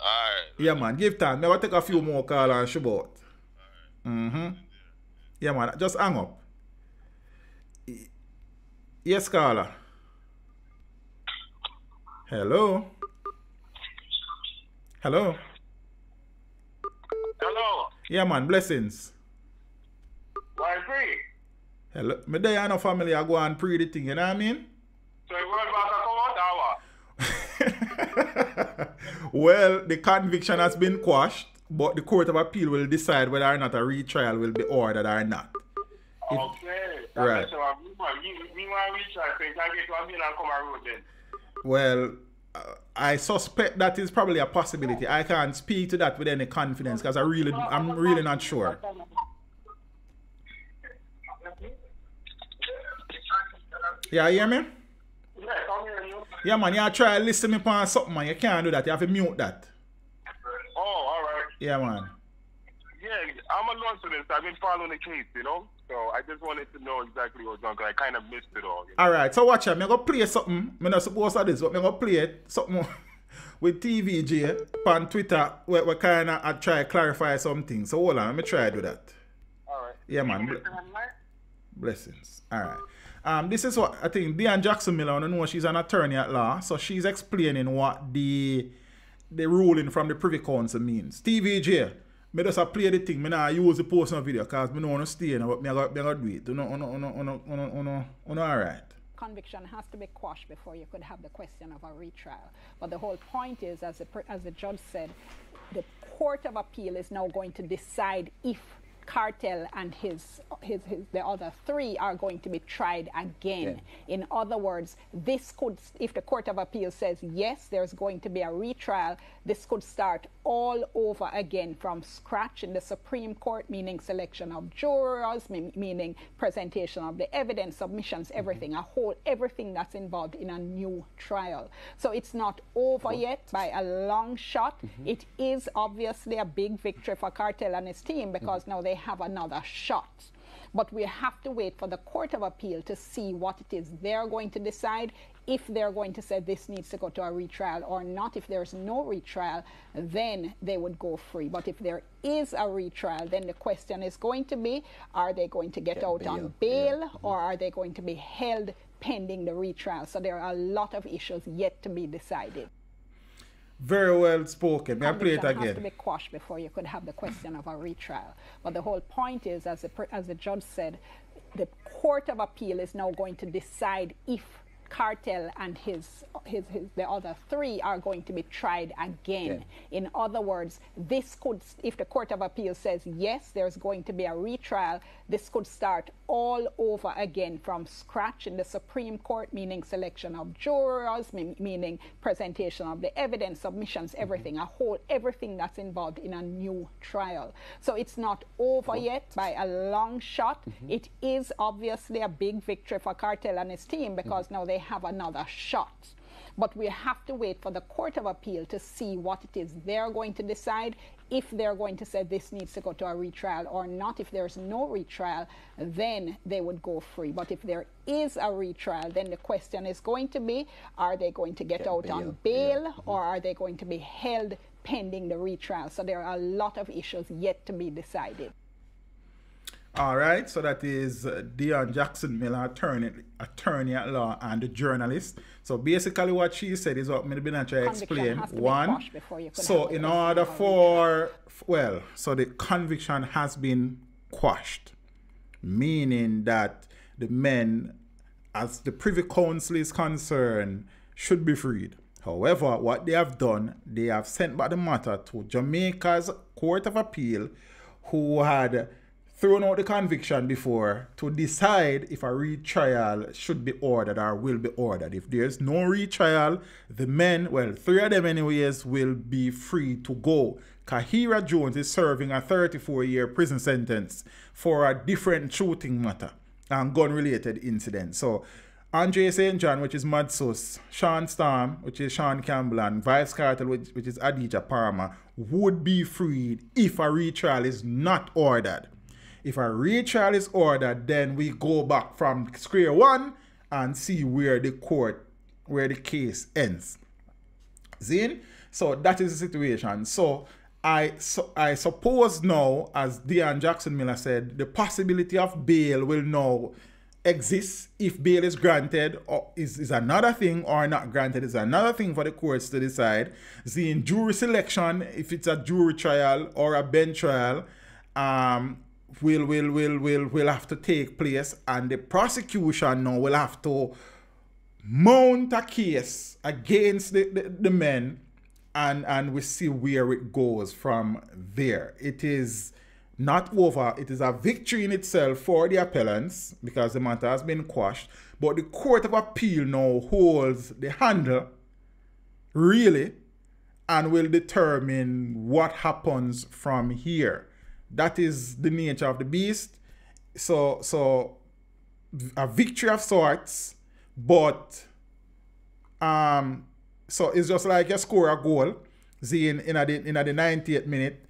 right. Yeah, man. Give time. Now I take a few more calls and Shabbat. Yeah, man, just hang up. Yes, Carla. Hello. Hello. Hello. Yeah, man, blessings. Why free? Hello. My day and family I go and pray the thing, you know what I mean? So you want to come out hour? Well, the conviction has been quashed. But the Court of Appeal will decide whether or not a retrial will be ordered or not. Okay. Right. Well, I suspect that is probably a possibility. I can't speak to that with any confidence because I'm really not sure. Yeah, you hear me? Yeah, man, you try to listen to me on something, man. You can't do that. You have to mute that. Oh, all right. Yeah, man. Yeah, I'm a law student. I've been following the case, you know? So I just wanted to know exactly what's on, because I kind of missed it all. You know? All right, so watch out. I'm going to play something. I'm not supposed to do this, but I'm going to play it, something with TVJ on Twitter where we kind of try to clarify something. So hold on, let me try to do that. All right. Yeah, man. Blessings. All right. This is what I think Dionne Jackson Miller, I don't know, she's an attorney at law, so she's explaining what the ruling from the Privy Council means. TVJ, I just play the thing. I don't use the post on video because I don't want to stay in, but I'm going to do it. All right. conviction has to be quashed before you could have the question of a retrial. But the whole point is, as the judge said, the Court of Appeal is now going to decide if Kartel and the other three are going to be tried again. Yeah. In other words, this could, if the Court of Appeal says yes, there's going to be a retrial, this could start all over again from scratch in the Supreme Court, meaning selection of jurors, meaning presentation of the evidence, submissions, everything, everything that's involved in a new trial. So it's not over yet by a long shot. It is obviously a big victory for Kartel and his team, because now they have another shot. But we have to wait for the Court of Appeal to see what it is they're going to decide, if they're going to say this needs to go to a retrial or not. If there's no retrial, then they would go free. But if there is a retrial, then the question is going to be, are they going to get out on bail, or are they going to be held pending the retrial? So there are a lot of issues yet to be decided. Very well spoken. May I play it again? Has to be quashed before you could have the question of a retrial. But the whole point is, as the judge said, the Court of Appeal is now going to decide if Kartel and the other three are going to be tried again. Yeah. In other words, this could, if the Court of Appeal says yes, there's going to be a retrial, this could start all over again from scratch in the Supreme Court, meaning selection of jurors, meaning presentation of the evidence, submissions, everything, everything that's involved in a new trial. So it's not over yet by a long shot. It is obviously a big victory for Kartel and his team, because now they have another shot. But we have to wait for the Court of Appeal to see what it is they're going to decide, if they're going to say this needs to go to a retrial or not. If there's no retrial, then they would go free. But if there is a retrial, then the question is going to be, are they going to get out on bail, or are they going to be held pending the retrial? So there are a lot of issues yet to be decided. All right, so that is Dionne Jackson Miller, attorney at law and the journalist. So basically what she said is what I'm going to explain. One, so in order for, well, so the conviction has been quashed, meaning that the men, as the Privy Council is concerned, should be freed. However, what they have done, they have sent back the matter to Jamaica's Court of Appeal, who had thrown out the conviction before, to decide if a retrial should be ordered or will be ordered. If there's no retrial, the men, well, three of them anyways, will be free to go. Kahira Jones is serving a 34-year prison sentence for a different shooting matter and gun-related incident. So Andre St. John, which is Madsus, Shawn Storm, which is Sean Campbell, and Vybz Kartel, which is Adidja Palmer, would be freed if a retrial is not ordered. If a retrial is ordered, then we go back from square one and see where the court, where the case ends. Zin? So that is the situation. So I suppose now, as Dionne Jackson Miller said, the possibility of bail will now exist. If bail is granted or is another thing, or not granted is another thing for the courts to decide. Zin, jury selection, if it's a jury trial or a bench trial, will have to take place, and the prosecution now will have to mount a case against the men, and we see where it goes from there. It is not over. It is a victory in itself for the appellants, because the matter has been quashed, but the Court of Appeal now holds the handle, really, and will determine what happens from here. That is the nature of the beast. So a victory of sorts, but so it's just like you score a goal, see, in the 98th minute,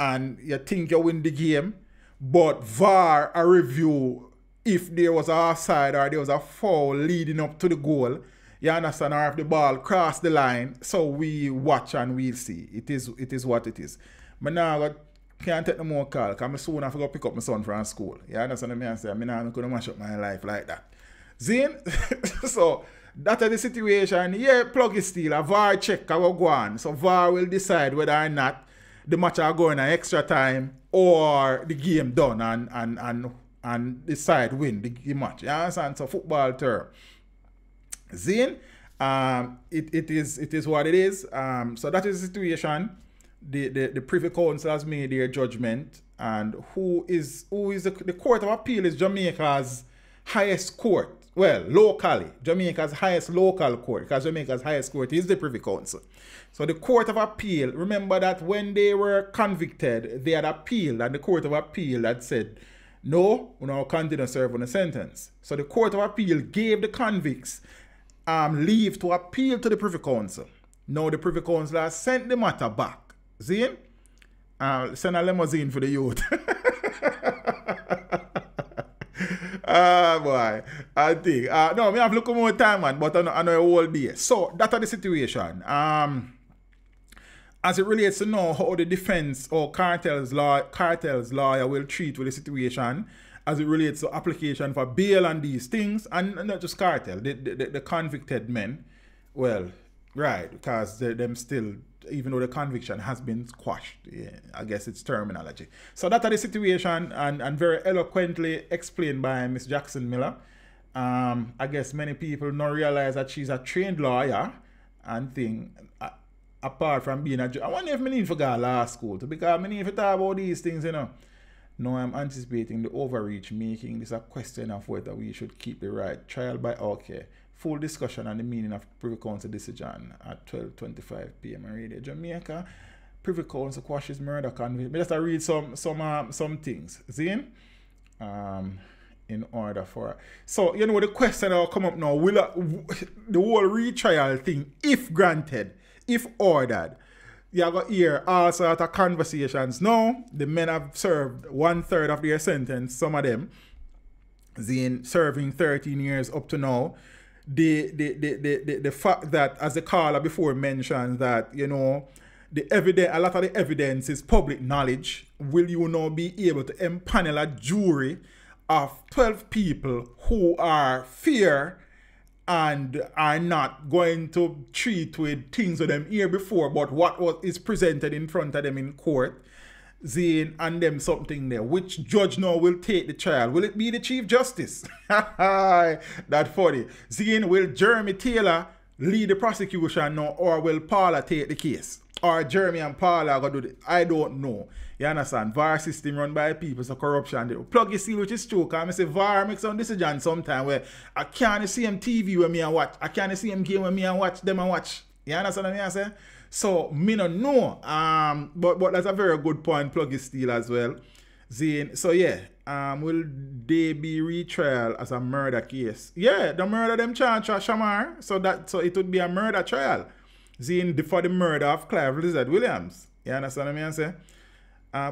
and you think you win the game, but VAR a review if there was an offside or there was a foul leading up to the goal. You understand, or if the ball crossed the line. So we watch and we'll see. It is what it is. But now can't take no more call, because I soon have to go pick up my son from school. You understand what I say? I'm not going to mash up my life like that. Zin? So, that is the situation. Yeah, plug is still. A VAR check will go on. So, VAR will decide whether or not the match are going an extra time or the game done and decide win the match. You understand? So, football term. Zane, it is what it is. So that is the situation. The Privy Council has made their judgment, and the Court of Appeal is Jamaica's highest court. Well, locally, Jamaica's highest local court, because Jamaica's highest court is the Privy Council. So the Court of Appeal, remember that when they were convicted, they had appealed, and the Court of Appeal had said, no, we now continue serving the sentence. So the Court of Appeal gave the convicts leave to appeal to the Privy Council. Now the Privy Council has sent the matter back. See? Send a limousine for the youth. Boy, I think. No, we have look more time, man, but I know all day. So that is the situation. As it relates to now how the defense or cartel's lawyer will treat with the situation, as it relates to application for bail and these things, and not just cartel, the convicted men, well, right, because them still, even though the conviction has been squashed, yeah, I guess it's terminology. So that are the situation, and very eloquently explained by Miss Jackson Miller. I guess many people don't realize that she's a trained lawyer and thing. Apart from being a judge, I wonder if I need to go to law school too, because I need to talk about these things, you know. Now I'm anticipating the overreach, making this a question of whether we should keep the right trial by okay. Full discussion on the meaning of Privy Council decision at 12:25 p.m. on Radio Jamaica. Privy Council quashes murder conviction. Just to read some things. Zane? In order for... So, you know, the question that will come up now, will the whole retrial thing, if granted, if ordered, you got to hear all sorts of conversations. Now, the men have served 1/3 of their sentence, some of them, Zane serving 13 years up to now. The fact that, as the caller before mentioned, that, you know, the evidence, a lot of the evidence is public knowledge. Will you now be able to empanel a jury of 12 people who are fair and are not going to treat with things with them here before, but what is presented in front of them in court, Zane, and them something there? Which judge now will take the trial? Will it be the Chief Justice? That's funny. Zane, will Jeremy Taylor lead the prosecution now, or will Paula take the case? Or Jeremy and Paula are going to do it? I don't know. You understand? VAR system run by people, so corruption. They plug you see, which is true. Because I say VAR makes some decision sometimes where I can't see him TV when me and watch. I can't see him game when me and watch them and watch. You understand what I'm saying? So me no know. But that's a very good point, plug is steal as well. Zane. So yeah, will they be retrial as a murder case? Yeah, the murder them charge Shamar. So it would be a murder trial. Zane, for the murder of Clive Lizard Williams. You understand what I'm saying?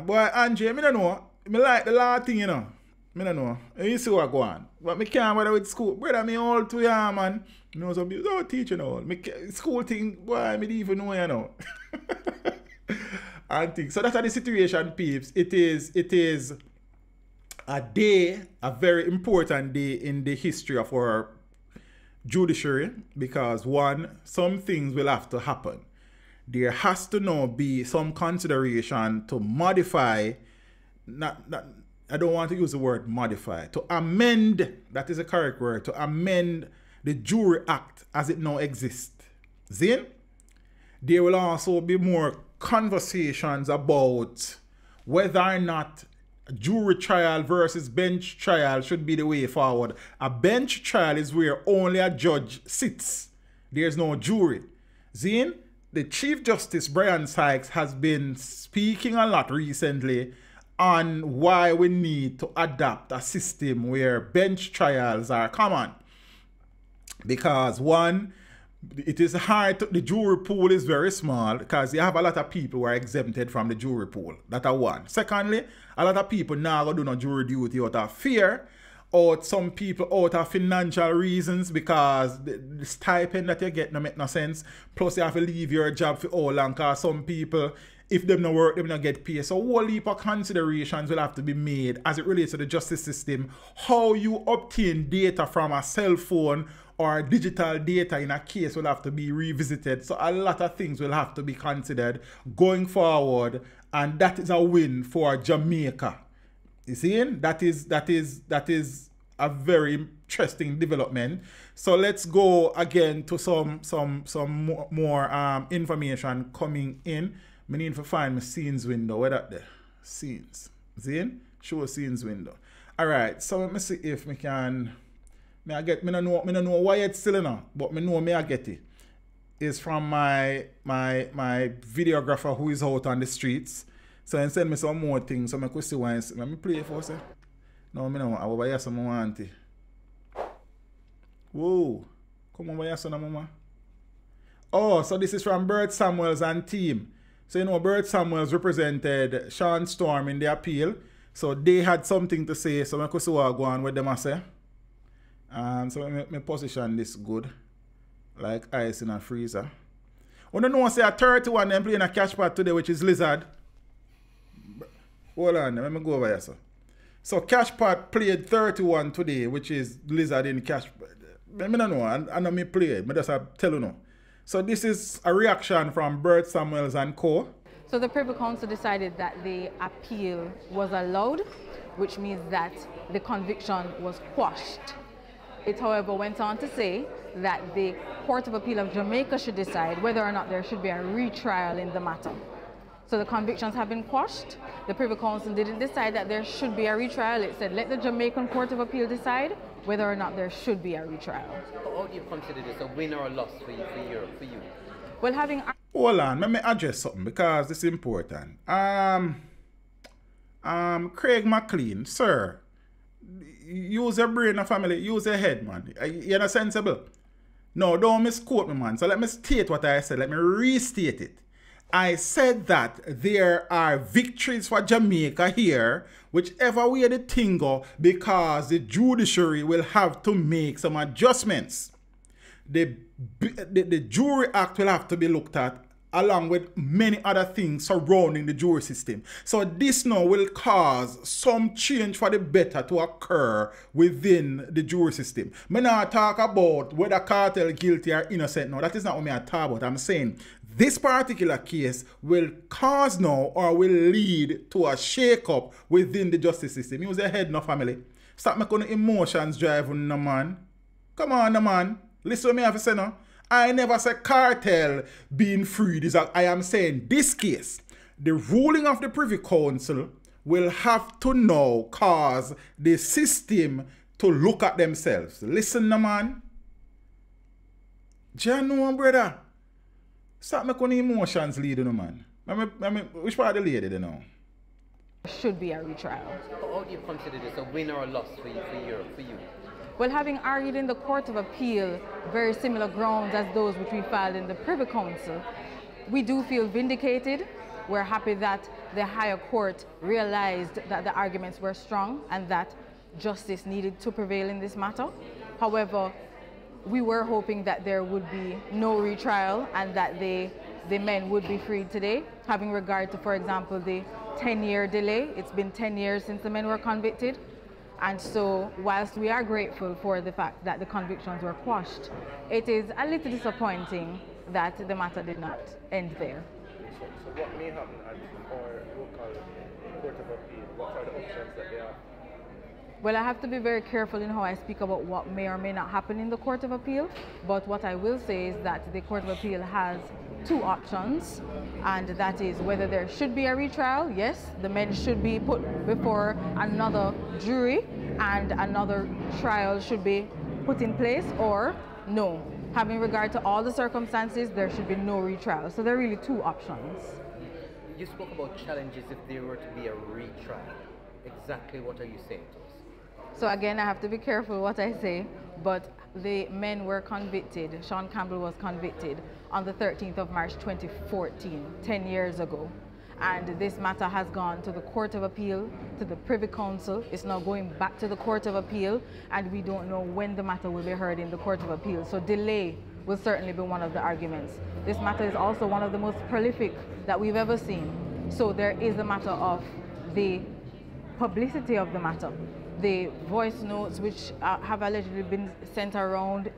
Boy, Andre, me don't know. Me like the law thing, you know. Me don't know. You see what go on. But me can't bother with school. Brother, me all to ya, man. You know, some people don't teach, you know. Me school thing, boy, me don't even know, you know. And things. So that's the situation, peeps. It is a day, a very important day in the history of our judiciary, because one, some things will have to happen. There has to now be some consideration to modify, I don't want to use the word modify, to amend, that is the correct word, to amend the Jury Act as it now exists. Zane, there will also be more conversations about whether or not jury trial versus bench trial should be the way forward. A bench trial is where only a judge sits. There's no jury. Zane, the Chief Justice Brian Sykes has been speaking a lot recently on why we need to adapt a system where bench trials are common. Because one, it is hard, the jury pool is very small, because you have a lot of people who are exempted from the jury pool. That are one. Secondly, a lot of people now do not jury duty out of fear, or some people out of financial reasons, because the stipend that you get no make no sense. Plus you have to leave your job for all long, because some people, if them no work, them no get paid. So whole heap of considerations will have to be made as it relates to the justice system. How you obtain data from a cell phone or digital data in a case will have to be revisited. So a lot of things will have to be considered going forward, and that is a win for Jamaica. You see, that is a very interesting development. So let's go again to some more information coming in. I need to find my scenes window. Where that there? Scenes. Zine? Show scenes window. Alright, so let me see if we can. I don't know why it's still in, but I know I get it. It's from my videographer who is out on the streets. So he send me some more things. So I could see why. Let me play it for you. No, I don't want. I will buy some more. Whoa. Come on, buy some mama. Oh, so this is from Bert Samuels and team. So you know, Bert Samuels represented Shawn Storm in the appeal. So they had something to say. So I could see what I go on with them. So I position this good. Like ice in a freezer. I don't know, say a 31 them playing a cash part today, which is Lizard. Hold on, let me go over here, sir. So Cash Pot played 31 today, which is Lizard in Cash. I don't know, I know me play, but just tell you no. So this is a reaction from Bert Samuels and co. So the Privy Council decided that the appeal was allowed, which means that the conviction was quashed. It, however, went on to say that the Court of Appeal of Jamaica should decide whether or not there should be a retrial in the matter. So the convictions have been quashed. The Privy Council didn't decide that there should be a retrial. It said, let the Jamaican Court of Appeal decide whether or not there should be a retrial. How do you consider this a win or a loss for you? Well, having... Hold on, let me address something because this is important. Craig McLean, sir, use your brain, family, use your head, man. You're not sensible. No, don't misquote me, man. So let me state what I said. Let me restate it. I said that there are victories for Jamaica here, whichever way the thing go, because the judiciary will have to make some adjustments. The Jury Act will have to be looked at, along with many other things surrounding the jury system. So this now will cause some change for the better to occur within the jury system. I'm not talking about whether cartel guilty or innocent. No, that is not what I'm talking about. I'm saying this particular case will cause now or will lead to a shake-up within the justice system. Use your head now, family. Stop making emotions driving, no man. Come on, no man. Listen to me, I have to say now. I never said cartel being freed. I am saying this case, the ruling of the Privy Council will have to now cause the system to look at themselves. Listen, man. Genuine, brother. Stop making emotions leading, man. Which part of the lady, you know? Should be a retrial. How do you consider this a win or a loss for you? Well, having argued in the Court of Appeal very similar grounds as those which we filed in the Privy Council, we do feel vindicated. We're happy that the higher court realized that the arguments were strong and that justice needed to prevail in this matter. However, we were hoping that there would be no retrial and that the men would be freed today, having regard to, for example, the 10-year delay. It's been 10 years since the men were convicted. And so, whilst we are grateful for the fact that the convictions were quashed, it is a little disappointing that the matter did not end there. So what may happen at our local Court of Appeal? What are the options that they have? Well, I have to be very careful in how I speak about what may or may not happen in the Court of Appeal, but what I will say is that the Court of Appeal has two options, and that is whether there should be a retrial. Yes, the men should be put before another jury and another trial should be put in place, or no, having regard to all the circumstances, there should be no retrial. So there are really two options. You spoke about challenges if there were to be a retrial. Exactly what are you saying to us? So again, I have to be careful what I say, but the men were convicted. Sean Campbell was convicted on the 13th of March 2014, 10 years ago. And this matter has gone to the Court of Appeal, to the Privy Council. It's now going back to the Court of Appeal, and we don't know when the matter will be heard in the Court of Appeal. So delay will certainly be one of the arguments. This matter is also one of the most prolific that we've ever seen. So there is the matter of the publicity of the matter. The voice notes which have allegedly been sent around,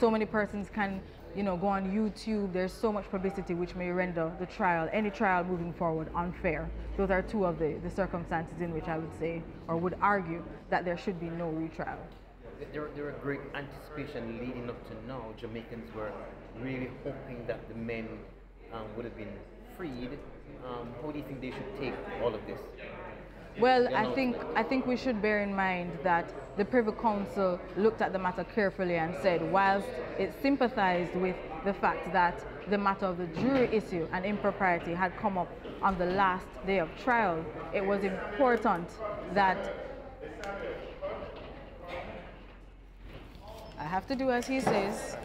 so many persons can, you know, go on YouTube. There's so much publicity which may render the trial, any trial moving forward, unfair. Those are two of the circumstances in which I would say, or would argue, that there should be no retrial. there were great anticipation leading up to now. Jamaicans were really hoping that the men would have been freed. How do you think they should take all of this? Well, I think we should bear in mind that the Privy Council looked at the matter carefully and said, whilst it sympathized with the fact that the matter of the jury issue and impropriety had come up on the last day of trial, it was important that I have to do as he says.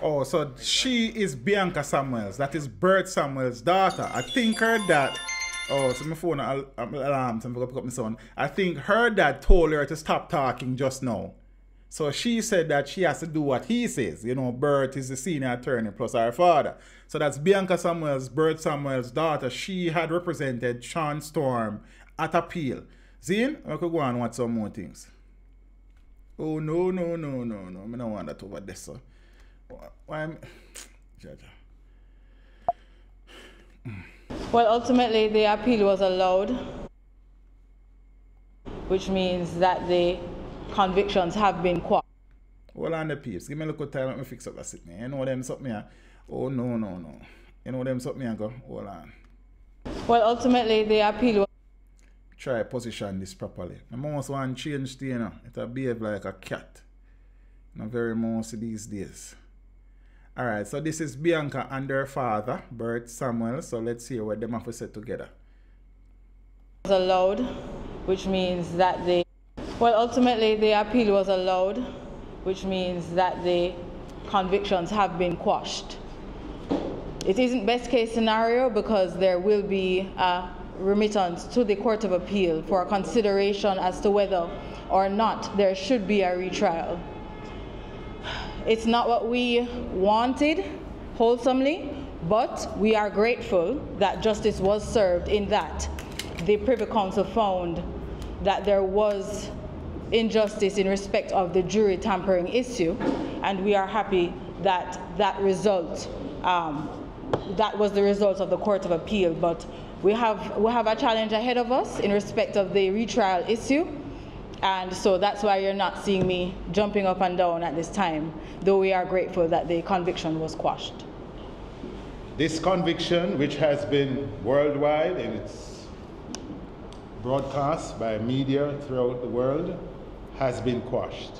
Oh, so she is Bianca Samuels. That is Bert Samuels' daughter. I think her dad... Oh, so my phone alarm, so I'm going to pick up my son. I think her dad told her to stop talking just now. So she said that she has to do what he says. You know, Bert is the senior attorney plus her father. So that's Bianca Samuels, Bert Samuels' daughter. She had represented Shawn Storm at appeal. Zine, I could go and watch some more things. Oh, no, no, no, no, no. I don't want that over there, so. Well, ultimately, the appeal was allowed, which means that the convictions have been quashed. Hold on the peeps. Give me a little time. Let me fix up that sitting here. You know them something here? Oh, no, no, no. You know them something here? Go. Hold on. Well, ultimately, the appeal was... Try position this properly. The mouse want to change thing, you know. It'll behave like a cat. Not very mouse these days. Alright, so this is Bianca and her father, Bert Samuel. So let's hear what them have to say together. Was allowed, which means that the... Well, ultimately, the appeal was allowed, which means that the convictions have been quashed. It isn't best case scenario because there will be a remittance to the Court of Appeal for consideration as to whether or not there should be a retrial. It's not what we wanted, wholesomely, but we are grateful that justice was served in that the Privy Council found that there was injustice in respect of the jury tampering issue, and we are happy that that was the result of the Court of Appeal. But we have a challenge ahead of us in respect of the retrial issue. And so that's why you're not seeing me jumping up and down at this time, though we are grateful that the conviction was quashed. This conviction, which has been worldwide and it's broadcast by media throughout the world, has been quashed.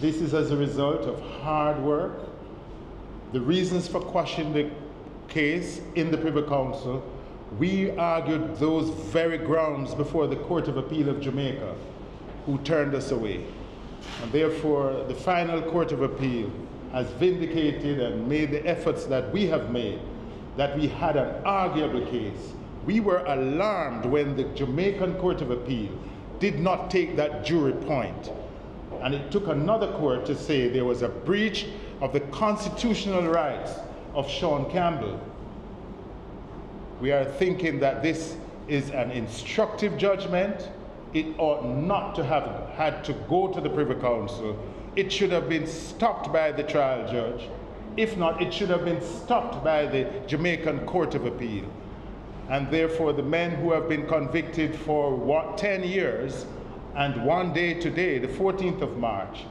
This is as a result of hard work. The reasons for quashing the case in the Privy Council, we argued those very grounds before the Court of Appeal of Jamaica, who turned us away. And therefore, the final Court of Appeal has vindicated and made the efforts that we have made, that we had an arguable case. We were alarmed when the Jamaican Court of Appeal did not take that jury point. And it took another court to say there was a breach of the constitutional rights of Sean Campbell. We are thinking that this is an instructive judgment. It ought not to have had to go to the Privy Council. It should have been stopped by the trial judge. If not, it should have been stopped by the Jamaican Court of Appeal. And therefore, the men who have been convicted for what, 10 years and one day today, the 14th of March,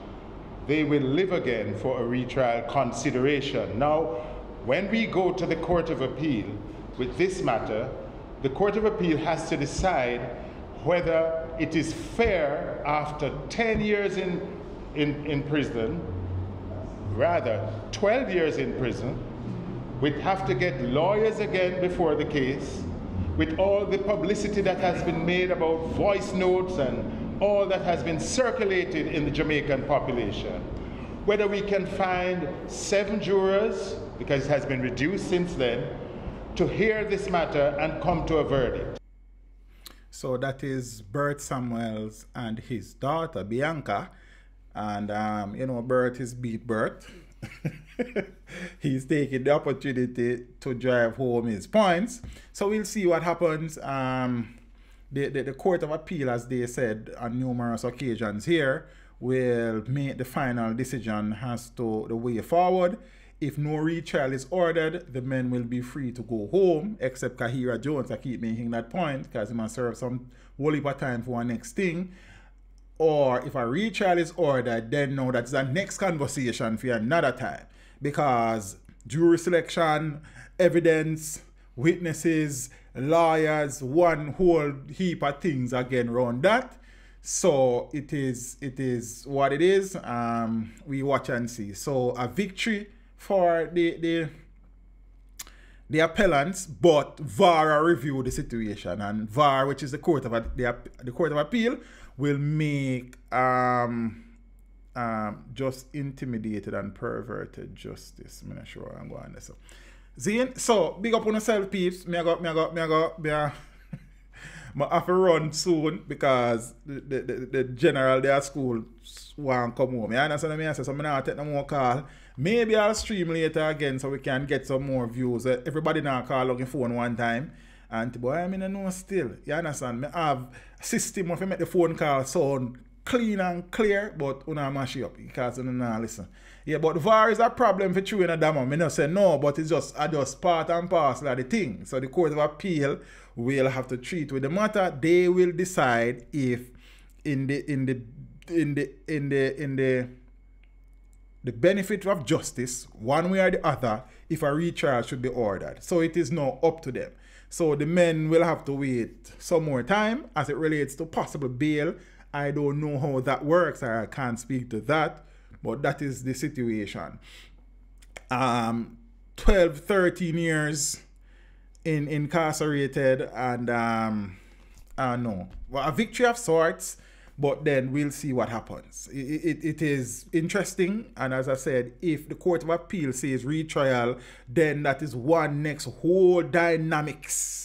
they will live again for a retrial consideration. Now, when we go to the Court of Appeal with this matter, the Court of Appeal has to decide whether it is fair after 10 years in prison, rather 12 years in prison, we'd have to get lawyers again before the case, with all the publicity that has been made about voice notes and all that has been circulated in the Jamaican population. Whether we can find 7 jurors, because it has been reduced since then, to hear this matter and come to a verdict. So that is Bert Samuels and his daughter, Bianca. And, you know, Bert is beat Bert. He's taking the opportunity to drive home his points. So we'll see what happens. The Court of Appeal, as they said on numerous occasions here, will make the final decision as to the way forward. If no retrial is ordered, the men will be free to go home, except Kahira Jones. I keep making that point because he must serve some whole heap of time for our next thing. or if I read Charlie's order, then no, that's the next conversation for another time, because jury selection, evidence, witnesses, lawyers, one whole heap of things again around that. So it is what it is. We watch and see. So a victory for the appellants, but VAR reviewed the situation, and VAR, which is the Court of Appeal, will make just intimidated and perverted justice. I'm not sure I'm going there. So, Zine, so big up on yourself, peeps. I have to run soon because the general there at school won't come home. You understand me? I said, so I'm not taking no more call. Maybe I'll stream later again so we can get some more views. Everybody now call on the phone one time. And boy, I mean, I know still. You understand? I have a system of make the phone call sound clean and clear, but you don't mash it up because you don't listen. Yeah, but VAR is a problem for chewing a damn. I don't say no, but it's just, I just part and parcel of the thing. So the Court of Appeal will have to treat with the matter. They will decide if in the benefit of justice, one way or the other, if a retrial should be ordered. So it is now up to them. So the men will have to wait some more time as it relates to possible bail. I don't know how that works. I can't speak to that, but that is the situation. 12, 13 years incarcerated, and I know, well, a victory of sorts, but then we'll see what happens. It is interesting, and as I said, if the Court of Appeal says retrial, then that is one next whole dynamics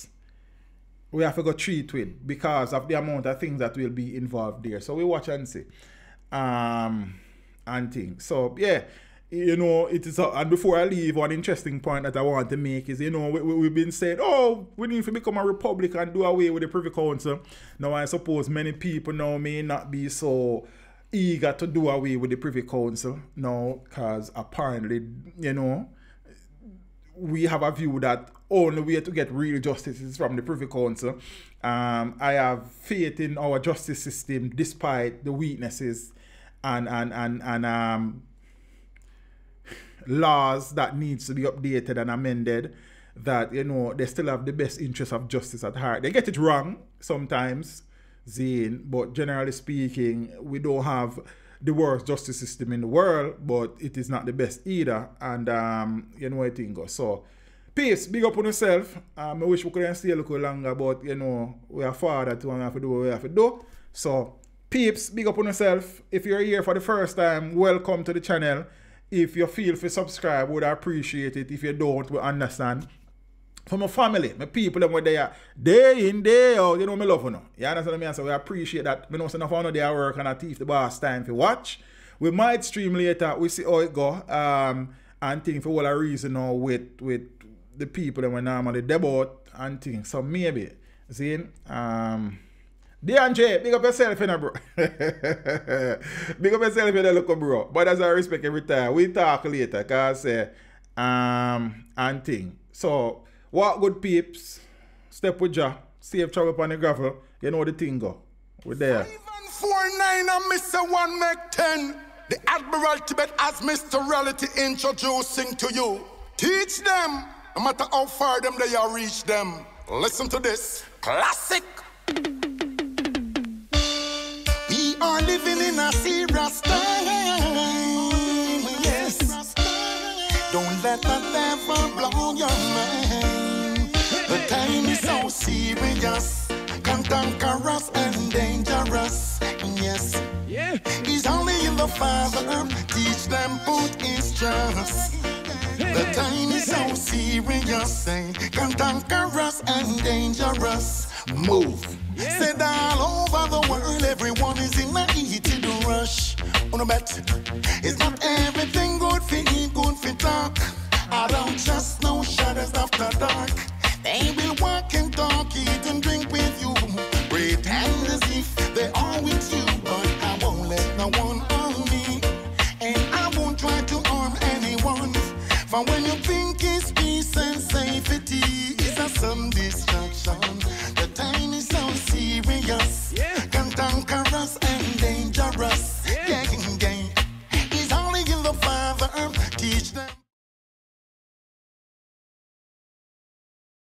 we have to go treat with because of the amount of things that will be involved there. So we watch and see and things. So yeah, you know, it is and before I leave, one interesting point that I want to make is, you know, we've been saying, oh, we need to become a republic and do away with the Privy Council. Now I suppose many people now may not be so eager to do away with the Privy Council now, because apparently, you know, we have a view that only way to get real justice is from the Privy Council. I have faith in our justice system despite the weaknesses and laws that needs to be updated and amended, that, you know, they still have the best interest of justice at heart. They get it wrong sometimes, Zane, but generally speaking, we don't have the worst justice system in the world, but it is not the best either. And you know what I think. So peace, big up on yourself. I wish we couldn't stay a little longer, but you know, we are father to, and we have to do what we have to do. So peeps, big up on yourself. If you're here for the first time, welcome to the channel. If you feel free to subscribe, would appreciate it. If you don't, we understand. For my family, my people, them where they are day in, day out, you know, me love you know. You understand me? So we appreciate that. We know some of them they are working at thief the boss time for watch. We might stream later, we see how it go. And think for all a reason now with the people that we normally debut and things. So maybe. See? DeAndre, big up yourself, you know, bro. Big up yourself, you know, look, bro. But as I respect every time, we talk later, cause and thing. So walk good, peeps. Step with Jah. Save trouble upon the gravel. You know the thing go. We're there. 5 and 4, 9 and Mr. 1 make 10. The Admiralty bet as Mr. Reality introducing to you. Teach them, no matter how far them they are reach them. Listen to this. Classic. We are living in a serious time. Yes. Don't let the devil blow your mind. The time is so serious, cantankerous and dangerous, yes. Yeah. He's only in the Father, teach them put his trust. The time is so serious, cantankerous and dangerous. Move. Yeah. Said all over the world, everyone is in a heated rush. On a bet, it's not everything good for eat, good for talk. I don't trust no shadows after dark. They will walk and talk, eat and drink with you. Pretend as if they are with you, but I won't let no one own me, and I won't try to harm anyone. For when you think it's peace and safety, it's a someday.